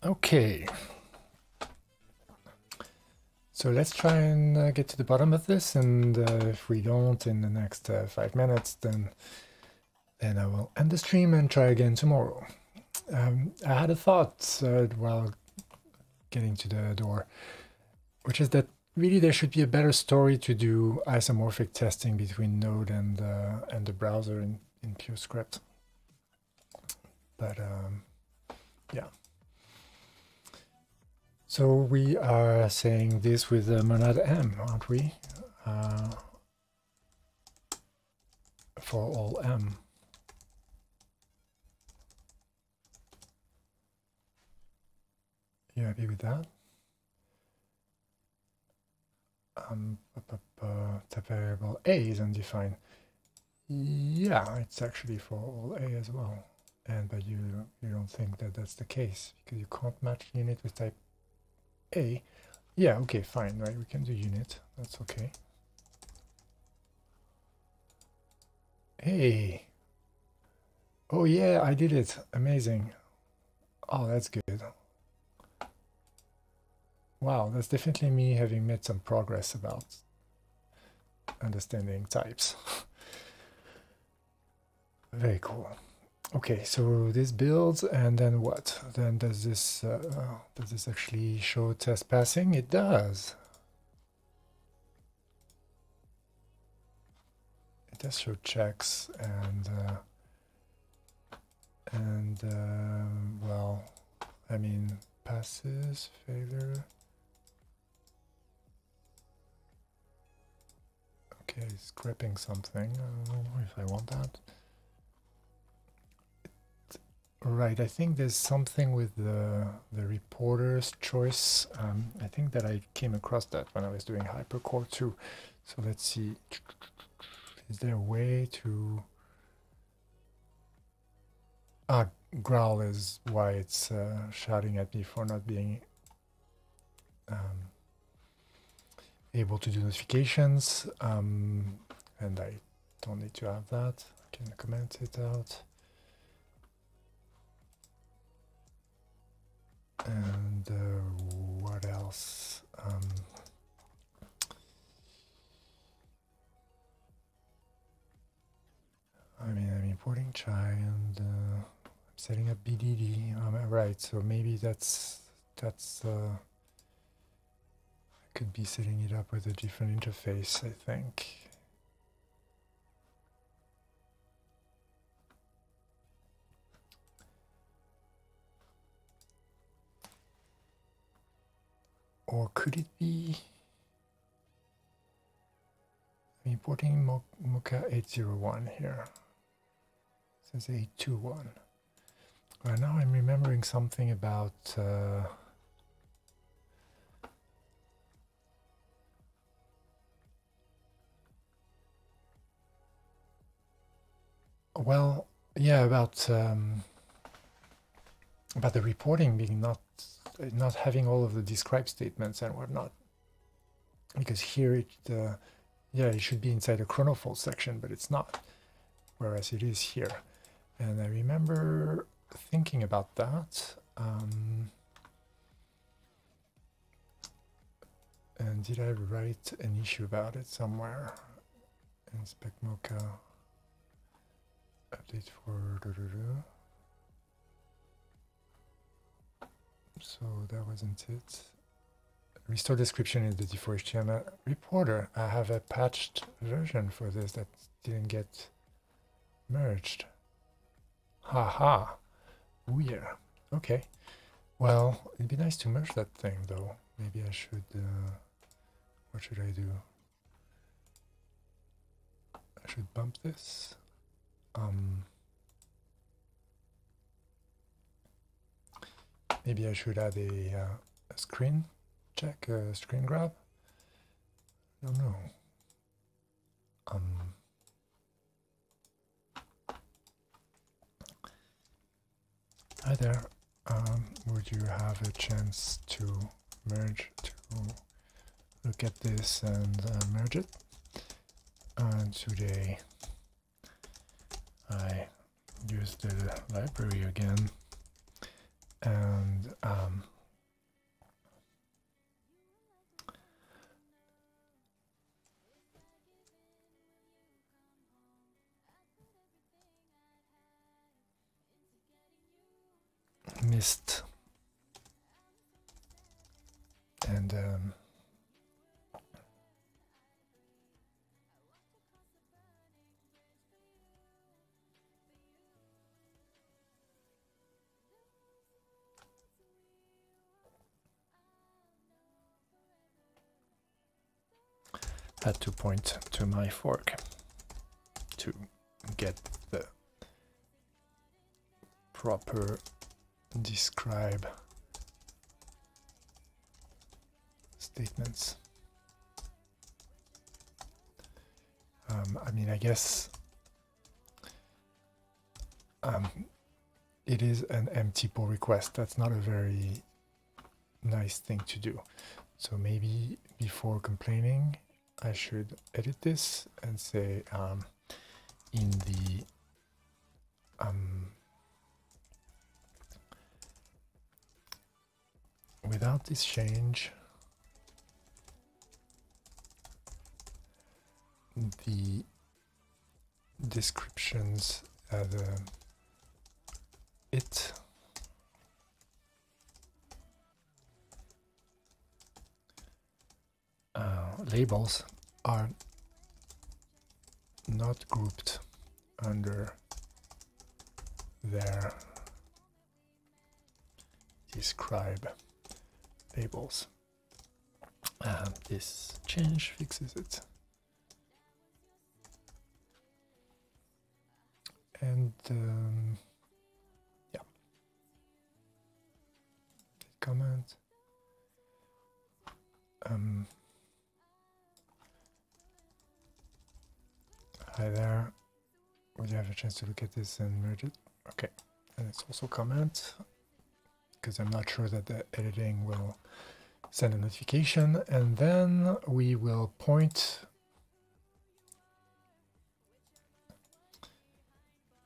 Okay, so let's try and get to the bottom of this, and if we don't in the next 5 minutes, then I will end the stream and try again tomorrow. I had a thought while getting to the door, which is that really there should be a better story to do isomorphic testing between Node and the browser in PureScript, but yeah. So we are saying this with the monad m, aren't we? For all m. You happy with that? The variable a is undefined. Yeah, it's actually for all a as well. And but you don't think that that's the case because you can't match unit with type a. Yeah, okay, fine, right, we can do unit, that's okay. Hey, oh yeah, I did it, amazing. Oh, that's good. Wow, that's definitely me having made some progress about understanding types. Very cool. Okay, so this builds, and then what? Then does this actually show test passing? It does. It does show checks, and well, I mean passes, failure. Okay, it's gripping something. I don't know if I want that. Right, I think there's something with the reporter's choice. I think that I came across that when I was doing HyperCore too. So let's see. Is there a way to... Ah, growl is why it's shouting at me for not being able to do notifications. And I don't need to have that. I can comment it out. And what else? I mean, I'm importing child. I'm setting up BDD. Right, so maybe that's I could be setting it up with a different interface, I think. Or could it be I'm importing Mocha 801 here? Since 821. Well, now I'm remembering something about well, yeah, about the reporting being not having all of the describe statements and whatnot, because here it yeah, it should be inside the Chronofold section, but it's not, whereas it is here. And I remember thinking about that, and did I write an issue about it somewhere? Spec-mocha update for So that wasn't it. Restore description in the D4HTML reporter. I have a patched version for this that didn't get merged. Haha. Weird. Okay. Well, it'd be nice to merge that thing though. Maybe I should. What should I do? I should bump this. Maybe I should add a screen check, a screen grab. I don't know. Hi there. Would you have a chance to merge, to look at this and merge it? And today I use the library again. And missed, and had to point to my fork to get the proper describe statements. I mean, I guess it is an empty pull request. That's not a very nice thing to do. So maybe before complaining, I should edit this and say in the without this change, the descriptions of it labels are not grouped under their describe labels. This change fixes it. And yeah, comment. Hi there. Would you have a chance to look at this and merge it? Okay, and it's also comment, because I'm not sure that the editing will send a notification. And then we will point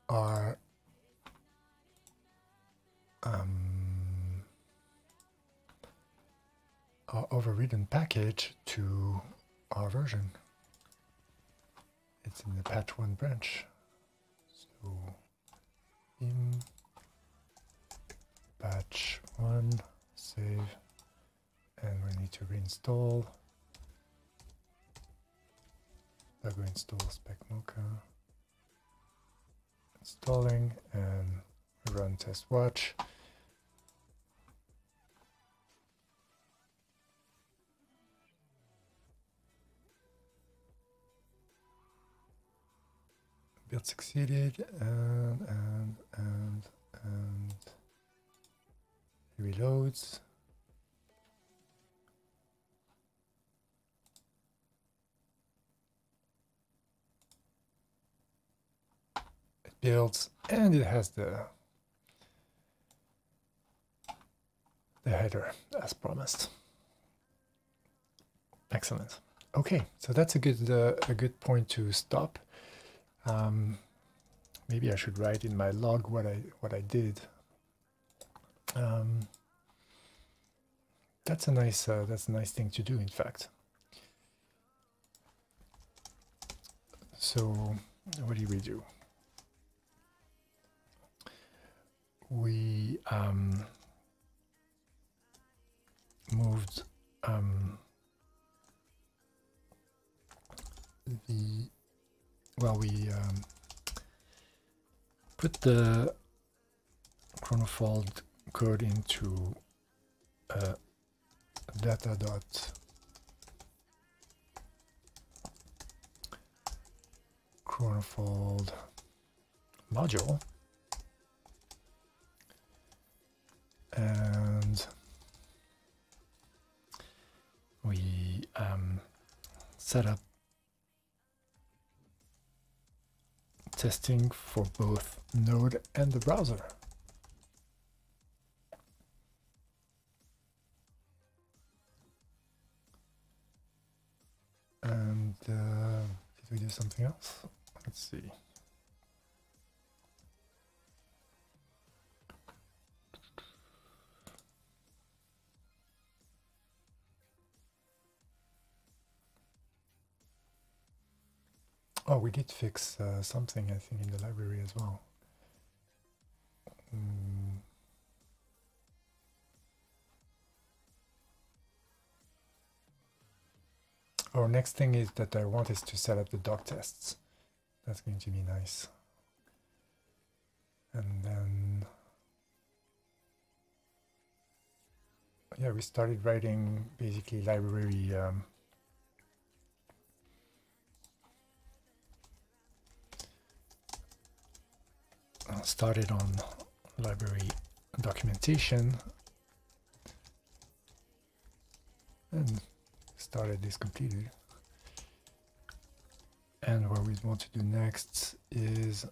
our overridden package to our version. It's in the patch 1 branch. So patch 1, save, and we need to reinstall. I'll go install spec-mocha. Installing, and run test watch. Build succeeded, and reloads. It builds, and it has the header as promised. Excellent. Okay, so that's a good point to stop. Maybe I should write in my log what I did. That's a nice thing to do, in fact. So what do? We moved we put the Chronofold code into Data.Chronofold module, and we set up testing for both Node and the browser. And did we do something else? Let's see. Oh, we did fix something, I think, in the library as well. Our next thing is that I want is to set up the doc tests. That's going to be nice. And then, yeah, we started writing basically library started on library documentation and started this completed. And what we want to do next is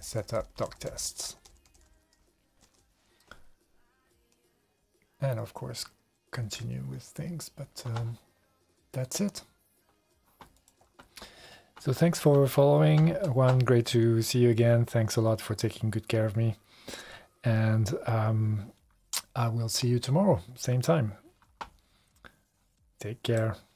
set up doc tests. And of course, continue with things, but that's it. So thanks for following. Juan, great to see you again. Thanks a lot for taking good care of me. And I will see you tomorrow, same time. Take care.